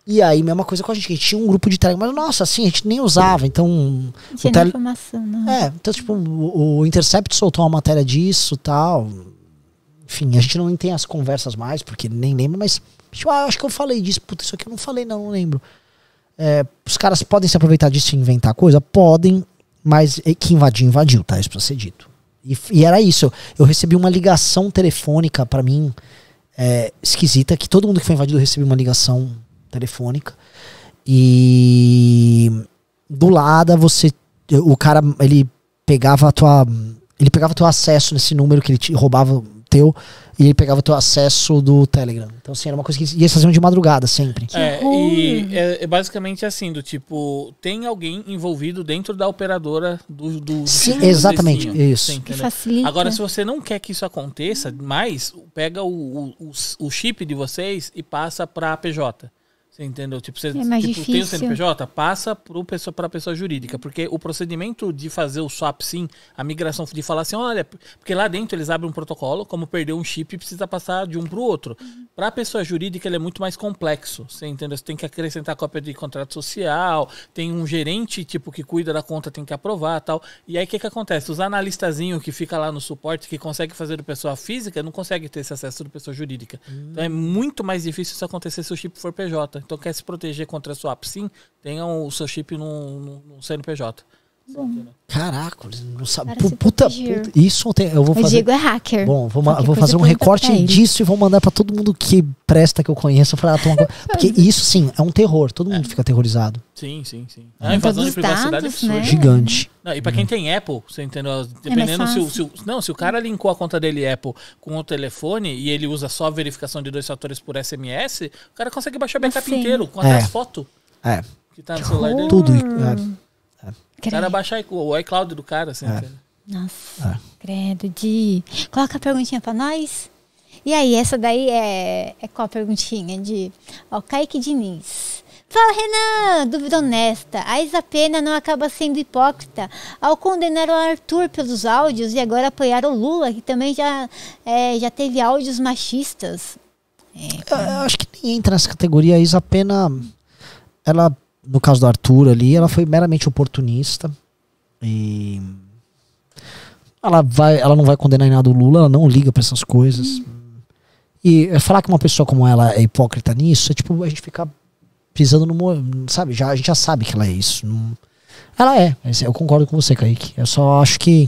e aí, mesma coisa com a gente, que a gente tinha um grupo de Telegram, mas nossa, assim, a gente nem usava, então... Tinha tele... informação, não. É, então tipo, o, o Intercept soltou uma matéria disso e tal. Enfim, a gente não tem as conversas mais, porque nem lembra, mas tipo, ah, acho que eu falei disso, puta, isso aqui eu não falei não, não lembro. É, os caras podem se aproveitar disso e inventar coisa? Podem, mas que invadir, invadiu, tá? Isso pra ser dito. E, e era isso. Eu recebi uma ligação telefônica pra mim é, esquisita, que todo mundo que foi invadido recebeu uma ligação telefônica. E do lado, você, o cara, ele pegava a tua, ele pegava teu acesso nesse número que ele te roubava teu, e ele pegava o teu acesso do Telegram. Então, assim, era uma coisa que eles faziam de madrugada, sempre. É, e é, é basicamente assim, do tipo, tem alguém envolvido dentro da operadora do... do Sim, do exatamente, isso. Que facilita. Agora, se você não quer que isso aconteça, mas pega o, o, o chip de vocês e passa pra P J. Você entendeu? Tipo, você é tipo, tem o C N P J, passa para pessoa, a pessoa jurídica. Porque o procedimento de fazer o swap sim, a migração de falar assim, olha, porque lá dentro eles abrem um protocolo, como perder um chip, precisa passar de um para o outro. Uhum. Para a pessoa jurídica, ele é muito mais complexo. Você entendeu? Você tem que acrescentar cópia de contrato social, tem um gerente tipo que cuida da conta, tem que aprovar e tal. E aí o que, que acontece? Os analistazinhos que fica lá no suporte, que consegue fazer do pessoa física, não consegue ter esse acesso do pessoa jurídica. Uhum. Então é muito mais difícil isso acontecer se o chip for P J. Então, quer se proteger contra a swap sim, tenha o seu chip num, num C N P J. Bom. Caraca, eles não sabem. Puta, puta, isso tem, eu vou fazer. O Diego é hacker. Bom, vou, vou fazer um recorte disso e vou mandar pra todo mundo que presta, que eu conheço, pra tomar... Porque isso, sim, é um terror. Todo mundo é. fica aterrorizado. Sim, sim, sim. A invasão de privacidade é absurda. Né? Gigante. Não, e pra quem tem Apple, você entendeu? Dependendo é se, o, se o... Não, se o cara linkou a conta dele Apple com o telefone e ele usa só a verificação de dois fatores por S M S, o cara consegue baixar o backup assim. inteiro com até as fotos é. que tá no celular dele. Tudo, é. O cara baixar o iCloud do cara, assim. É. Nossa, é. credo, Di. Coloca a perguntinha pra nós. E aí, essa daí é, é qual a perguntinha? De... Ó, Kaique Diniz. Fala, Renan, dúvida honesta. A Isa Pena não acaba sendo hipócrita ao condenar o Arthur pelos áudios e agora apoiar o Lula, que também já, é, já teve áudios machistas. É, eu, eu acho que nem entra nessa categoria. A Isa Pena, ela... no caso do Arthur ali, ela foi meramente oportunista e ela, vai, ela não vai condenar nada o Lula, ela não liga pra essas coisas. E falar que uma pessoa como ela é hipócrita nisso é tipo a gente ficar pisando no... sabe? Já, a gente já sabe que ela é isso. Não... Ela é. Eu concordo com você, Kaique. Eu só acho que...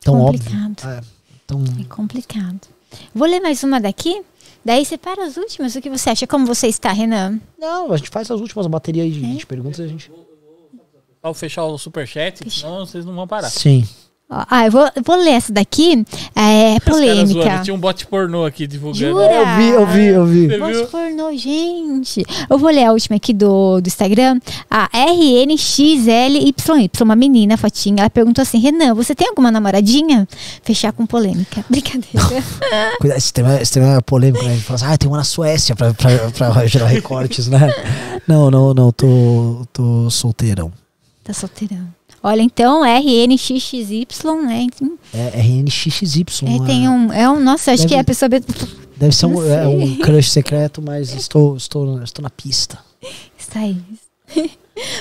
tão complicado. Óbvio. É, tão... é complicado. Vou ler mais uma daqui. Daí separa as últimas. O que você acha? Como você está, Renan? Não, a gente faz as últimas. A bateria aí de é. perguntas a gente... Ao fechar o superchat, senão vocês não vão parar. Sim. Ah, eu vou, vou ler essa daqui. É polêmica. Tinha um bot pornô aqui divulgando. Jura? Eu vi, eu vi, eu vi. Você bot viu? Pornô, gente. Eu vou ler a última aqui do, do Instagram. A R N X L Y Y, uma menina, fotinha. Ela perguntou assim: Renan, você tem alguma namoradinha? Fechar com polêmica. Brincadeira. Cuidado, esse tema, esse tema é polêmico, né? Fala assim, ah, tem uma na Suécia pra, pra, pra gerar recortes, né? Não, não, não. Tô, tô solteirão. Tá solteirão. Olha, então, R N X X Y, né? É, R N X X Y. É, tem um, é um... Nossa, acho deve, que é a pessoa... Deve ser um, é, um crush secreto, mas estou, estou, estou na pista. Isso aí.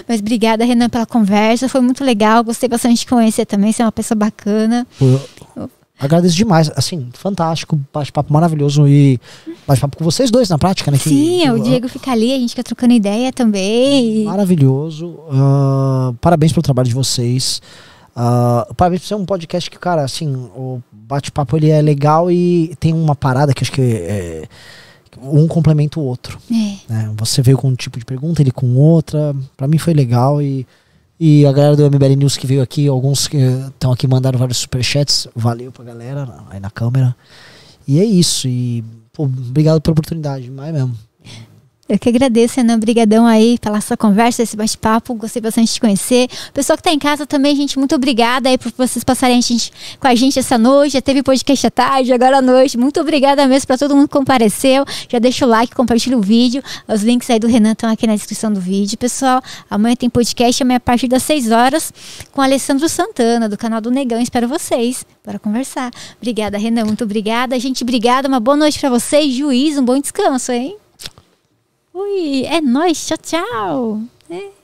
Mas obrigada, Renan, pela conversa. Foi muito legal. Gostei bastante de conhecer também. Você é uma pessoa bacana. Eu, eu agradeço demais. Assim, fantástico. Bate-papo maravilhoso. E bate-papo com vocês dois, na prática, né? Que, Sim, que, o Diego uh, fica ali. A gente fica trocando ideia também. Maravilhoso. Uh, parabéns pelo trabalho de vocês. Uh, parabéns por ser um podcast que, cara, assim, o bate-papo ele é legal e tem uma parada que acho que é, um complementa o outro. É. Né? Você veio com um tipo de pergunta, ele com outra. Pra mim foi legal e... E a galera do M B L News que veio aqui, alguns que estão aqui mandaram vários superchats. Valeu pra galera aí na câmera. E é isso. E, pô, obrigado pela oportunidade, mais mesmo. Eu que agradeço, Renan. Obrigadão aí pela sua conversa, esse bate-papo. Gostei bastante de te conhecer. Pessoal que tá em casa também, gente, muito obrigada aí por vocês passarem a gente, com a gente essa noite. Já teve podcast à tarde, agora à noite. Muito obrigada mesmo para todo mundo que compareceu. Já deixa o like, compartilha o vídeo. Os links aí do Renan estão aqui na descrição do vídeo. Pessoal, amanhã tem podcast, amanhã a partir das seis horas, com Alessandro Santana, do canal do Negão. Espero vocês para conversar. Obrigada, Renan. Muito obrigada. Gente, obrigada. Uma boa noite para vocês. Juiz, um bom descanso, hein? Ui, é nóis, tchau, tchau. É.